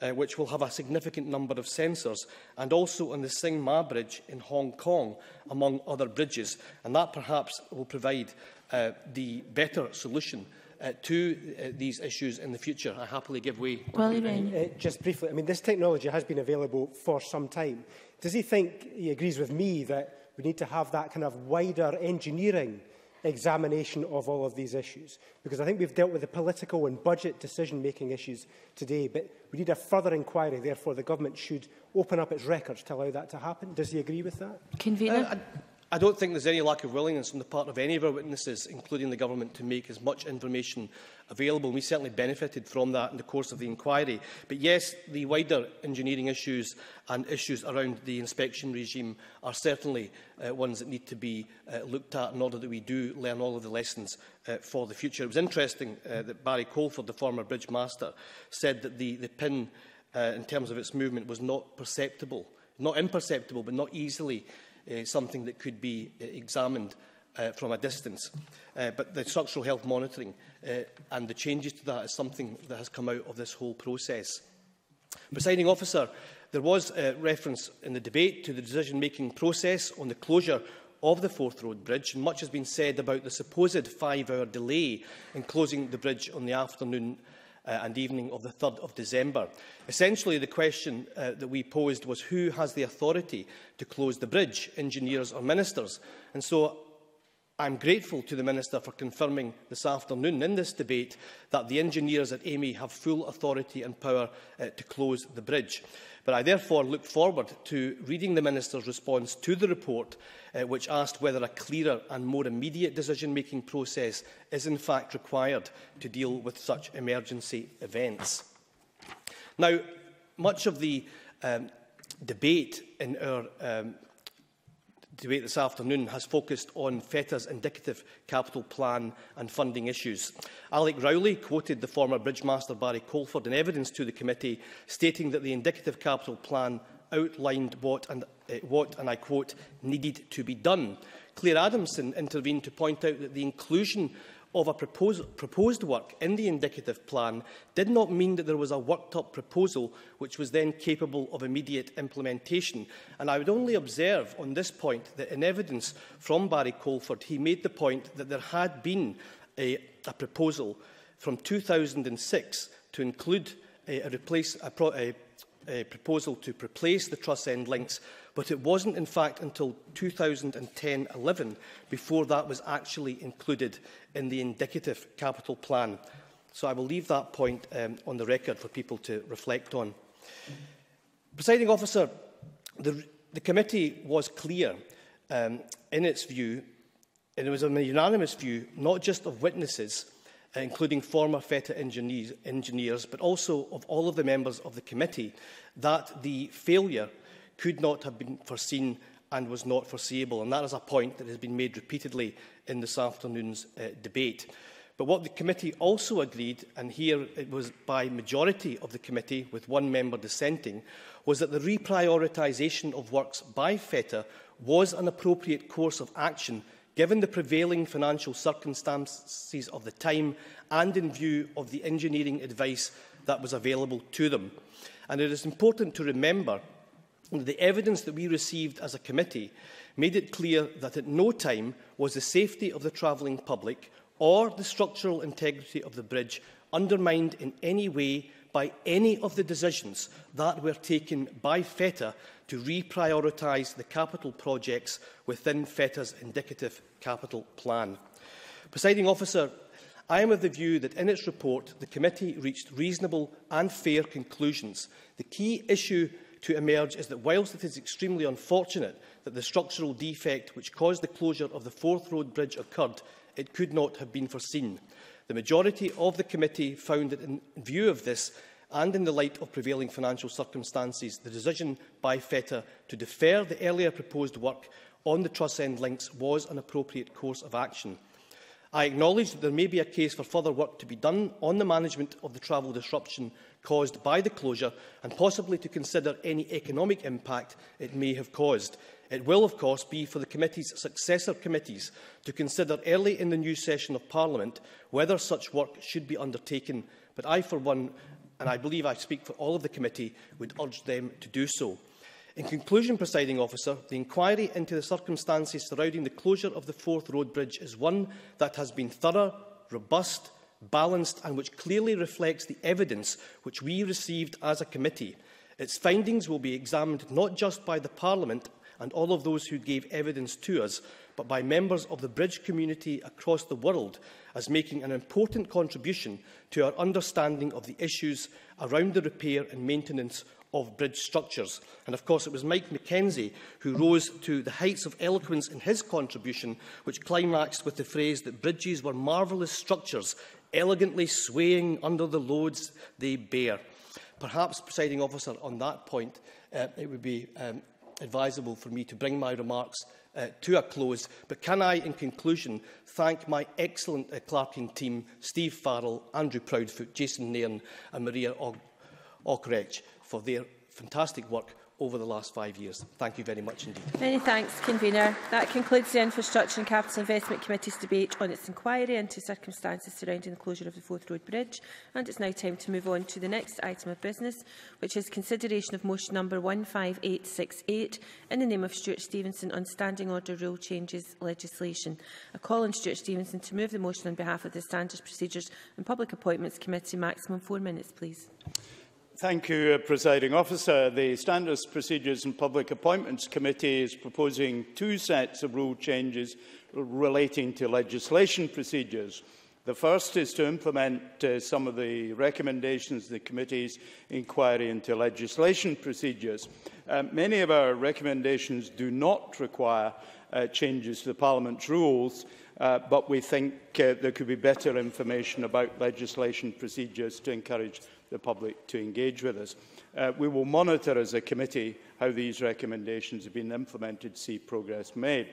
uh, which will have a significant number of sensors, and also on the Sing Ma Bridge in Hong Kong, among other bridges. And that perhaps will provide uh, the better solution Uh, to uh, these issues in the future. I happily give way. Well, uh, just briefly, I mean, this technology has been available for some time. Does he think, he agrees with me, that we need to have that kind of wider engineering examination of all of these issues? Because I think we've dealt with the political and budget decision-making issues today, but we need a further inquiry. Therefore, the government should open up its records to allow that to happen. Does he agree with that? Convener? Uh, I don't think there's any lack of willingness on the part of any of our witnesses, including the government, to make as much information available. We certainly benefited from that in the course of the inquiry. But yes, the wider engineering issues and issues around the inspection regime are certainly uh, ones that need to be uh, looked at in order that we do learn all of the lessons uh, for the future. It was interesting uh, that Barry Colford, the former bridge master, said that the, the pin, uh, in terms of its movement, was not perceptible, not imperceptible, but not easily Uh, something that could be uh, examined uh, from a distance. Uh, but the structural health monitoring uh, and the changes to that is something that has come out of this whole process. Presiding officer, there was uh, reference in the debate to the decision-making process on the closure of the Forth Road Bridge, and much has been said about the supposed five-hour delay in closing the bridge on the afternoon Uh, and evening of the third of December. Essentially, the question uh, that we posed was who has the authority to close the bridge, engineers or ministers? And so I'm grateful to the Minister for confirming this afternoon in this debate that the engineers at Amey have full authority and power uh, to close the bridge. But I therefore look forward to reading the Minister's response to the report, uh, which asked whether a clearer and more immediate decision-making process is in fact required to deal with such emergency events. Now, much of the um, debate in our um, debate this afternoon has focused on FETA's indicative capital plan and funding issues. Alec Rowley quoted the former Bridgemaster Barry Colford in evidence to the committee, stating that the indicative capital plan outlined what, and, uh, what, and I quote, needed to be done. Claire Adamson intervened to point out that the inclusion of a proposed, proposed work in the indicative plan did not mean that there was a worked-up proposal which was then capable of immediate implementation. And I would only observe on this point that in evidence from Barry Colford, he made the point that there had been a, a proposal from two thousand six to include a, a, replace, a, pro, a, a proposal to replace the truss end links, but it wasn't, in fact, until two thousand ten eleven before that was actually included in the indicative capital plan. So I will leave that point um, on the record for people to reflect on. Presiding officer, the, the committee was clear um, in its view, and it was a unanimous view, not just of witnesses, including former FETA engineers, engineers, but also of all of the members of the committee, that the failure could not have been foreseen and was not foreseeable. And that is a point that has been made repeatedly in this afternoon's uh, debate. But what the committee also agreed, and here it was by majority of the committee, with one member dissenting, was that the reprioritisation of works by FETA was an appropriate course of action, given the prevailing financial circumstances of the time and in view of the engineering advice that was available to them. And it is important to remember that the evidence that we received as a committee made it clear that at no time was the safety of the travelling public or the structural integrity of the bridge undermined in any way by any of the decisions that were taken by FETA to reprioritise the capital projects within FETA's indicative capital plan. Presiding Officer, I am of the view that in its report the committee reached reasonable and fair conclusions. The key issue to emerge is that whilst it is extremely unfortunate that the structural defect which caused the closure of the Forth Road Bridge occurred, it could not have been foreseen. The majority of the committee found that in view of this and in the light of prevailing financial circumstances, the decision by FETA to defer the earlier proposed work on the truss end links was an appropriate course of action. I acknowledge that there may be a case for further work to be done on the management of the travel disruption caused by the closure and possibly to consider any economic impact it may have caused. It will, of course, be for the committee's successor committees to consider early in the new session of Parliament whether such work should be undertaken, but I, for one, and I believe I speak for all of the committee, would urge them to do so. In conclusion, Presiding Officer, the inquiry into the circumstances surrounding the closure of the Forth Road Bridge is one that has been thorough, robust, balanced and which clearly reflects the evidence which we received as a committee. Its findings will be examined not just by the Parliament and all of those who gave evidence to us, but by members of the bridge community across the world as making an important contribution to our understanding of the issues around the repair and maintenance of bridge structures. And of course, it was Mike McKenzie who rose to the heights of eloquence in his contribution, which climaxed with the phrase that bridges were marvellous structures, elegantly swaying under the loads they bear. Perhaps, Presiding Officer, on that point, uh, it would be um, advisable for me to bring my remarks uh, to a close, but can I, in conclusion, thank my excellent uh, clerking team, Steve Farrell, Andrew Proudfoot, Jason Nairn and Maria Okrech, for their fantastic work over the last five years. Thank you very much indeed. Many thanks, Convener. That concludes the Infrastructure and Capital Investment Committee's debate on its inquiry into circumstances surrounding the closure of the Forth Road Bridge. And it's now time to move on to the next item of business, which is consideration of motion number one five eight six eight in the name of Stuart Stevenson on Standing Order Rule Changes legislation. I call on Stuart Stevenson to move the motion on behalf of the Standards, Procedures and Public Appointments Committee. Maximum four minutes, please. Thank you, uh, Presiding Officer. The Standards, Procedures and Public Appointments Committee is proposing two sets of rule changes relating to legislation procedures. The first is to implement uh, some of the recommendations of the committee's inquiry into legislation procedures. Uh, many of our recommendations do not require uh, changes to the Parliament's rules, Uh, but we think uh, there could be better information about legislation procedures to encourage the public to engage with us. Uh, we will monitor as a committee how these recommendations have been implemented to see progress made.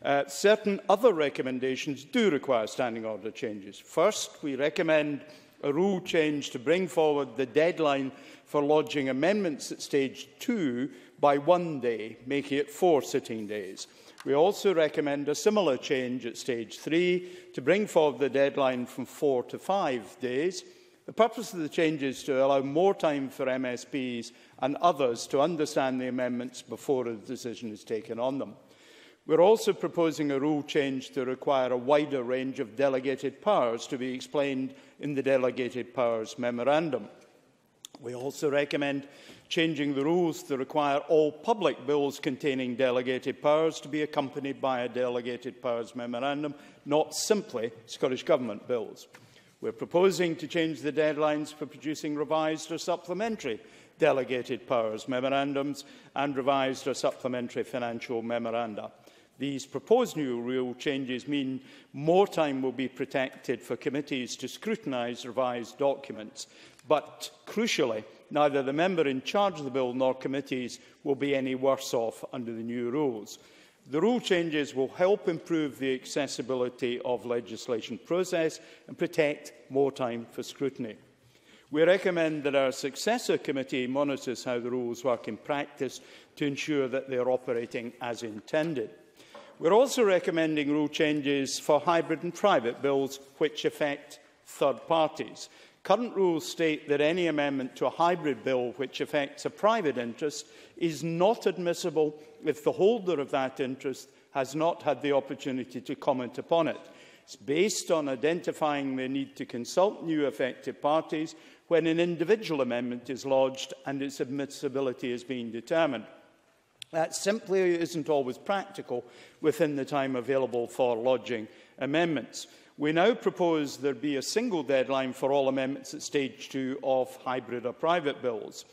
Uh, certain other recommendations do require standing order changes. First, we recommend a rule change to bring forward the deadline for lodging amendments at stage two by one day, making it four sitting days. We also recommend a similar change at stage three to bring forward the deadline from four to five days. The purpose of the change is to allow more time for M S Ps and others to understand the amendments before a decision is taken on them. We're also proposing a rule change to require a wider range of delegated powers to be explained in the Delegated Powers Memorandum. We also recommend changing the rules to require all public bills containing delegated powers to be accompanied by a Delegated Powers Memorandum, not simply Scottish Government bills. We're proposing to change the deadlines for producing revised or supplementary Delegated Powers Memorandums and revised or supplementary financial memoranda. These proposed new rule changes mean more time will be protected for committees to scrutinise revised documents, but crucially, neither the member in charge of the bill nor committees will be any worse off under the new rules. The rule changes will help improve the accessibility of legislation process and protect more time for scrutiny. We recommend that our successor committee monitors how the rules work in practice to ensure that they are operating as intended. We are also recommending rule changes for hybrid and private bills which affect third parties. Current rules state that any amendment to a hybrid bill which affects a private interest is not admissible if the holder of that interest has not had the opportunity to comment upon it. It's based on identifying the need to consult new affected parties when an individual amendment is lodged and its admissibility is being determined. That simply isn't always practical within the time available for lodging amendments. We now propose there be a single deadline for all amendments at stage two of hybrid or private bills.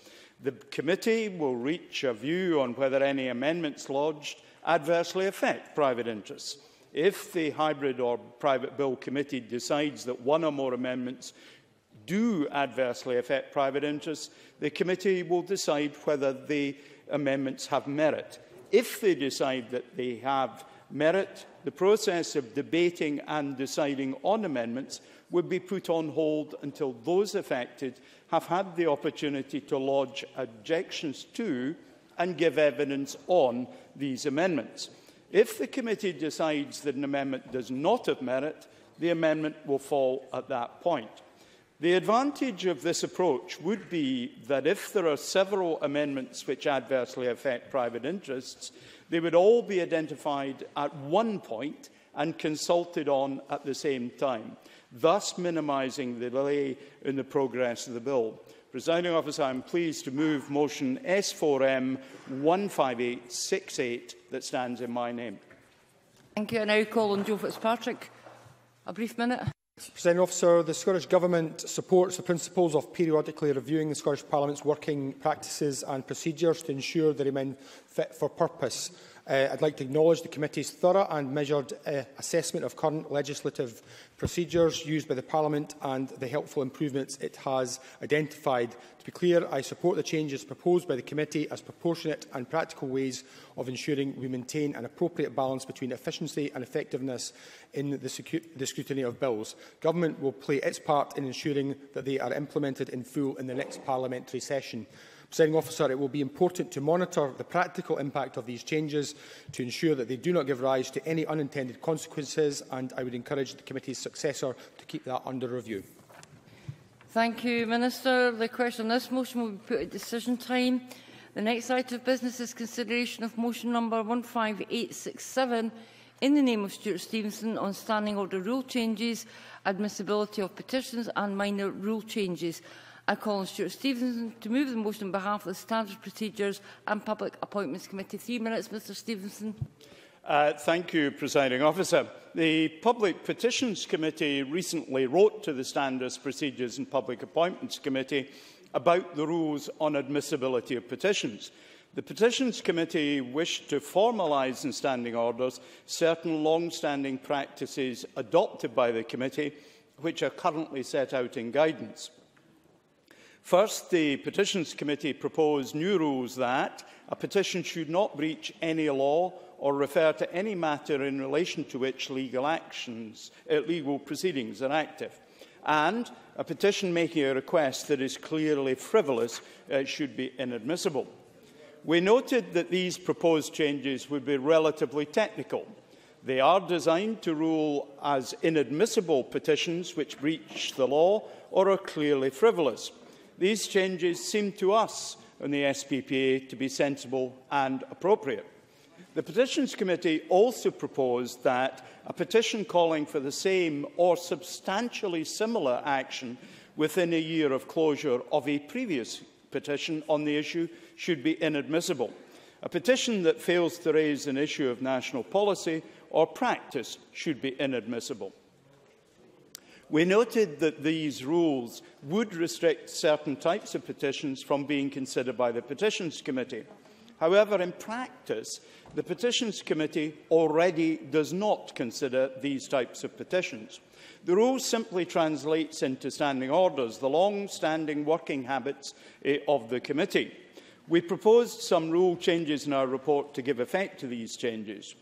The committee will reach a view on whether any amendments lodged adversely affect private interests. If the hybrid or private bill committee decides that one or more amendments do adversely affect private interests, the committee will decide whether the amendments have merit. If they decide that they have merit, the process of debating and deciding on amendments would be put on hold until those affected have had the opportunity to lodge objections to and give evidence on these amendments. If the committee decides that an amendment does not have merit, the amendment will fall at that point. The advantage of this approach would be that if there are several amendments which adversely affect private interests, they would all be identified at one point and consulted on at the same time, thus minimising the delay in the progress of the bill. Presiding Officer, I am pleased to move motion S four M one five eight six eight that stands in my name. Thank you. I now call on Joe Fitzpatrick. A brief minute. Presiding Officer, the Scottish Government supports the principles of periodically reviewing the Scottish Parliament's working practices and procedures to ensure they remain fit for purpose. Uh, I'd like to acknowledge the committee's thorough and measured uh, assessment of current legislative procedures used by the Parliament and the helpful improvements it has identified. To be clear, I support the changes proposed by the committee as proportionate and practical ways of ensuring we maintain an appropriate balance between efficiency and effectiveness in the, the scrutiny of bills. Government will play its part in ensuring that they are implemented in full in the next parliamentary session. Presiding Officer, it will be important to monitor the practical impact of these changes to ensure that they do not give rise to any unintended consequences, and I would encourage the committee's successor to keep that under review. Thank you, Minister. The question on this motion will be put at decision time. The next item of business is consideration of motion number one five eight six seven in the name of Stuart Stevenson on standing order rule changes, admissibility of petitions and minor rule changes. I call on Stuart Stevenson to move the motion on behalf of the Standards, Procedures and Public Appointments Committee. Three minutes, Mr Stevenson. Uh, thank you, Presiding Officer. The Public Petitions Committee recently wrote to the Standards, Procedures and Public Appointments Committee about the rules on admissibility of petitions. The Petitions Committee wished to formalise in standing orders certain long-standing practices adopted by the committee, which are currently set out in guidance. First, the Petitions Committee proposed new rules that a petition should not breach any law or refer to any matter in relation to which legal, actions, uh, legal proceedings are active, and a petition making a request that is clearly frivolous uh, should be inadmissible. We noted that these proposed changes would be relatively technical. They are designed to rule as inadmissible petitions which breach the law or are clearly frivolous. These changes seem to us and the S P P A to be sensible and appropriate. The Petitions Committee also proposed that a petition calling for the same or substantially similar action within a year of closure of a previous petition on the issue should be inadmissible. A petition that fails to raise an issue of national policy or practice should be inadmissible. We noted that these rules would restrict certain types of petitions from being considered by the Petitions Committee. However, in practice, the Petitions Committee already does not consider these types of petitions. The rule simply translates into standing orders the long-standing working habits eh, of the committee. We proposed some rule changes in our report to give effect to these changes.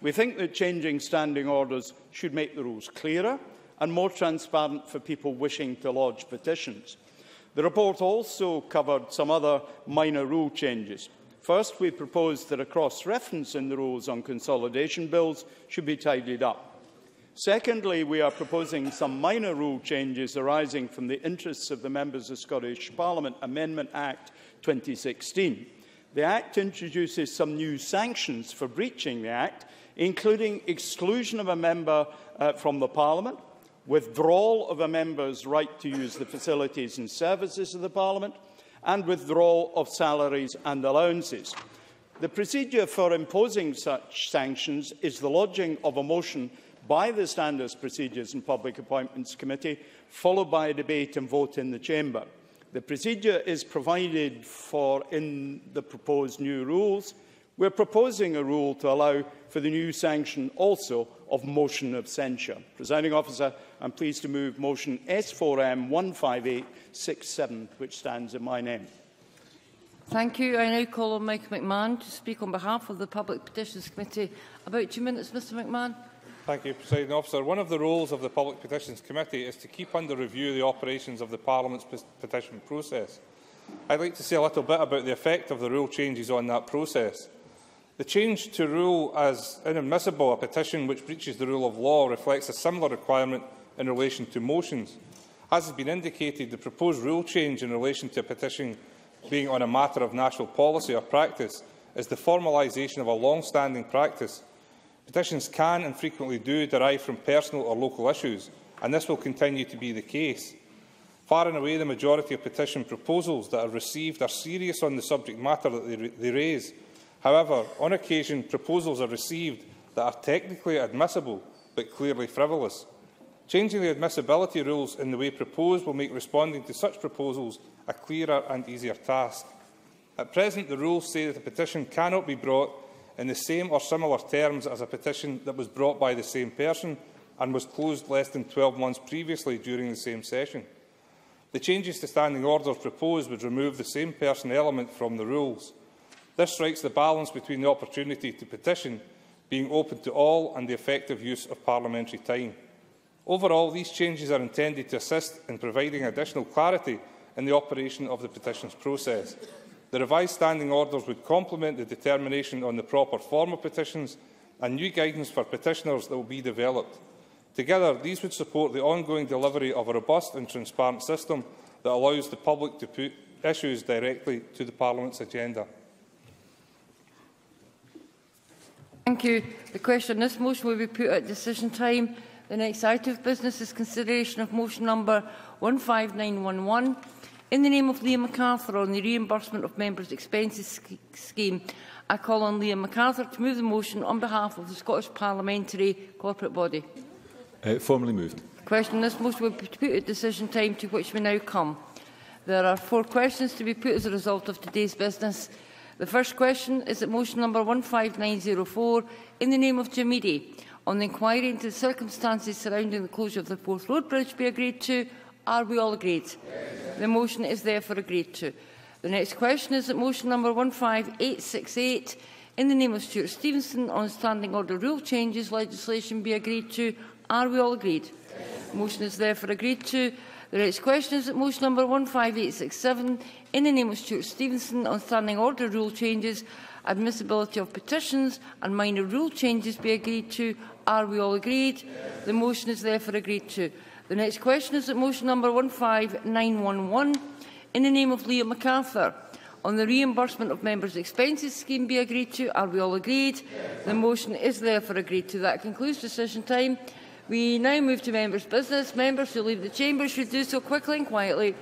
We think that changing standing orders should make the rules clearer and more transparent for people wishing to lodge petitions. The report also covered some other minor rule changes. First, we proposed that a cross-reference in the rules on consolidation bills should be tidied up. Secondly, we are proposing some minor rule changes arising from the interests of the members of Scottish Parliament Amendment Act twenty sixteen. The Act introduces some new sanctions for breaching the Act, including exclusion of a member uh, from the Parliament, withdrawal of a member's right to use the facilities and services of the Parliament, and withdrawal of salaries and allowances. The procedure for imposing such sanctions is the lodging of a motion by the Standards, Procedures and Public Appointments Committee, followed by a debate and vote in the Chamber. The procedure is provided for in the proposed new rules. We're proposing a rule to allow for the new sanction also of motion of censure. Presiding Officer, I'm pleased to move motion S four M one five eight six seven, which stands in my name. Thank you. I now call on Mike McMahon to speak on behalf of the Public Petitions Committee. About two minutes, Mr McMahon. Thank you, Presiding Officer. One of the roles of the Public Petitions Committee is to keep under review the operations of the Parliament's petition process. I'd like to say a little bit about the effect of the rule changes on that process. The change to rule as inadmissible a petition which breaches the rule of law reflects a similar requirement in relation to motions. As has been indicated, the proposed rule change in relation to a petition being on a matter of national policy or practice is the formalisation of a long-standing practice. Petitions can and frequently do derive from personal or local issues, and this will continue to be the case. Far and away, the majority of petition proposals that are received are serious on the subject matter that they, they raise. However, on occasion, proposals are received that are technically admissible but clearly frivolous. Changing the admissibility rules in the way proposed will make responding to such proposals a clearer and easier task. At present, the rules say that a petition cannot be brought in the same or similar terms as a petition that was brought by the same person and was closed less than twelve months previously during the same session. The changes to standing orders proposed would remove the same person element from the rules. This strikes the balance between the opportunity to petition being open to all and the effective use of parliamentary time. Overall, these changes are intended to assist in providing additional clarity in the operation of the petitions process. The revised standing orders would complement the determination on the proper form of petitions and new guidance for petitioners that will be developed. Together, these would support the ongoing delivery of a robust and transparent system that allows the public to put issues directly to the Parliament's agenda. Thank you. The question on this motion will be put at decision time. The next item of business is consideration of motion number one five nine one one. In the name of Liam MacArthur on the reimbursement of members' expenses scheme, I call on Liam MacArthur to move the motion on behalf of the Scottish Parliamentary Corporate Body. Uh, formally moved. The question on this motion will be put at decision time, to which we now come. There are four questions to be put as a result of today's business. The first question is at motion number one five nine zero four, in the name of Jim Eadie, on the inquiry into the circumstances surrounding the closure of the Forth Road Bridge be agreed to. Are we all agreed? Yes. The motion is therefore agreed to. The next question is at motion number one five eight six eight, in the name of Stuart Stevenson, on standing order rule changes legislation be agreed to. Are we all agreed? Yes. The motion is therefore agreed to. The next question is at motion number one five eight six seven, in the name of Stuart Stevenson, on standing order rule changes, admissibility of petitions and minor rule changes be agreed to. Are we all agreed? Yes. The motion is therefore agreed to. The next question is at motion number one five nine one one, in the name of Liam MacArthur, on the reimbursement of members' expenses scheme be agreed to. Are we all agreed? Yes. The motion is therefore agreed to. That concludes decision time. We now move to members' business. Members who leave the chamber should do so quickly and quietly.